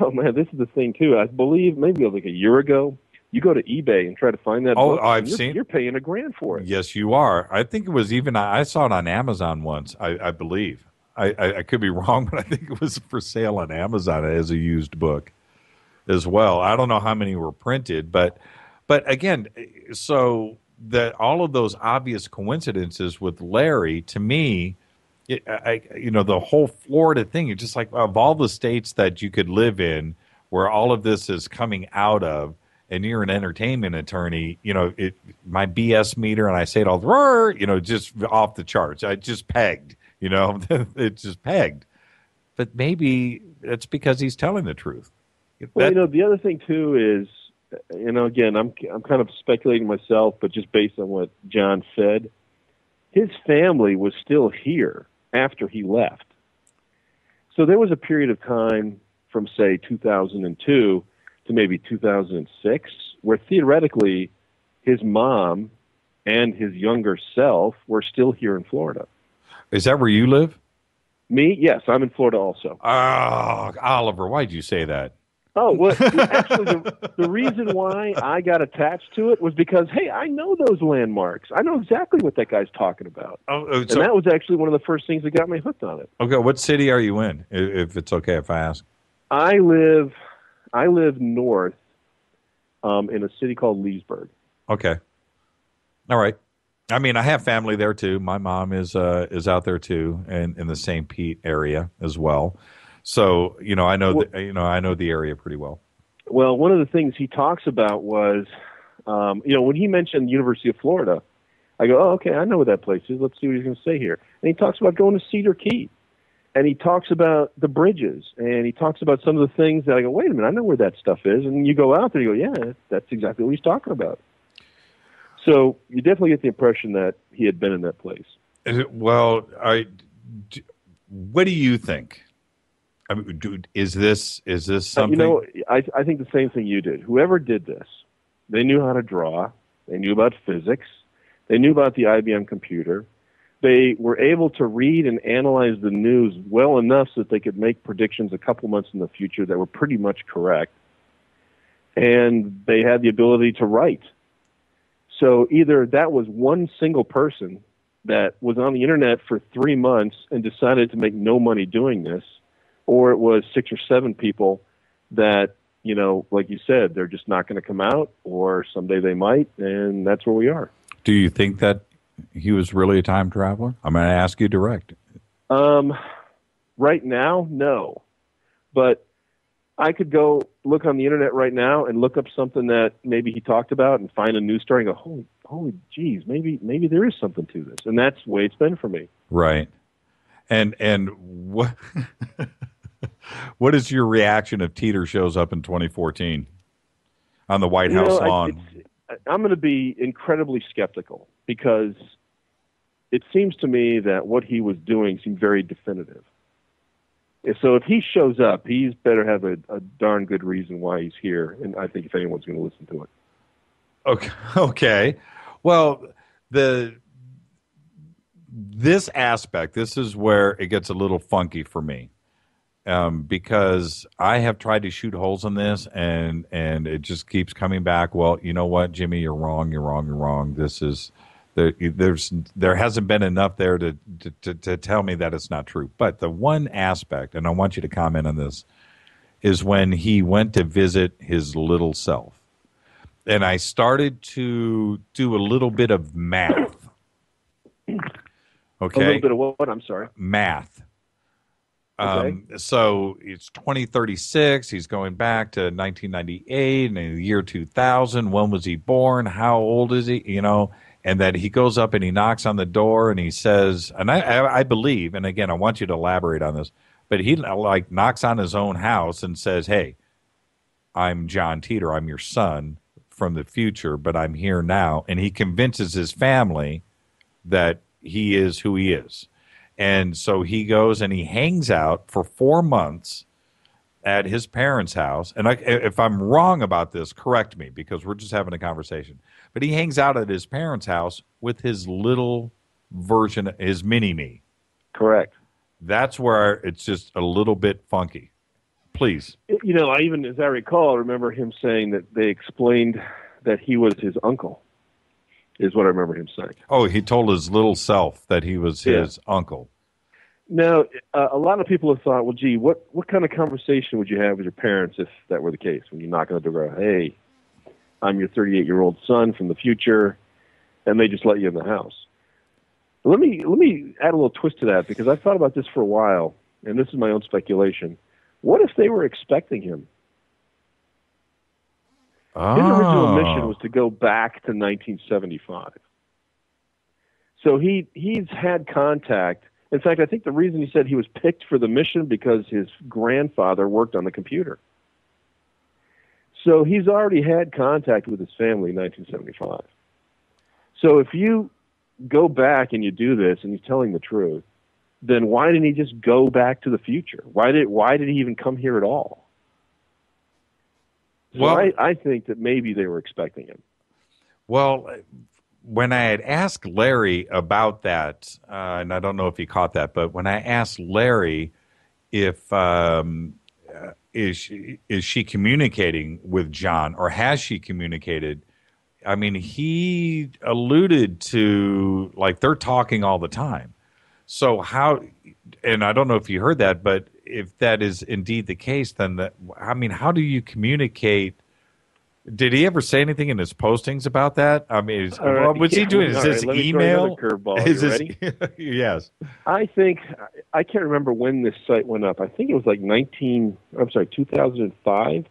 oh man, this is the thing too. I believe maybe like a year ago, you go to eBay and try to find that oh, book. Oh, I've you're, seen. You're paying a grand for it. Yes, you are. I think it was even, I saw it on Amazon once, I, I believe. I, I could be wrong, but I think it was for sale on Amazon as a used book as well. I don't know how many were printed, but but again, so that all of those obvious coincidences with Larry, to me, it, I, you know, the whole Florida thing, it's just like of all the states that you could live in where all of this is coming out of, and you're an entertainment attorney, you know, it, my B S meter, and I say it all, you know, just off the charts. I just pegged. You know, it's just pegged. But maybe it's because he's telling the truth. Well, that, you know, the other thing, too, is, you know, again, I'm I'm kind of speculating myself, but just based on what John said, his family was still here after he left. So there was a period of time from, say, two thousand two to maybe two thousand six where theoretically his mom and his younger self were still here in Florida. Is that where you live? Me? Yes, I'm in Florida also. Oh, Oliver, why'd you say that? Oh, well, actually, the, the reason why I got attached to it was because, hey, I know those landmarks. I know exactly what that guy's talking about. Oh, so, and that was actually one of the first things that got me hooked on it. Okay, what city are you in, if it's okay if I ask? I live, I live north um, in a city called Leesburg. Okay. All right. I mean, I have family there, too. My mom is uh, is out there, too, and in the Saint Pete area as well. So, you know, I know well, the, you know, I know the area pretty well. Well, one of the things he talks about was, um, you know, when he mentioned the University of Florida, I go, oh, okay, I know what that place is. Let's see what he's going to say here. And he talks about going to Cedar Key, and he talks about the bridges, and he talks about some of the things that I go, wait a minute, I know where that stuff is. And you go out there, you go, yeah, that's exactly what he's talking about. So you definitely get the impression that he had been in that place. Well, I. What do you think? I mean, dude, is this is this something? You know, I I think the same thing you did. Whoever did this, they knew how to draw. They knew about physics. They knew about the I B M computer. They were able to read and analyze the news well enough so that they could make predictions a couple months in the future that were pretty much correct. And they had the ability to write. So either that was one single person that was on the internet for three months and decided to make no money doing this, or it was six or seven people that, you know, like you said, they're just not going to come out, or someday they might, and that's where we are. Do you think that he was really a time traveler? I'm going to ask you direct. Um, right now, no. But I could go look on the internet right now and look up something that maybe he talked about and find a news story and go, holy, holy geez, maybe maybe there is something to this. And that's the way it's been for me. Right. And and what what is your reaction if Titor shows up in twenty fourteen on the White you House know, lawn? I, I'm going to be incredibly skeptical, because it seems to me that what he was doing seemed very definitive. So if he shows up, he's better have a, a darn good reason why he's here, and I think if anyone's going to listen to it. Okay. Okay. Well, the this aspect, this is where it gets a little funky for me, um, because I have tried to shoot holes in this, and and it just keeps coming back. Well, you know what, Jimmy, you're wrong. You're wrong. You're wrong. This is there, there's there hasn't been enough there to, to, to tell me that it's not true. But the one aspect, and I want you to comment on this, is when he went to visit his little self. And I started to do a little bit of math. Okay. A little bit of what? I'm sorry. Math. Okay. Um, so it's twenty thirty-six. He's going back to nineteen ninety-eight and in the year two thousand. When was he born? How old is he? You know. And that he goes up and he knocks on the door and he says, and I, I, I believe, and again, I want you to elaborate on this, but he like knocks on his own house and says, hey, I'm John Titor. I'm your son from the future, but I'm here now. And he convinces his family that he is who he is. And so he goes and he hangs out for four months at his parents' house. And I, if I'm wrong about this, correct me, because we're just having a conversation. But he hangs out at his parents' house with his little version, his mini-me. Correct. That's where it's just a little bit funky. Please. You know, I even, as I recall, I remember him saying that they explained that he was his uncle, is what I remember him saying. Oh, he told his little self that he was yeah. his uncle. Now, uh, a lot of people have thought, well, gee, what, what kind of conversation would you have with your parents if that were the case, when you knock on the door, hey, I'm your thirty-eight-year-old son from the future, and they just let you in the house. Let me let me add a little twist to that, because I've thought about this for a while, and this is my own speculation. What if they were expecting him? Oh. His original mission was to go back to nineteen seventy-five. So he he's had contact. In fact, I think the reason he said he was picked for the mission because his grandfather worked on the computer. So he's already had contact with his family in nineteen seventy-five. So if you go back and you do this and he's telling the truth, then why didn't he just go back to the future? Why did why did he even come here at all? So well, I, I think that maybe they were expecting him. Well, when I had asked Larry about that, uh, and I don't know if he caught that, but when I asked Larry if... Um, uh, Is she, is she communicating with John, or has she communicated? I mean, he alluded to, like, they're talking all the time. So how, and I don't know if you heard that, but if that is indeed the case, then, that, I mean, how do you communicate? Did he ever say anything in his postings about that? I mean, is, right, well, what's yeah, he doing? Is this right, email? Is this, yes. I think, I can't remember when this site went up. I think it was like nineteen, I'm sorry, two thousand five.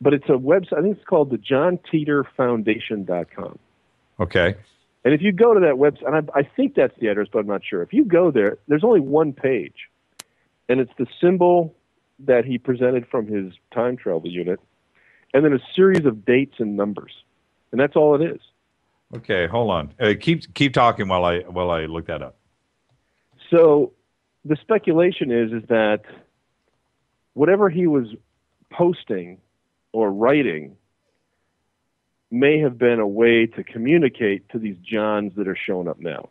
But it's a website, I think it's called the John Titor Foundation dot com. Okay. And if you go to that website, and I, I think that's the address, but I'm not sure. If you go there, there's only one page. And it's the symbol that he presented from his time travel unit, and then a series of dates and numbers, and that's all it is. Okay, hold on. Uh, keep keep talking while I while I look that up. So the speculation is is that whatever he was posting or writing may have been a way to communicate to these Johns that are showing up now.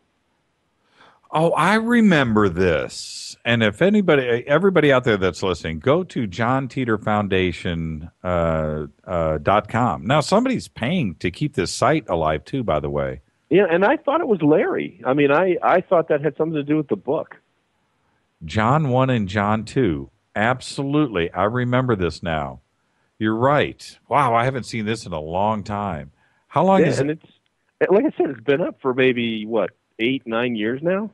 Oh, I remember this. And if anybody, everybody out there that's listening, go to John Titor Foundation dot com. Now, somebody's paying to keep this site alive, too, by the way. Yeah, and I thought it was Larry. I mean, I, I thought that had something to do with the book. John one and John two. Absolutely. I remember this now. You're right. Wow, I haven't seen this in a long time. How long yeah, is and it? It's, like I said, it's been up for maybe, what, eight, nine years now?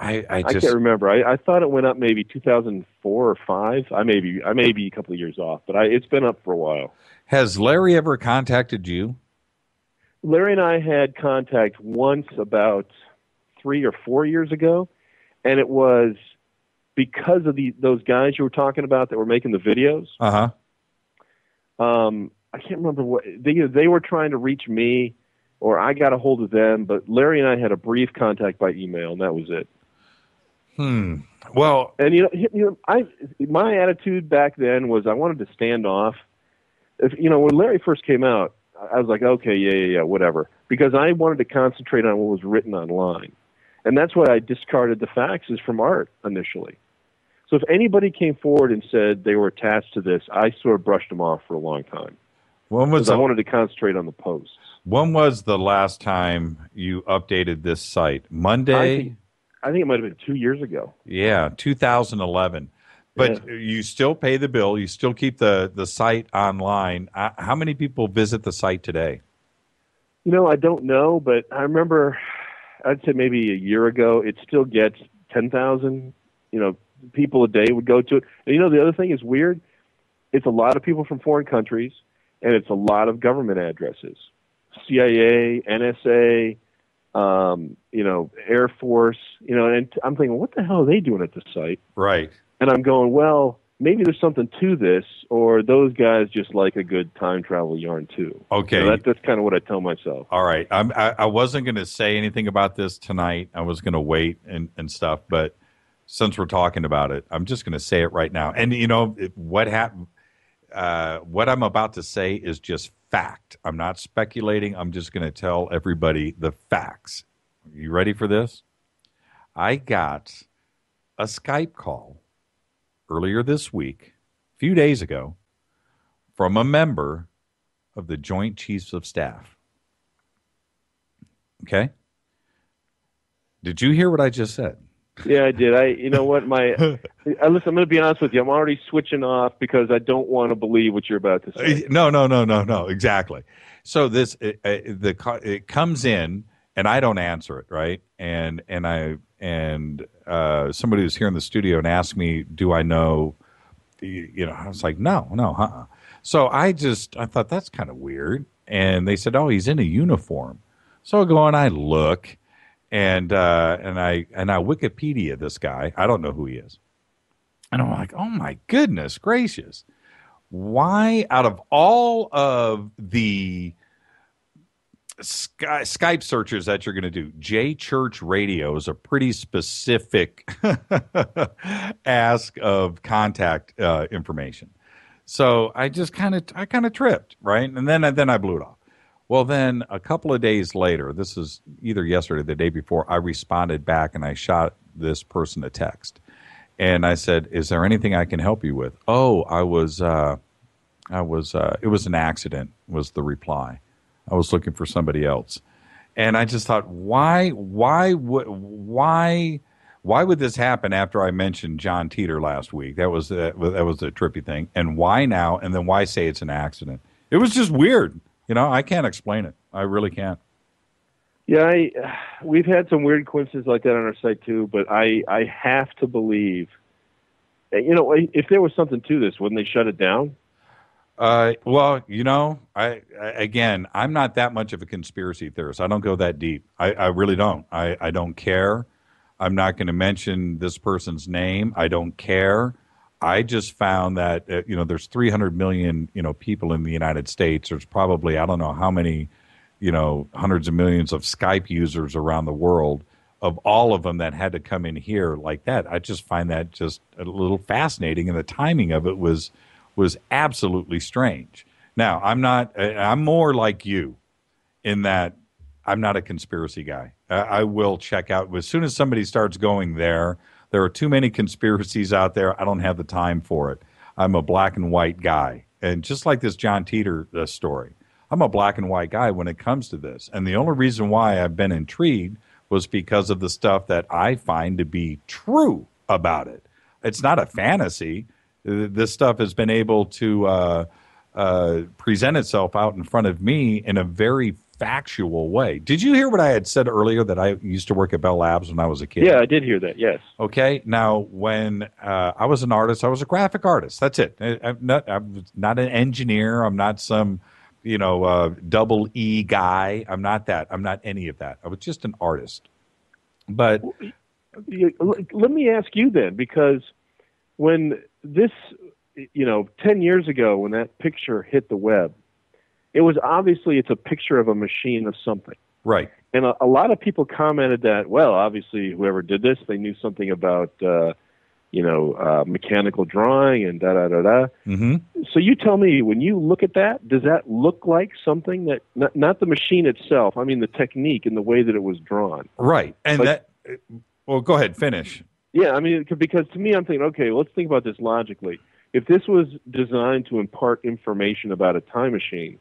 I I, just, I can't remember. I, I thought it went up maybe two thousand four or five. I may be, I may be a couple of years off, but I, it's been up for a while. Has Larry ever contacted you? Larry and I had contact once about three or four years ago, and it was because of the those guys you were talking about that were making the videos. Uh-huh. Um, I can't remember what they they were trying to reach me, or I got a hold of them, but Larry and I had a brief contact by email, and that was it. Hmm. Well, and you know, you know, I my attitude back then was I wanted to stand off. If you know, when Larry first came out, I was like, okay, yeah, yeah, yeah, whatever, because I wanted to concentrate on what was written online, and that's why I discarded the faxes from Art initially. So if anybody came forward and said they were attached to this, I sort of brushed them off for a long time. When was the, I wanted to concentrate on the posts. When was the last time you updated this site? Monday? I think, I think it might have been two years ago. Yeah, two thousand eleven. But yeah. You still pay the bill. You still keep the, the site online. I, how many people visit the site today? You know, I don't know, but I remember, I'd say maybe a year ago, it still gets ten thousand, you know, people a day would go to it. And, you know, the other thing is weird. It's a lot of people from foreign countries, and it's a lot of government addresses. C I A, N S A, um, you know, Air Force, you know, and I'm thinking, what the hell are they doing at this site? Right. And I'm going, well, maybe there's something to this, or those guys just like a good time travel yarn, too. Okay. So that, that's kind of what I tell myself. All right. I'm, I, I wasn't going to say anything about this tonight. I was going to wait and, and stuff, but since we're talking about it, I'm just going to say it right now. And, you know, it, what happened... Uh, what I'm about to say is just fact. I'm not speculating. I'm just going to tell everybody the facts. Are you ready for this? I got a Skype call earlier this week, a few days ago, from a member of the Joint Chiefs of Staff. Okay? Did you hear what I just said? Yeah, I did. I, you know what, my, I, listen, I'm going to be honest with you. I'm already switching off because I don't want to believe what you're about to say. No, no, no, no, no. Exactly. So this, it, it, the it comes in and I don't answer it, right? And and I and uh, somebody was here in the studio and asked me, "Do I know?" You know, I was like, "No, no, uh-uh." So I just, I thought that's kind of weird. And they said, "Oh, he's in a uniform." So I go and I look. And uh, and I and I Wikipedia this guy. I don't know who he is. And I'm like, oh my goodness gracious. Why out of all of the Sky, Skype searches that you're going to do, Jay Church Radio is a pretty specific ask of contact uh, information. So I just kind of I kind of tripped, right? And then and then I blew it off. Well, then a couple of days later, this is either yesterday or the day before, I responded back and I shot this person a text. And I said, "Is there anything I can help you with?" "Oh, I was, uh, I was, uh, it was an accident," was the reply. "I was looking for somebody else." And I just thought, why, why, would, why, why would this happen after I mentioned John Titor last week? That was the, that was the trippy thing. And why now? And then why say it's an accident? It was just weird. You know, I can't explain it. I really can't. Yeah, I, we've had some weird coincidences like that on our site, too, but I, I have to believe, you know, if there was something to this, wouldn't they shut it down? Uh, well, you know, I, I again, I'm not that much of a conspiracy theorist. I don't go that deep. I, I really don't. I, I don't care. I'm not going to mention this person's name. I don't care. I just found that, uh, you know, there's three hundred million, you know, people in the United States. There's probably, I don't know how many, you know, hundreds of millions of Skype users around the world. of all of them that had to come in here like that. I just find that just a little fascinating, and the timing of it was was absolutely strange. Now, I'm not, I'm more like you in that I'm not a conspiracy guy. I will check out as soon as somebody starts going there. There are too many conspiracies out there. I don't have the time for it. I'm a black and white guy. And just like this John Titor story, I'm a black and white guy when it comes to this. And the only reason why I've been intrigued was because of the stuff that I find to be true about it. It's not a fantasy. This stuff has been able to uh, uh, present itself out in front of me in a very factual way. Did you hear what I had said earlier that I used to work at Bell Labs when I was a kid? Yeah, I did hear that, yes. Okay, now when uh, I was an artist, I was a graphic artist. That's it. I, I'm, not, I'm not an engineer. I'm not some, you know, uh, double E guy. I'm not that. I'm not any of that. I was just an artist. But let me ask you then, because when this, you know, ten years ago when that picture hit the web, it was obviously it's a picture of a machine of something. Right. And a, a lot of people commented that, well, obviously whoever did this, they knew something about, uh, you know, uh, mechanical drawing and da-da-da-da. Mm-hmm. So you tell me, when you look at that, does that look like something that, not, not the machine itself, I mean the technique and the way that it was drawn. Right. And like, that, well, go ahead, finish. Yeah, I mean, because to me I'm thinking, okay, let's think about this logically. If this was designed to impart information about a time machine,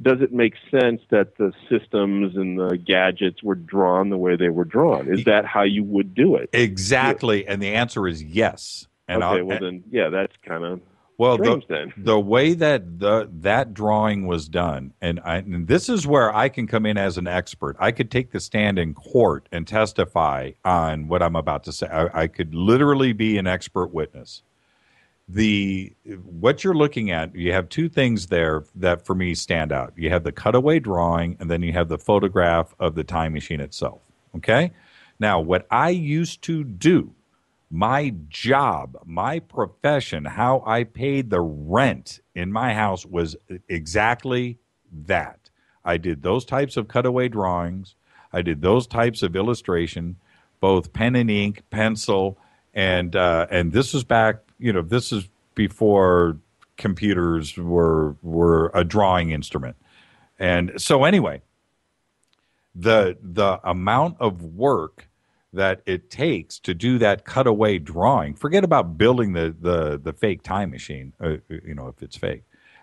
does it make sense that the systems and the gadgets were drawn the way they were drawn? Is that how you would do it? Exactly, yeah. And the answer is yes. And okay, I'll, well then, yeah, that's kind of well, strange the, then. The way that the, that drawing was done, and, I, and this is where I can come in as an expert. I could take the stand in court and testify on what I'm about to say. I, I could literally be an expert witness. The what you're looking at, you have two things there that for me stand out. You have the cutaway drawing, and then you have the photograph of the time machine itself. Okay? Now, what I used to do, my job, my profession, how I paid the rent in my house was exactly that. I did those types of cutaway drawings. I did those types of illustration, both pen and ink, pencil, and uh, and this was back. You know, this is before computers were were a drawing instrument. And so anyway, the the amount of work that it takes to do that cutaway drawing, forget about building the, the, the fake time machine, uh, you know, if it's fake.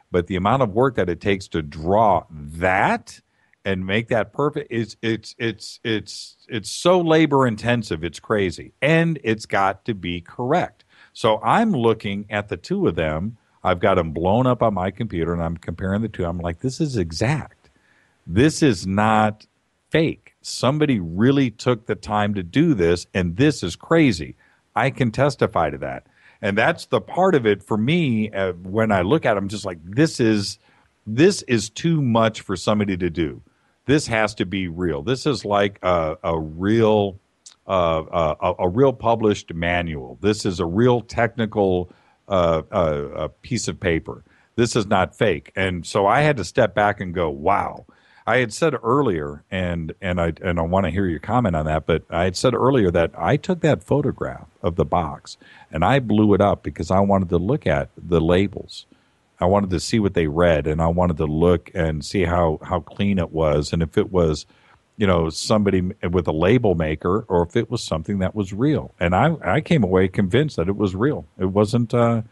But the amount of work that it takes to draw that and make that perfect, is it's it's it's it's so labor intensive, it's crazy. And it's got to be correct. So I'm looking at the two of them. I've got them blown up on my computer, and I'm comparing the two. I'm like, this is exact. This is not fake. Somebody really took the time to do this, and this is crazy. I can testify to that. And that's the part of it for me uh, when I look at them, just like, this is, this is too much for somebody to do. This has to be real. This is like a, a real... Uh, a, a real published manual. This is a real technical uh, uh, a piece of paper. This is not fake. And so I had to step back and go, wow. I had said earlier, and and I and I want to hear your comment on that, but I had said earlier that I took that photograph of the box and I blew it up because I wanted to look at the labels. I wanted to see what they read, and I wanted to look and see how, how clean it was, and if it was, you know, somebody with a label maker, or if it was something that was real. And I, I came away convinced that it was real. It wasn't, uh,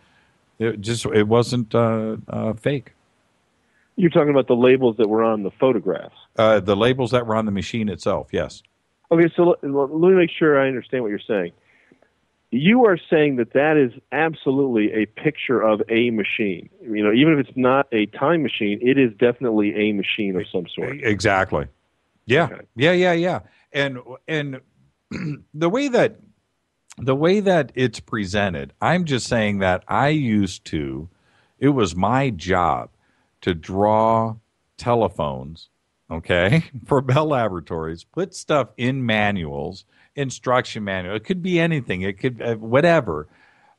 it just, it wasn't uh, uh, fake. You're talking about the labels that were on the photographs. Uh, the labels that were on the machine itself, yes. Okay, so l- let me make sure I understand what you're saying. You are saying that that is absolutely a picture of a machine. You know, even if it's not a time machine, it is definitely a machine of some sort. Exactly. Yeah, okay. yeah, yeah, yeah. And and the way that the way that it's presented, I'm just saying that I used to, it was my job to draw telephones, okay, for Bell Laboratories, put stuff in manuals, instruction manual. It could be anything. It could uh, whatever.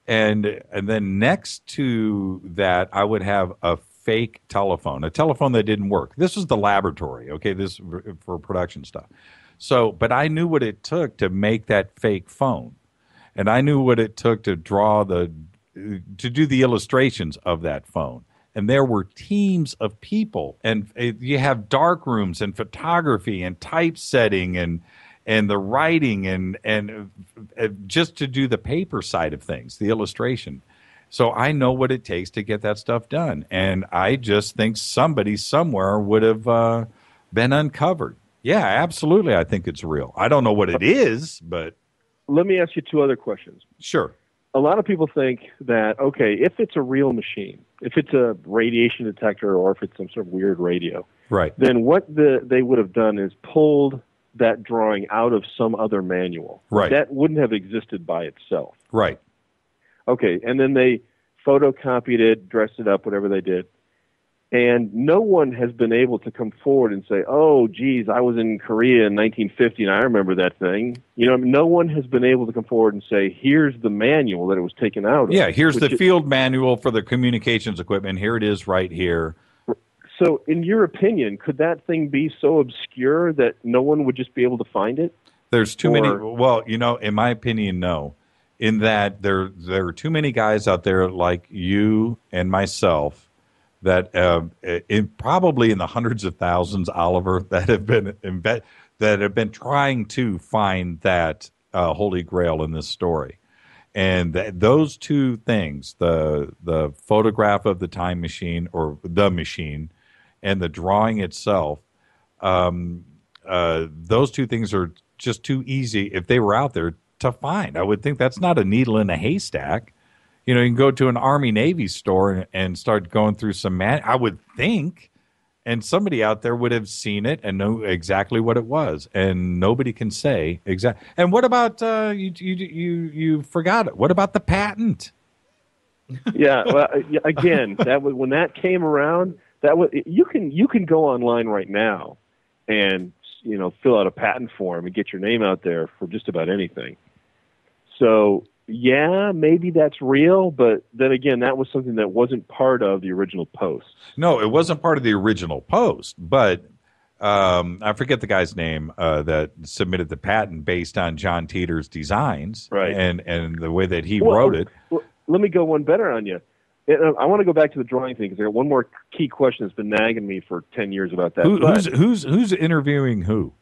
And and then next to that, I would have a fake telephone, a telephone that didn't work. This was the laboratory, okay, this for production stuff. So, but I knew what it took to make that fake phone. And I knew what it took to draw the, to do the illustrations of that phone. And there were teams of people. And it, you have dark rooms and photography and typesetting and and the writing and, and just to do the paper side of things, the illustration. So I know what it takes to get that stuff done. And I just think somebody somewhere would have uh, been uncovered. Yeah, absolutely. I think it's real. I don't know what it is, but... Let me ask you two other questions. Sure. A lot of people think that, okay, if it's a real machine, if it's a radiation detector or if it's some sort of weird radio, right, then what the, they would have done is pulled that drawing out of some other manual. Right. That wouldn't have existed by itself. Right. Okay, and then they photocopied it, dressed it up, whatever they did. And no one has been able to come forward and say, oh, geez, I was in Korea in nineteen fifty and I remember that thing. You know, no one has been able to come forward and say, here's the manual that it was taken out of. Yeah, here's the field manual for the communications equipment. Here it is right here. So in your opinion, could that thing be so obscure that no one would just be able to find it? There's too many. Well, you know, in my opinion, no. In that there, there are too many guys out there like you and myself that uh, in, probably in the hundreds of thousands, Oliver, that have been imbe- that have been trying to find that uh, holy grail in this story. And th- those two things, the the photograph of the time machine or the machine and the drawing itself, um, uh, those two things are just too easy, if they were out there, to find. I would think that's not a needle in a haystack. You know, you can go to an Army Navy store and, and start going through some man. I would think, and somebody out there would have seen it and know exactly what it was, and nobody can say exact. And what about uh, you? You you you forgot it. What about the patent? Yeah, well, again, that was when that came around. That was you can you can go online right now, and you know, fill out a patent form and get your name out there for just about anything. So. Yeah, maybe that's real, but then again, that was something that wasn't part of the original post. No, it wasn't part of the original post, but um, I forget the guy's name uh, that submitted the patent based on John Titor's designs, right. and, and the way that he well, wrote it. Well, let me go one better on you. I want to go back to the drawing thing because I got one more key question that's been nagging me for ten years about that. Who, who's, who's, who's interviewing who?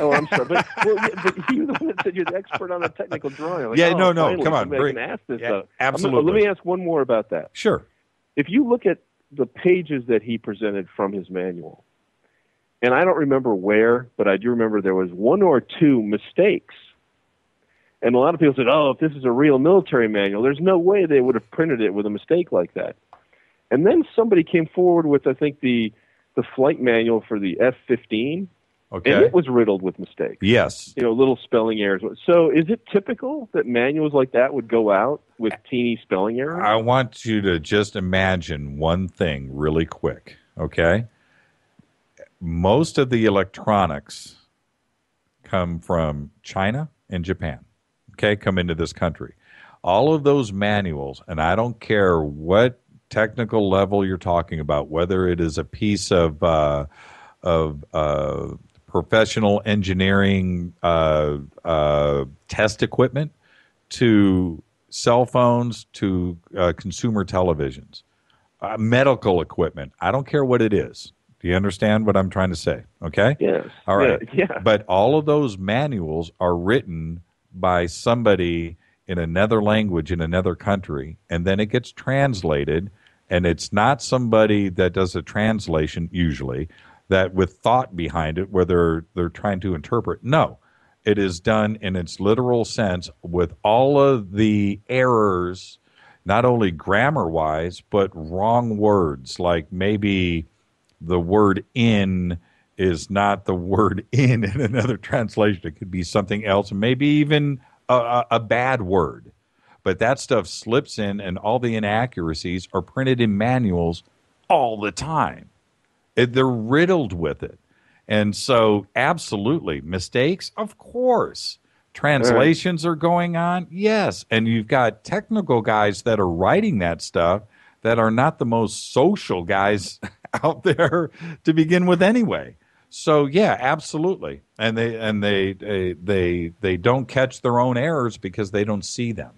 oh, I'm sorry, but, well, yeah, but you're the one that said you're the expert on the technical drawing. Like, yeah, oh, no, no, finally, come on. Bring, I can ask this yeah, absolutely. Gonna, let me ask one more about that. Sure. If you look at the pages that he presented from his manual, and I don't remember where, but I do remember there was one or two mistakes. And a lot of people said, oh, if this is a real military manual, there's no way they would have printed it with a mistake like that. And then somebody came forward with, I think, the the flight manual for the F fifteen. Okay. And it was riddled with mistakes. Yes. You know, little spelling errors. So is it typical that manuals like that would go out with teeny spelling errors? I want you to just imagine one thing really quick, okay? Most of the electronics come from China and Japan, okay, come into this country. All of those manuals, and I don't care what technical level you're talking about, whether it is a piece of uh, of... Uh, professional engineering uh, uh, test equipment to cell phones to uh, consumer televisions, uh, medical equipment. I don't care what it is. Do you understand what I'm trying to say? Okay? Yes. All right. Yeah, yeah. But all of those manuals are written by somebody in another language, in another country, and then it gets translated, and it's not somebody that does a translation usually, that with thought behind it, where they're, they're trying to interpret. No, it is done in its literal sense with all of the errors, not only grammar-wise, but wrong words, like maybe the word in is not the word in in another translation. It could be something else, maybe even a, a bad word. But that stuff slips in, and all the inaccuracies are printed in manuals all the time. They're riddled with it. And so, absolutely, mistakes, of course. Translations are going on, yes. And you've got technical guys that are writing that stuff that are not the most social guys out there to begin with anyway. So yeah, absolutely. And they and they they they, they don't catch their own errors because they don't see them.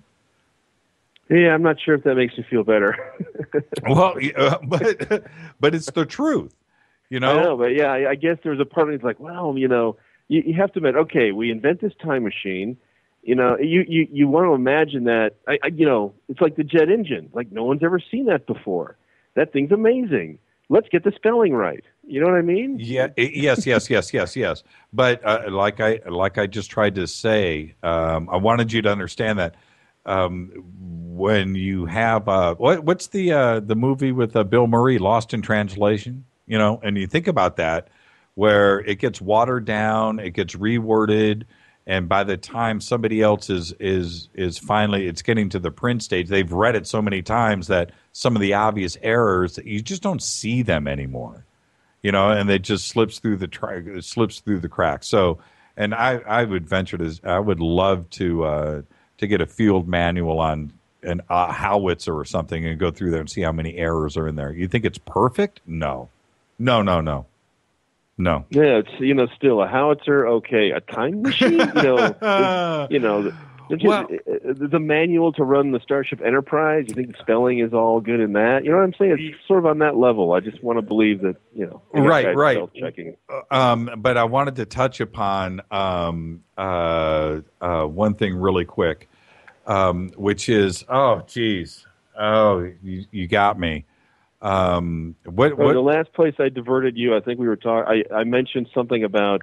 Yeah, I'm not sure if that makes you feel better. Well, uh, but but it's the truth, you know. I know, but yeah, I guess there was a part of it's like, well, you know, you, you have to admit, okay, we invent this time machine. You know, you, you, you want to imagine that. I, I you know, it's like the jet engine. Like no one's ever seen that before. That thing's amazing. Let's get the spelling right. You know what I mean? Yeah. Yes. Yes. Yes. Yes. Yes. But uh, like I like I just tried to say, um, I wanted you to understand that. Um, when you have uh, what, what's the uh, the movie with uh, Bill Murray, Lost in Translation? You know, and you think about that, where it gets watered down, it gets reworded, and by the time somebody else is is is finally, it's getting to the print stage, they've read it so many times that some of the obvious errors, that you just don't see them anymore, you know, and it just slips through the tra- slips through the cracks. So, and I I would venture to I would love to. Uh, to get a field manual on an uh, howitzer or something and go through there and see how many errors are in there. You think it's perfect? No. No, no, no. No. Yeah, it's, you know, still a howitzer, okay, a time machine? No. You know, just, well, the manual to run the Starship Enterprise, you think the spelling is all good in that? You know what I'm saying? It's sort of on that level. I just want to believe that, you know. Right, right. Self-checking. Um, but I wanted to touch upon um, uh, uh, one thing really quick. Um, which is, oh, geez. Oh, you, you got me. Um, what, what? The last place I diverted you, I think we were talking, I mentioned something about,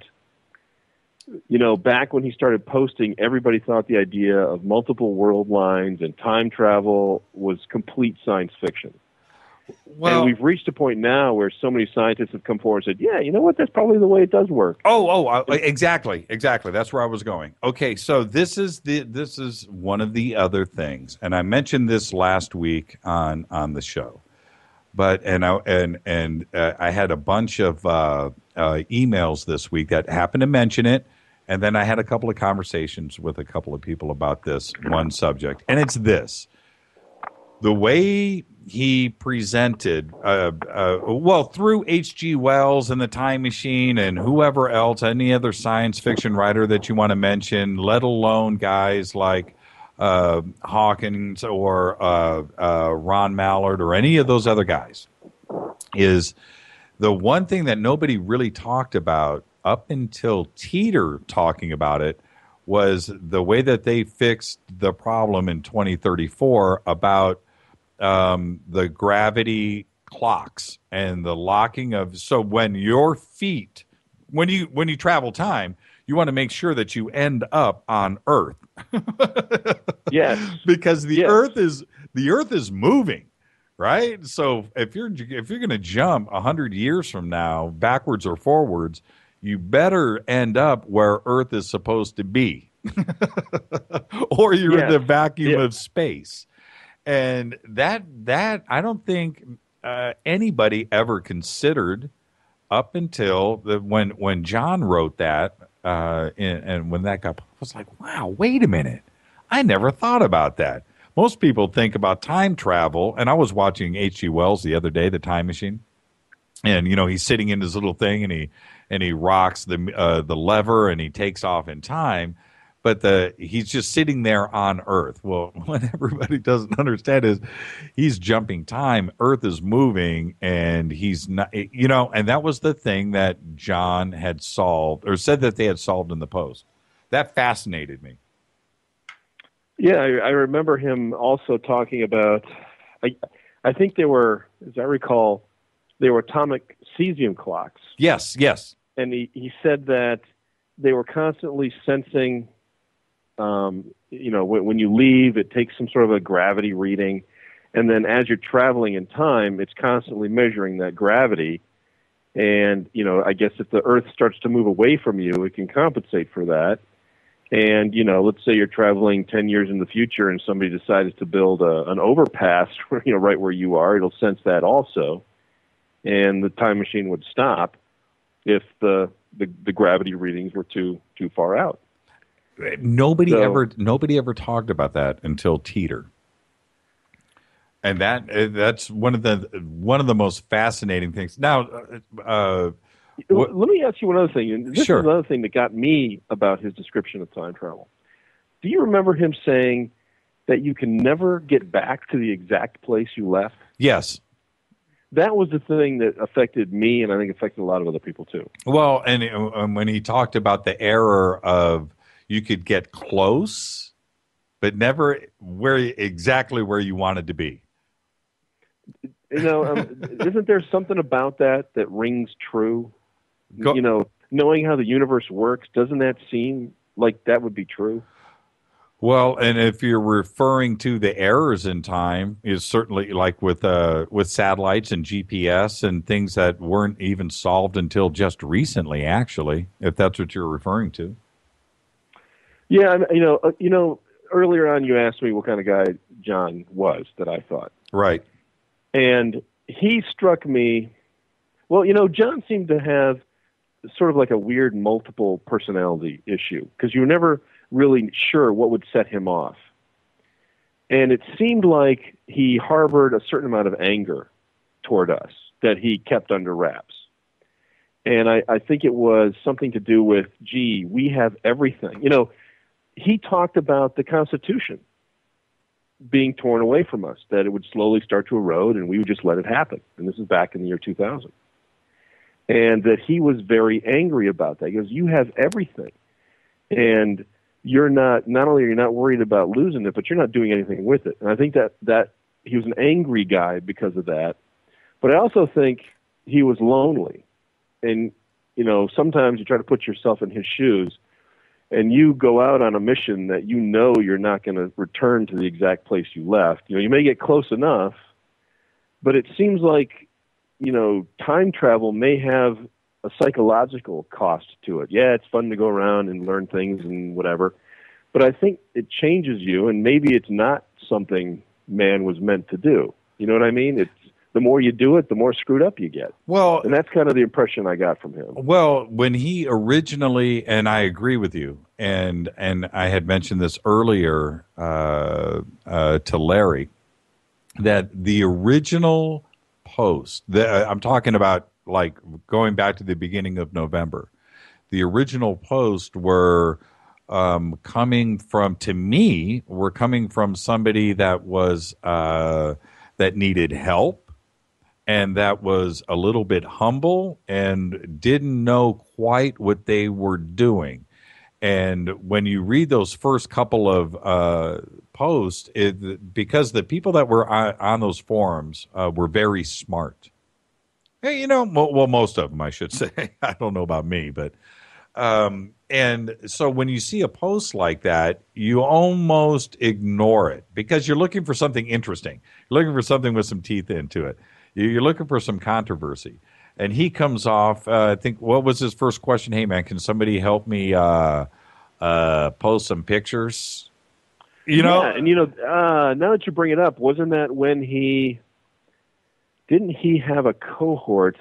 you know, back when he started posting, everybody thought the idea of multiple world lines and time travel was complete science fiction. Well, and we've reached a point now where so many scientists have come forward and said, yeah, you know what, that's probably the way it does work. Oh, oh, uh, exactly, exactly. That's where I was going. Okay, so this is the this is one of the other things, and I mentioned this last week on, on the show, but and I, and, and uh, I had a bunch of uh, uh, emails this week that happened to mention it, and then I had a couple of conversations with a couple of people about this one subject, and it's this. The way he presented, uh, uh, well, through H G Wells and the Time Machine and whoever else, any other science fiction writer that you want to mention, let alone guys like uh, Hawkins or uh, uh, Ron Mallard or any of those other guys, is the one thing that nobody really talked about up until Titor talking about it was the way that they fixed the problem in twenty thirty-four about Um, the gravity clocks and the locking of, so when your feet, when you when you travel time, you want to make sure that you end up on Earth. Yes, because the yes. Earth is the Earth is moving, right? So if you're if you're going to jump a hundred years from now, backwards or forwards, you better end up where Earth is supposed to be, or you're yes. in the vacuum yes. of space. And that that I don't think uh, anybody ever considered up until the, when when John wrote that, uh, and, and when that got, I was like, wow, wait a minute, I never thought about that. Most people think about time travel, and I was watching H G Wells the other day, The Time Machine, and you know he's sitting in his little thing, and he and he rocks the uh, the lever, and he takes off in time. But the he's just sitting there on Earth. Well, what everybody doesn't understand is he's jumping time. Earth is moving, and he's not, you know, and that was the thing that John had solved or said that they had solved in the post. That fascinated me. Yeah, I, I remember him also talking about, I, I think they were, as I recall, they were atomic cesium clocks. Yes, yes. And he, he said that they were constantly sensing. Um, you know, when, when you leave, it takes some sort of a gravity reading. And then as you're traveling in time, it's constantly measuring that gravity. And, you know, I guess if the Earth starts to move away from you, it can compensate for that. And, you know, let's say you're traveling ten years in the future and somebody decides to build a, an overpass, you know, right where you are, it'll sense that also. And the time machine would stop if the, the, the gravity readings were too, too far out. Nobody so, ever, nobody ever talked about that until Titor, and that that's one of the one of the most fascinating things. Now, uh, What? Let me ask you another thing. And this sure. is another thing that got me about his description of time travel. Do you remember him saying that you can never get back to the exact place you left? Yes. That was the thing that affected me, and I think affected a lot of other people too. Well, and um, when he talked about the error of you could get close, but never where exactly where you wanted to be. You know, um, isn't there something about that that rings true? Go- you know, knowing how the universe works, doesn't that seem like that would be true? Well, and if you're referring to the errors in time, is certainly like with uh, with satellites and G P S and things that weren't even solved until just recently, actually, if that's what you're referring to. Yeah, you know, you know, earlier on you asked me what kind of guy John was that I thought. Right. And he struck me, well, you know, John seemed to have sort of like a weird multiple personality issue because you were never really sure what would set him off. And it seemed like he harbored a certain amount of anger toward us that he kept under wraps. And I, I think it was something to do with, gee, we have everything. You know, he talked about the Constitution being torn away from us, that it would slowly start to erode and we would just let it happen. And this is back in the year two thousand. And that he was very angry about that. He goes, you have everything. And you're not, not only are you not worried about losing it, but you're not doing anything with it. And I think that, that he was an angry guy because of that. But I also think he was lonely. And, you know, sometimes you try to put yourself in his shoes and you go out on a mission that you know you're not going to return to the exact place you left. You know, you may get close enough, but it seems like, you know, time travel may have a psychological cost to it. Yeah, it's fun to go around and learn things and whatever, but I think it changes you, and maybe it's not something man was meant to do. You know what I mean? It's the more you do it, the more screwed up you get. Well, and that's kind of the impression I got from him. Well, when he originally, and I agree with you, and and I had mentioned this earlier uh, uh, to Larry, that the original post, the, I'm talking about like going back to the beginning of November, the original posts were um, coming from, to me, were coming from somebody that was, uh, that needed help and that was a little bit humble and didn't know quite what they were doing. And when you read those first couple of uh, posts, it, because the people that were on, on those forums uh, were very smart. Hey, you know, well, most of them, I should say. I don't know about me, but um, and so when you see a post like that, you almost ignore it because you're looking for something interesting. You're looking for something with some teeth into it. You're looking for some controversy. And he comes off, uh, I think, what was his first question? Hey, man, can somebody help me uh, uh, post some pictures? You know, yeah, and you know, uh, now that you bring it up, wasn't that when he? Didn't he have a cohort?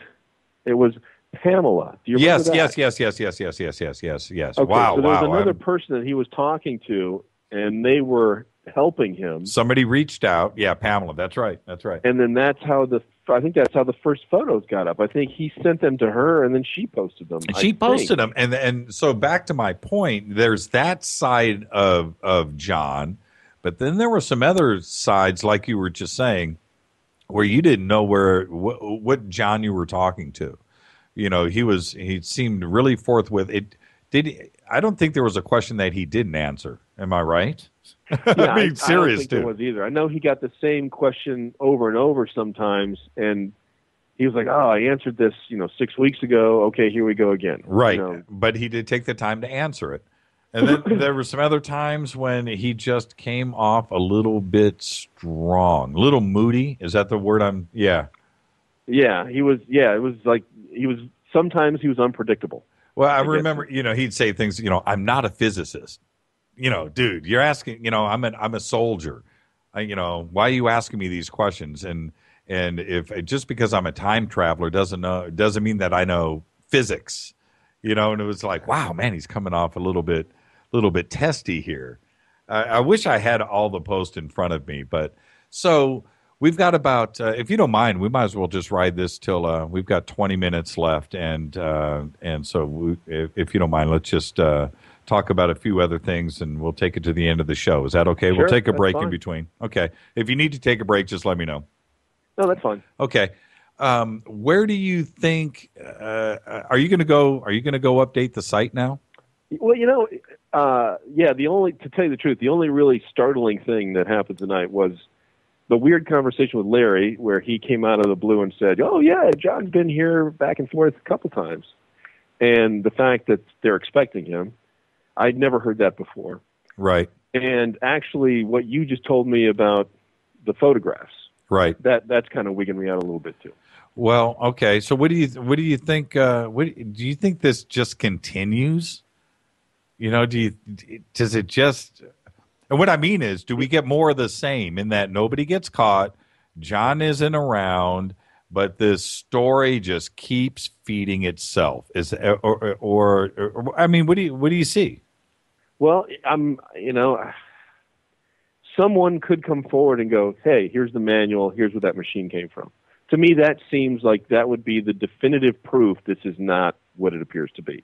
It was Pamela. Do you remember yes, that? yes, yes, yes, yes, yes, yes, yes, yes, yes. Okay, wow, so there was wow, another I'm... person that he was talking to, and they were helping him. Somebody reached out. Yeah, Pamela. That's right. That's right. And then that's how the I think that's how the first photos got up. I think he sent them to her, and then she posted them. And she posted them, and and so back to my point. There's that side of of John, but then there were some other sides, like you were just saying, where you didn't know where wh- what John you were talking to. You know, he was he seemed really forthwith. It did. I don't think there was a question that he didn't answer. Am I right? Yeah, I mean, I, serious, I don't think dude. There was either. I know he got the same question over and over sometimes, and he was like, "Oh, I answered this, you know, six weeks ago. Okay, here we go again." Right, you know? But he did take the time to answer it. And then there were some other times when he just came off a little bit strong, a little moody. Is that the word I'm, yeah. Yeah, he was, yeah, it was like, he was, sometimes he was unpredictable. Well, I, I remember, guess. You know, he'd say things, you know, I'm not a physicist. You know, dude, you're asking, you know, I'm an, I'm a soldier. I, you know, why are you asking me these questions? And, and if, just because I'm a time traveler doesn't know, doesn't mean that I know physics. You know, and it was like, wow, man, he's coming off a little bit little bit testy here. Uh, I wish I had all the posts in front of me. But so We've got about, uh, if you don't mind, we might as well just ride this till uh, we've got twenty minutes left. And uh, and so we, if, if you don't mind, let's just uh, talk about a few other things, and we'll take it to the end of the show. Is that okay? Sure, we'll take a break fine. in between. Okay. If you need to take a break, just let me know. No, that's fine. Okay. Um, where do you think, uh, are you going to go, are you going to go update the site now? Well, you know, uh, yeah, the only, to tell you the truth, the only really startling thing that happened tonight was the weird conversation with Larry, where he came out of the blue and said, oh, yeah, John's been here back and forth a couple times. And the fact that they're expecting him, I'd never heard that before. Right. And actually, what you just told me about the photographs, right, that that's kind of wigging me out a little bit, too. Well, okay, so what do you, what do you think, uh, what, do you think this just continues? You know, do you, does it just... And what I mean is, do we get more of the same in that nobody gets caught, John isn't around, but this story just keeps feeding itself? Is or or, or, or I mean, what do you what do you see? Well, I'm you know, someone could come forward and go, "Hey, here's the manual. Here's where that machine came from." To me, that seems like that would be the definitive proof this is not what it appears to be.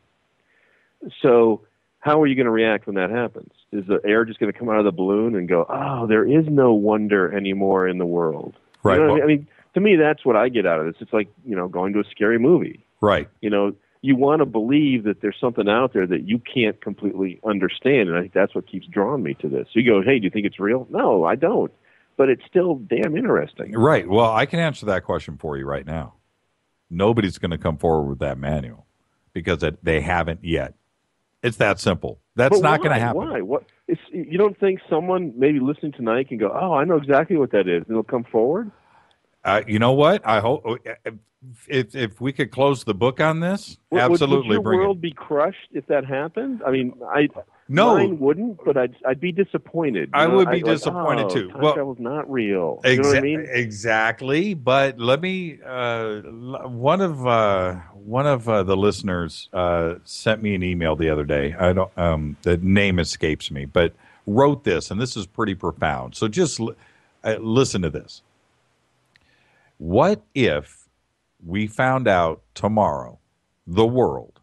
So, how are you going to react when that happens? Is the air just going to come out of the balloon and go, oh, there is no wonder anymore in the world? Right. You know what well, I mean? I mean, to me, that's what I get out of this. It's like, you know, going to a scary movie. Right. You know, you want to believe that there's something out there that you can't completely understand, and I think that's what keeps drawing me to this. So you go, hey, do you think it's real? No, I don't. But it's still damn interesting. Right. Well, I can answer that question for you right now. Nobody's going to come forward with that manual because they haven't yet. It's that simple. That's not going to happen. Why? What? It's, you don't think someone maybe listening tonight can go, oh, I know exactly what that is, and they'll come forward? Uh, you know what? I hope if if we could close the book on this, would, absolutely. Would your bring world it. be crushed if that happened? I mean, I no, mine wouldn't, but I'd I'd be disappointed. You I know? would be I'd disappointed like, oh, too. Time well, travel's not real. You exa- know what I mean? Exactly. But let me. Uh, one of uh, one of uh, the listeners uh, sent me an email the other day. I don't. Um, the name escapes me, but wrote this, and this is pretty profound. So just l- uh, listen to this. What if we found out tomorrow, the world,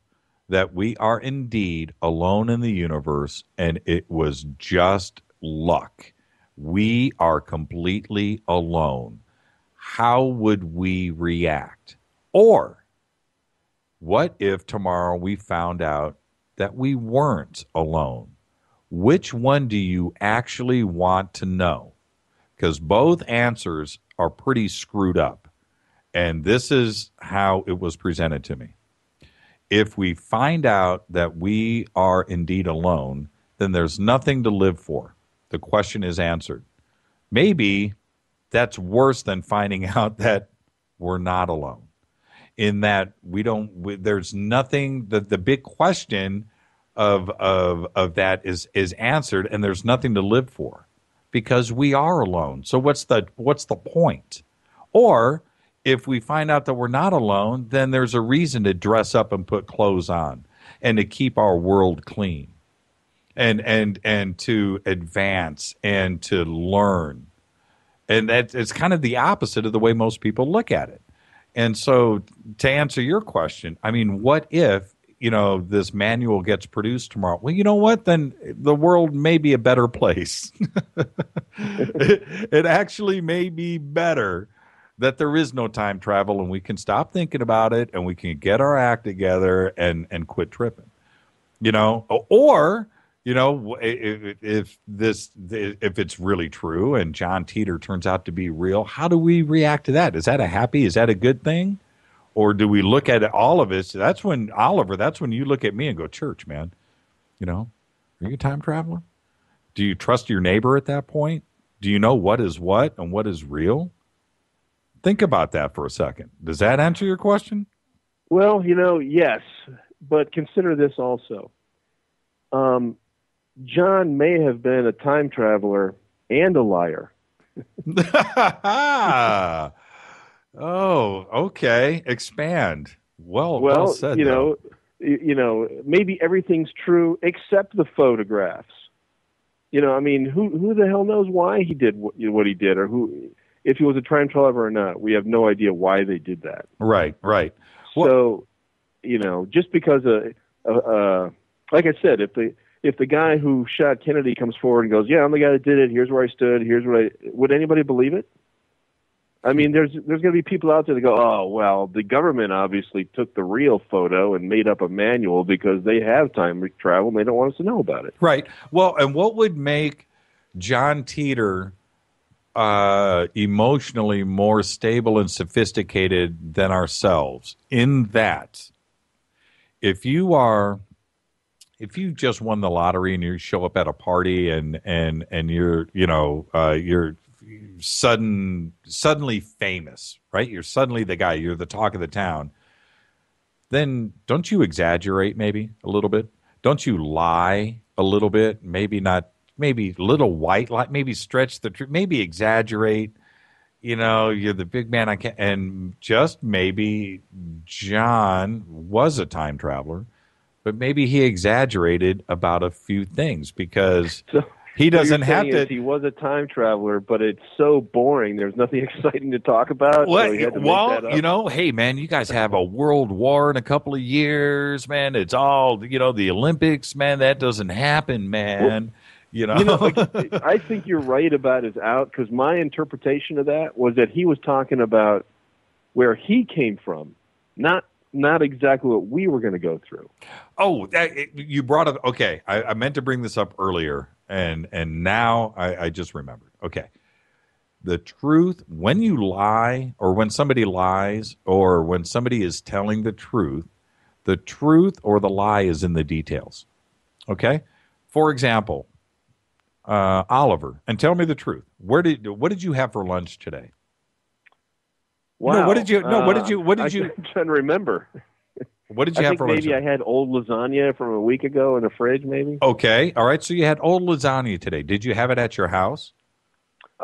that we are indeed alone in the universe and it was just luck? We are completely alone. How would we react? Or what if tomorrow we found out that we weren't alone? Which one do you actually want to know? Because both answers are pretty screwed up. And this is how it was presented to me. If we find out that we are indeed alone, then there's nothing to live for. The question is answered. Maybe that's worse than finding out that we're not alone, in that we don't, we, there's nothing, the, the big question of, of, of that is, is answered, and there's nothing to live for, because we are alone. So what's the what's the point? Or if we find out that we're not alone, then there's a reason to dress up and put clothes on and to keep our world clean and and and to advance and to learn. And that it's kind of the opposite of the way most people look at it. And so to answer your question, I mean, what if, you know, this manual gets produced tomorrow? Well, you know what? Then the world may be a better place. it, it actually may be better that there is no time travel, and we can stop thinking about it, and we can get our act together and, and quit tripping. You know, or, you know, if, if this, if it's really true and John Titor turns out to be real, how do we react to that? Is that a happy? Is that a good thing? Or do we look at all of us? That's when, Oliver, that's when you look at me and go, Church, man, you know, are you a time traveler? Do you trust your neighbor at that point? Do you know what is what and what is real? Think about that for a second. Does that answer your question? Well, you know, yes, but consider this also. Um, John may have been a time traveler and a liar. Oh, okay. Expand. Well, well, well said. You know, you, you know, maybe everything's true except the photographs. You know, I mean, who who the hell knows why he did what, you know, what he did, or who? if he was a time traveler or not. We have no idea why they did that. Right, right. Well, so, you know, just because, a, a, a, like I said, if the if the guy who shot Kennedy comes forward and goes, "Yeah, I'm the guy that did it. Here's where I stood. Here's what I," would anybody believe it? I mean, there's there's going to be people out there that go, "Oh, well, the government obviously took the real photo and made up a manual because they have time travel and they don't want us to know about it." Right. Well, and what would make John Titor uh, emotionally more stable and sophisticated than ourselves? In that, if you are, if you just won the lottery and you show up at a party and and and you're, you know, uh, you're. Sudden, suddenly famous, right? You're suddenly the guy. You're the talk of the town. Then don't you exaggerate maybe a little bit? Don't you lie a little bit? Maybe not. Maybe little white lie. Maybe stretch the truth. Maybe exaggerate. You know, you're the big man. I can't. And just maybe John was a time traveler, but maybe he exaggerated about a few things because. So- He doesn't what you're have to. He was a time traveler, but it's so boring. There's nothing exciting to talk about. What? So he had to well, make that up. You know, hey, man, you guys have a world war in a couple of years, man. It's all, you know, the Olympics, man. That doesn't happen, man. Well, you know, you know like, I think you're right about his out because my interpretation of that was that he was talking about where he came from, not. Not exactly what we were going to go through. Oh, that, it, you brought up. Okay, I, I meant to bring this up earlier, and and now I, I just remembered. Okay, the truth, when you lie, or when somebody lies, or when somebody is telling the truth, the truth or the lie is in the details. Okay, for example, uh, Oliver, and tell me the truth. Where did what did you have for lunch today? Wow. No, what did you? No, what did you? What did uh, you? I'm trying to remember. What did you I have think for lunch? Maybe I had old lasagna from a week ago in the fridge. Maybe. Okay. All right. So you had old lasagna today. Did you have it at your house?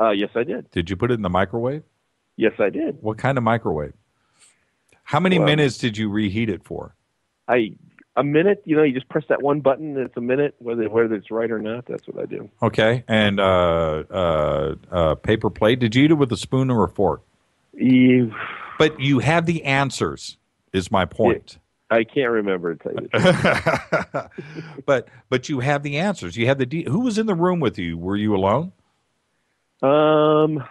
Uh, yes, I did. Did you put it in the microwave? Yes, I did. What kind of microwave? How many well, minutes did you reheat it for? I a minute. You know, you just press that one button. And it's a minute, whether whether it's right or not. That's what I do. Okay. And uh, uh, uh, paper plate. Did you eat it with a spoon or a fork? But you have the answers, is my point. I can't remember to tell you. but but you have the answers. You have the de- who was in the room with you? Were you alone? Um,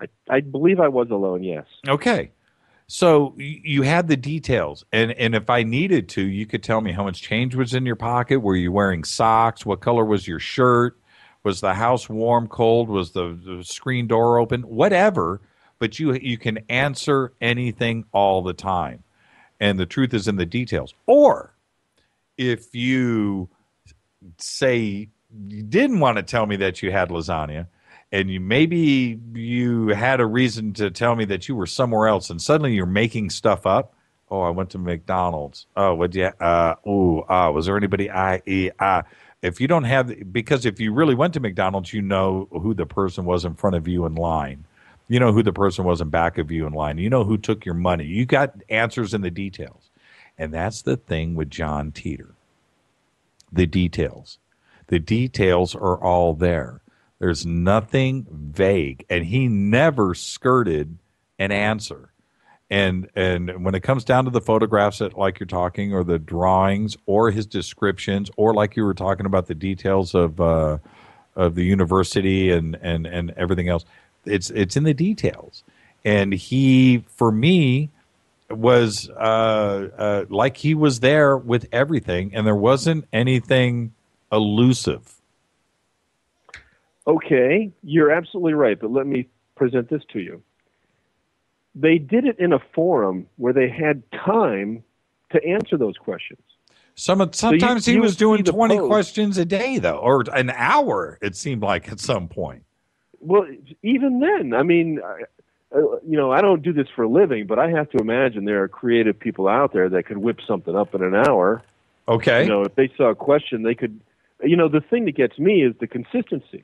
I, I believe I was alone. Yes. Okay. So you had the details, and and if I needed to, you could tell me how much change was in your pocket. Were you wearing socks? What color was your shirt? Was the house warm, cold? Was the, the screen door open? Whatever. But you you can answer anything all the time. And the truth is in the details. Or if you say you didn't want to tell me that you had lasagna, and you maybe you had a reason to tell me that you were somewhere else, and suddenly you're making stuff up. Oh, I went to McDonald's. Oh, what'd you uh ooh, uh, was there anybody I e uh if you don't have because if you really went to McDonald's, you know who the person was in front of you in line. You know who the person was in back of you in line. You know who took your money. You got answers in the details. And that's the thing with John Titor. The details. The details are all there. There's nothing vague. And he never skirted an answer. And and when it comes down to the photographs that like you're talking or the drawings or his descriptions or like you were talking about the details of uh, of the university and, and, and everything else, It's it's in the details, and he for me was uh, uh, like he was there with everything, and there wasn't anything elusive. Okay, you're absolutely right, but let me present this to you. They did it in a forum where they had time to answer those questions. Some sometimes so you, he you was doing twenty post. questions a day, though, or an hour. It seemed like at some point. Well, even then, I mean, you know, I don't do this for a living, but I have to imagine there are creative people out there that could whip something up in an hour. Okay. You know, if they saw a question, they could, you know, the thing that gets me is the consistency.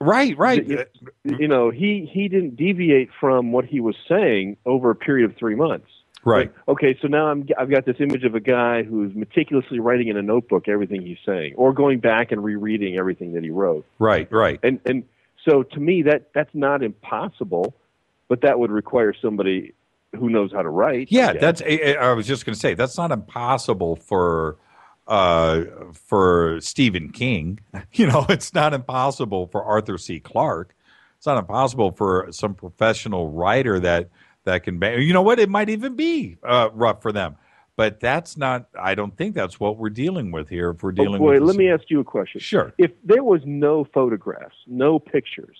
Right, right. It, you know, he, he didn't deviate from what he was saying over a period of three months. Right. Like, okay, so now I'm, I've got this image of a guy who's meticulously writing in a notebook everything he's saying or going back and rereading everything that he wrote. Right, right. And, and, So to me, that that's not impossible, but that would require somebody who knows how to write. Yeah, that's. I was just going to say that's not impossible for uh, for Stephen King. You know, it's not impossible for Arthur C. Clarke. It's not impossible for some professional writer that that can. You know what? It might even be uh, rough for them, but that's not. I don't think that's what we're dealing with here. If we're dealing. Oh boy, with let me ask you a question. Sure. If there was no photographs, no pictures,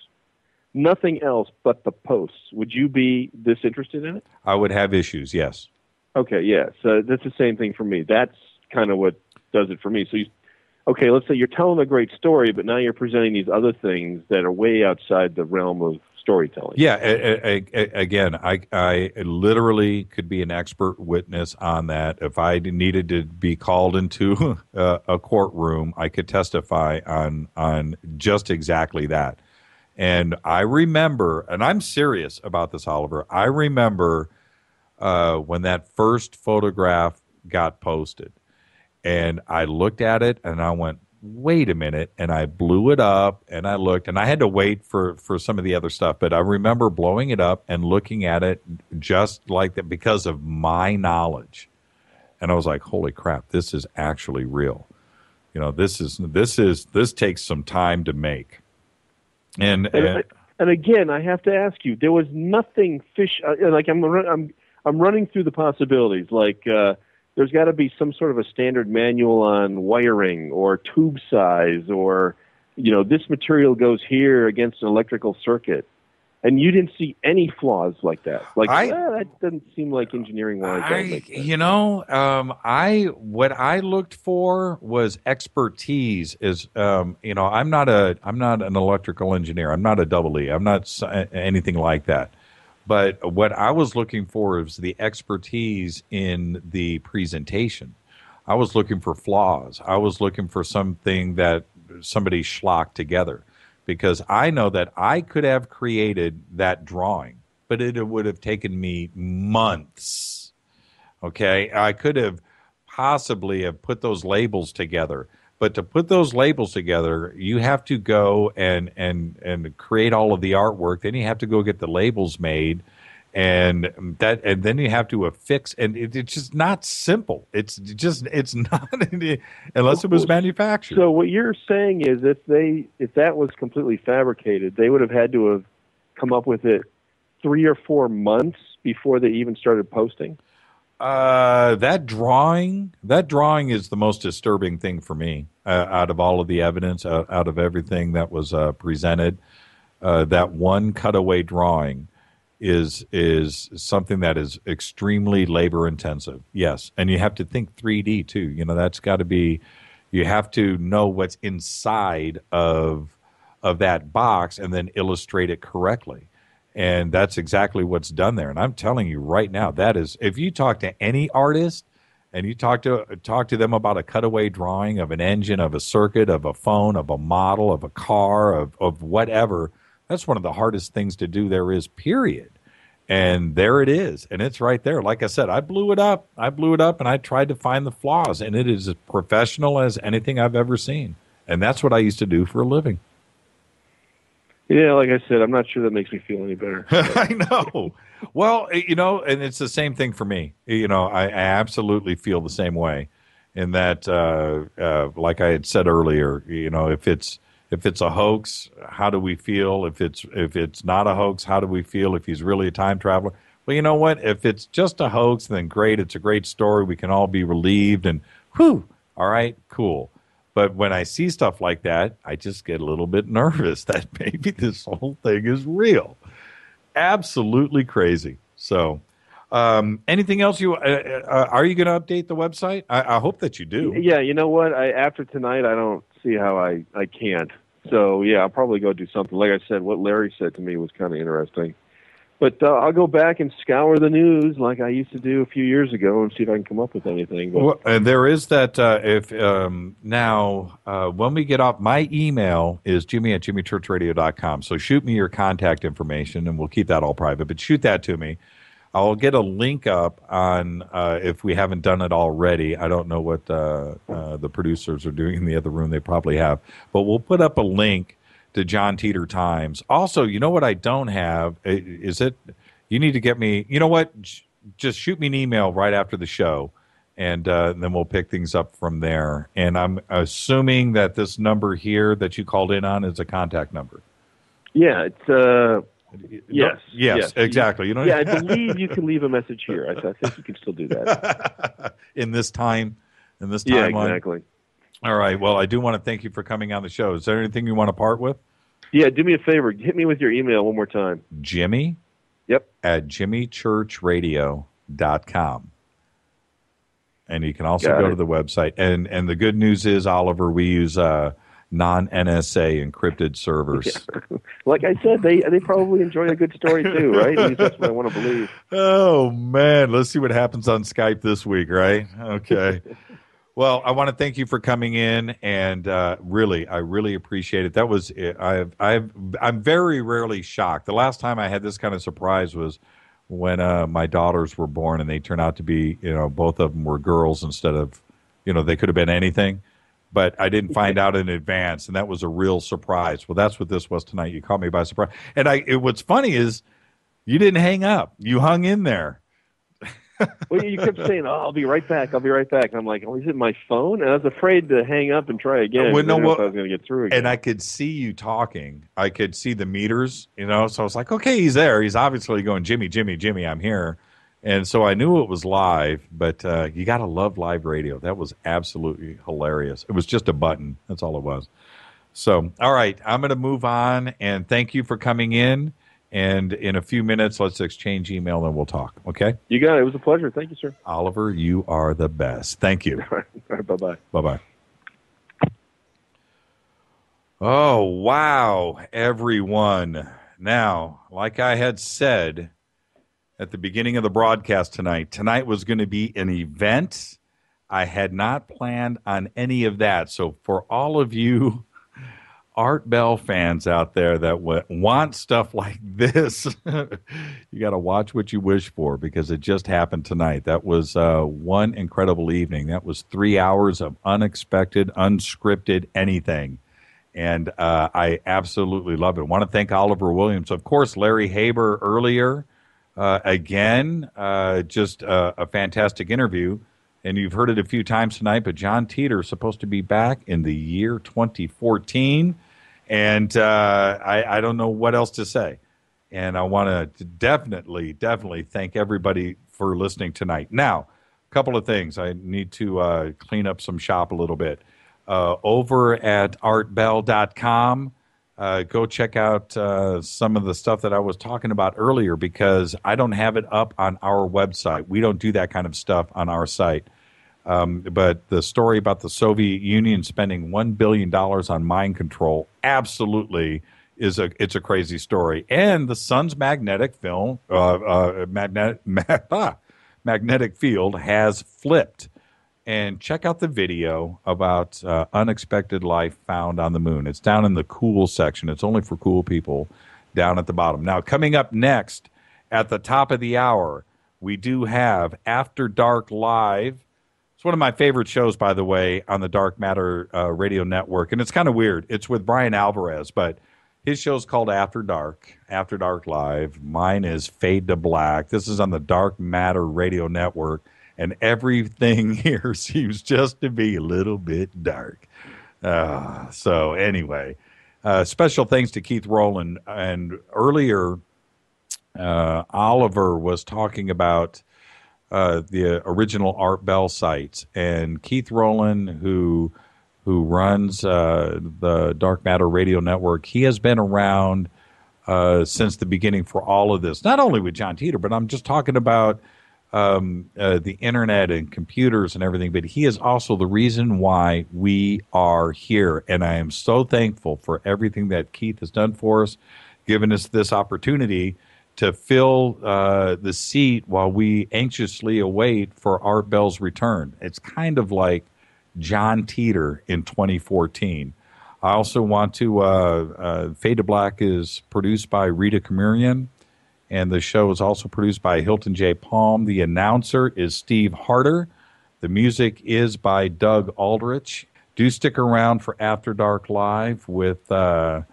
nothing else but the posts, would you be disinterested in it? I would have issues, yes. Okay, yeah. So that's the same thing for me. That's kind of what does it for me. So, you, okay, let's say you're telling a great story, but now you're presenting these other things that are way outside the realm of storytelling. Yeah, I, I, I, again, I, I literally could be an expert witness on that. If I needed to be called into a, a courtroom, I could testify on on just exactly that. And I remember, and I'm serious about this, Oliver, I remember uh, when that first photograph got posted. And I looked at it, and I went, wait a minute, and I blew it up, and I looked, and I had to wait for, for some of the other stuff. But I remember blowing it up and looking at it just like that because of my knowledge. And I was like, holy crap, this is actually real. You know, this is this is this takes some time to make. And and, and and again, I have to ask you. There was nothing fish. Uh, like I'm, I'm, I'm running through the possibilities. Like uh, there's got to be some sort of a standard manual on wiring or tube size, or you know, this material goes here against an electrical circuit. And you didn't see any flaws like that. Like I, ah, that doesn't seem like engineering wise. You know, um, I what I looked for was expertise. Is um, you know, I'm not a I'm not an electrical engineer. I'm not a double E. I'm not anything like that. But what I was looking for is the expertise in the presentation. I was looking for flaws. I was looking for something that somebody schlocked together. Because I know that I could have created that drawing, but it would have taken me months, okay? I could have possibly have put those labels together. But to put those labels together, you have to go and, and, and create all of the artwork. Then you have to go get the labels made, and that, and then you have to affix. And it, it's just not simple. It's just it's not unless it was manufactured. So what you're saying is, if they if that was completely fabricated, they would have had to have come up with it three or four months before they even started posting. Uh, that drawing, that drawing is the most disturbing thing for me uh, out of all of the evidence, uh, out of everything that was uh, presented. Uh, that one cutaway drawing is is something that is extremely labor intensive. Yes, and you have to think three D too. You know, that's got to be, you have to know what's inside of of that box and then illustrate it correctly. And that's exactly what's done there. And I'm telling you right now, that is, if you talk to any artist and you talk to talk to them about a cutaway drawing of an engine, of a circuit, of a phone, of a model, of a car, of of whatever, that's one of the hardest things to do there is, period. And there it is. And it's right there. Like I said, I blew it up. I blew it up and I tried to find the flaws. And it is as professional as anything I've ever seen. And that's what I used to do for a living. Yeah, like I said, I'm not sure that makes me feel any better. I know. Well, you know, and it's the same thing for me. You know, I, I absolutely feel the same way in that, uh, uh, like I had said earlier, you know, if it's, If it's a hoax, how do we feel? If it's if it's not a hoax, how do we feel? If he's really a time traveler? Well, you know what? If it's just a hoax, then great. It's a great story. We can all be relieved and, whew, all right, cool. But when I see stuff like that, I just get a little bit nervous that maybe this whole thing is real. Absolutely crazy. So um, anything else? You uh, uh, are you going to update the website? I, I hope that you do. Yeah, you know what? I, after tonight, I don't see how I, I can't. So, yeah, I'll probably go do something. Like I said, what Larry said to me was kind of interesting. But uh, I'll go back and scour the news like I used to do a few years ago and see if I can come up with anything. Well, and there is that uh, if um, now uh, when we get off, my email is jimmy at jimmy church radio dot com. So shoot me your contact information, and we'll keep that all private. But shoot that to me. I'll get a link up on uh, if we haven't done it already. I don't know what uh, uh, the producers are doing in the other room. They probably have. But we'll put up a link the John Titor Times. Also, you know what I don't have? Is it, you need to get me, you know what? Just shoot me an email right after the show, and uh, then we'll pick things up from there. And I'm assuming that this number here that you called in on is a contact number. Yeah, it's... Uh... Yes, no, yes. Yes, exactly. You know, yeah, I believe you can leave a message here. I, I think you can still do that. In this time, in this timeline. Yeah, exactly. All right. Well, I do want to thank you for coming on the show. Is there anything you want to part with? Yeah, do me a favor. Hit me with your email one more time. Jimmy? Yep. At Jimmy Church Radio dot com. And you can also Got go it. to the website. And and the good news is, Oliver, we use... Uh, non N S A encrypted servers. Yeah. Like I said, they they probably enjoy a good story too, right? At least that's what I want to believe. Oh, man. Let's see what happens on Skype this week, right? Okay. Well, I want to thank you for coming in, and uh, really, I really appreciate it. That was it. I've, I've, I'm very rarely shocked. The last time I had this kind of surprise was when uh, my daughters were born, and they turned out to be, you know, both of them were girls instead of, you know, they could have been anything. But I didn't find out in advance, and that was a real surprise. Well, that's what this was tonight. You caught me by surprise. And I, it, what's funny is you didn't hang up. You hung in there. Well, you kept saying, oh, I'll be right back. I'll be right back. And I'm like, oh, is it my phone? And I was afraid to hang up and try again. Well, no, I, well, I was going to get through again. And I could see you talking. I could see the meters, you know. So I was like, okay, he's there. He's obviously going, Jimmy, Jimmy, Jimmy, I'm here. And so I knew it was live, but uh, you got to love live radio. That was absolutely hilarious. It was just a button. That's all it was. So, all right, I'm going to move on, and thank you for coming in. And in a few minutes, let's exchange email, and we'll talk, okay? You got it. It was a pleasure. Thank you, sir. Oliver, you are the best. Thank you. All right. All right, bye-bye. Bye-bye. Oh, wow, everyone. Now, like I had said... at the beginning of the broadcast tonight, tonight was going to be an event. I had not planned on any of that. So for all of you Art Bell fans out there that w- want stuff like this, you got to watch what you wish for, because it just happened tonight. That was uh, one incredible evening. That was three hours of unexpected, unscripted anything. And uh, I absolutely love it. I want to thank Oliver Williams. Of course, Larry Haber earlier. Uh, again, uh, just uh, a fantastic interview, and you've heard it a few times tonight, but John Titor is supposed to be back in the year twenty fourteen, and uh, I, I don't know what else to say. And I want to definitely, definitely thank everybody for listening tonight. Now, a couple of things. I need to uh, clean up some shop a little bit. Uh, over at art bell dot com, Uh, go check out uh, some of the stuff that I was talking about earlier, because I don't have it up on our website. We don't do that kind of stuff on our site. Um, but the story about the Soviet Union spending one billion dollars on mind control absolutely is a it's a crazy story. And the sun's magnetic film uh, uh, magnetic magnetic field has flipped. And check out the video about uh, unexpected life found on the moon. It's down in the cool section. It's only for cool people down at the bottom. Now, coming up next at the top of the hour, we do have After Dark Live. It's one of my favorite shows, by the way, on the Dark Matter uh, Radio Network. And it's kind of weird. It's with Brian Alvarez, but his show's called After Dark, After Dark Live. Mine is Fade to Black. This is on the Dark Matter Radio Network. And everything here seems just to be a little bit dark. Uh, so anyway, uh, special thanks to Keith Rowland. And earlier, uh, Oliver was talking about uh, the original Art Bell sites. And Keith Rowland, who, who runs uh, the Dark Matter Radio Network, he has been around uh, since the beginning for all of this. Not only with John Titor, but I'm just talking about... Um, uh, the internet and computers and everything, but he is also the reason why we are here. And I am so thankful for everything that Keith has done for us, giving us this opportunity to fill uh, the seat while we anxiously await for Art Bell's return. It's kind of like John Titor in twenty fourteen. I also want to, uh, uh, Fade to Black is produced by Rita Kamurian. And the show is also produced by Hilton J. Palm. The announcer is Steve Harder. The music is by Doug Aldrich. Do stick around for After Dark Live with uh,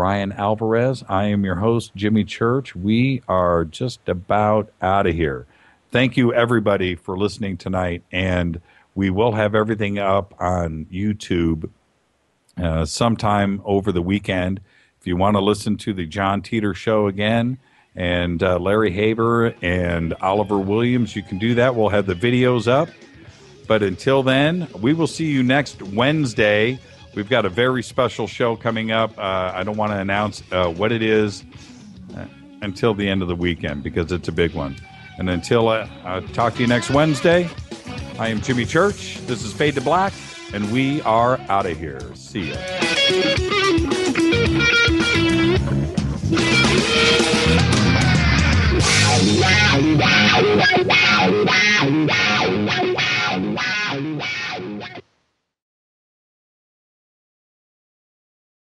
Brian Alvarez. I am your host, Jimmy Church. We are just about out of here. Thank you, everybody, for listening tonight. And we will have everything up on YouTube uh, sometime over the weekend. If you want to listen to the John Titor Show again and uh, Larry Haber and Oliver Williams, you can do that. We'll have the videos up. But until then, we will see you next Wednesday. We've got a very special show coming up. Uh, I don't want to announce uh, what it is until the end of the weekend because it's a big one. And until I, I talk to you next Wednesday, I am Jimmy Church. This is Fade to Black, and we are out of here. See ya.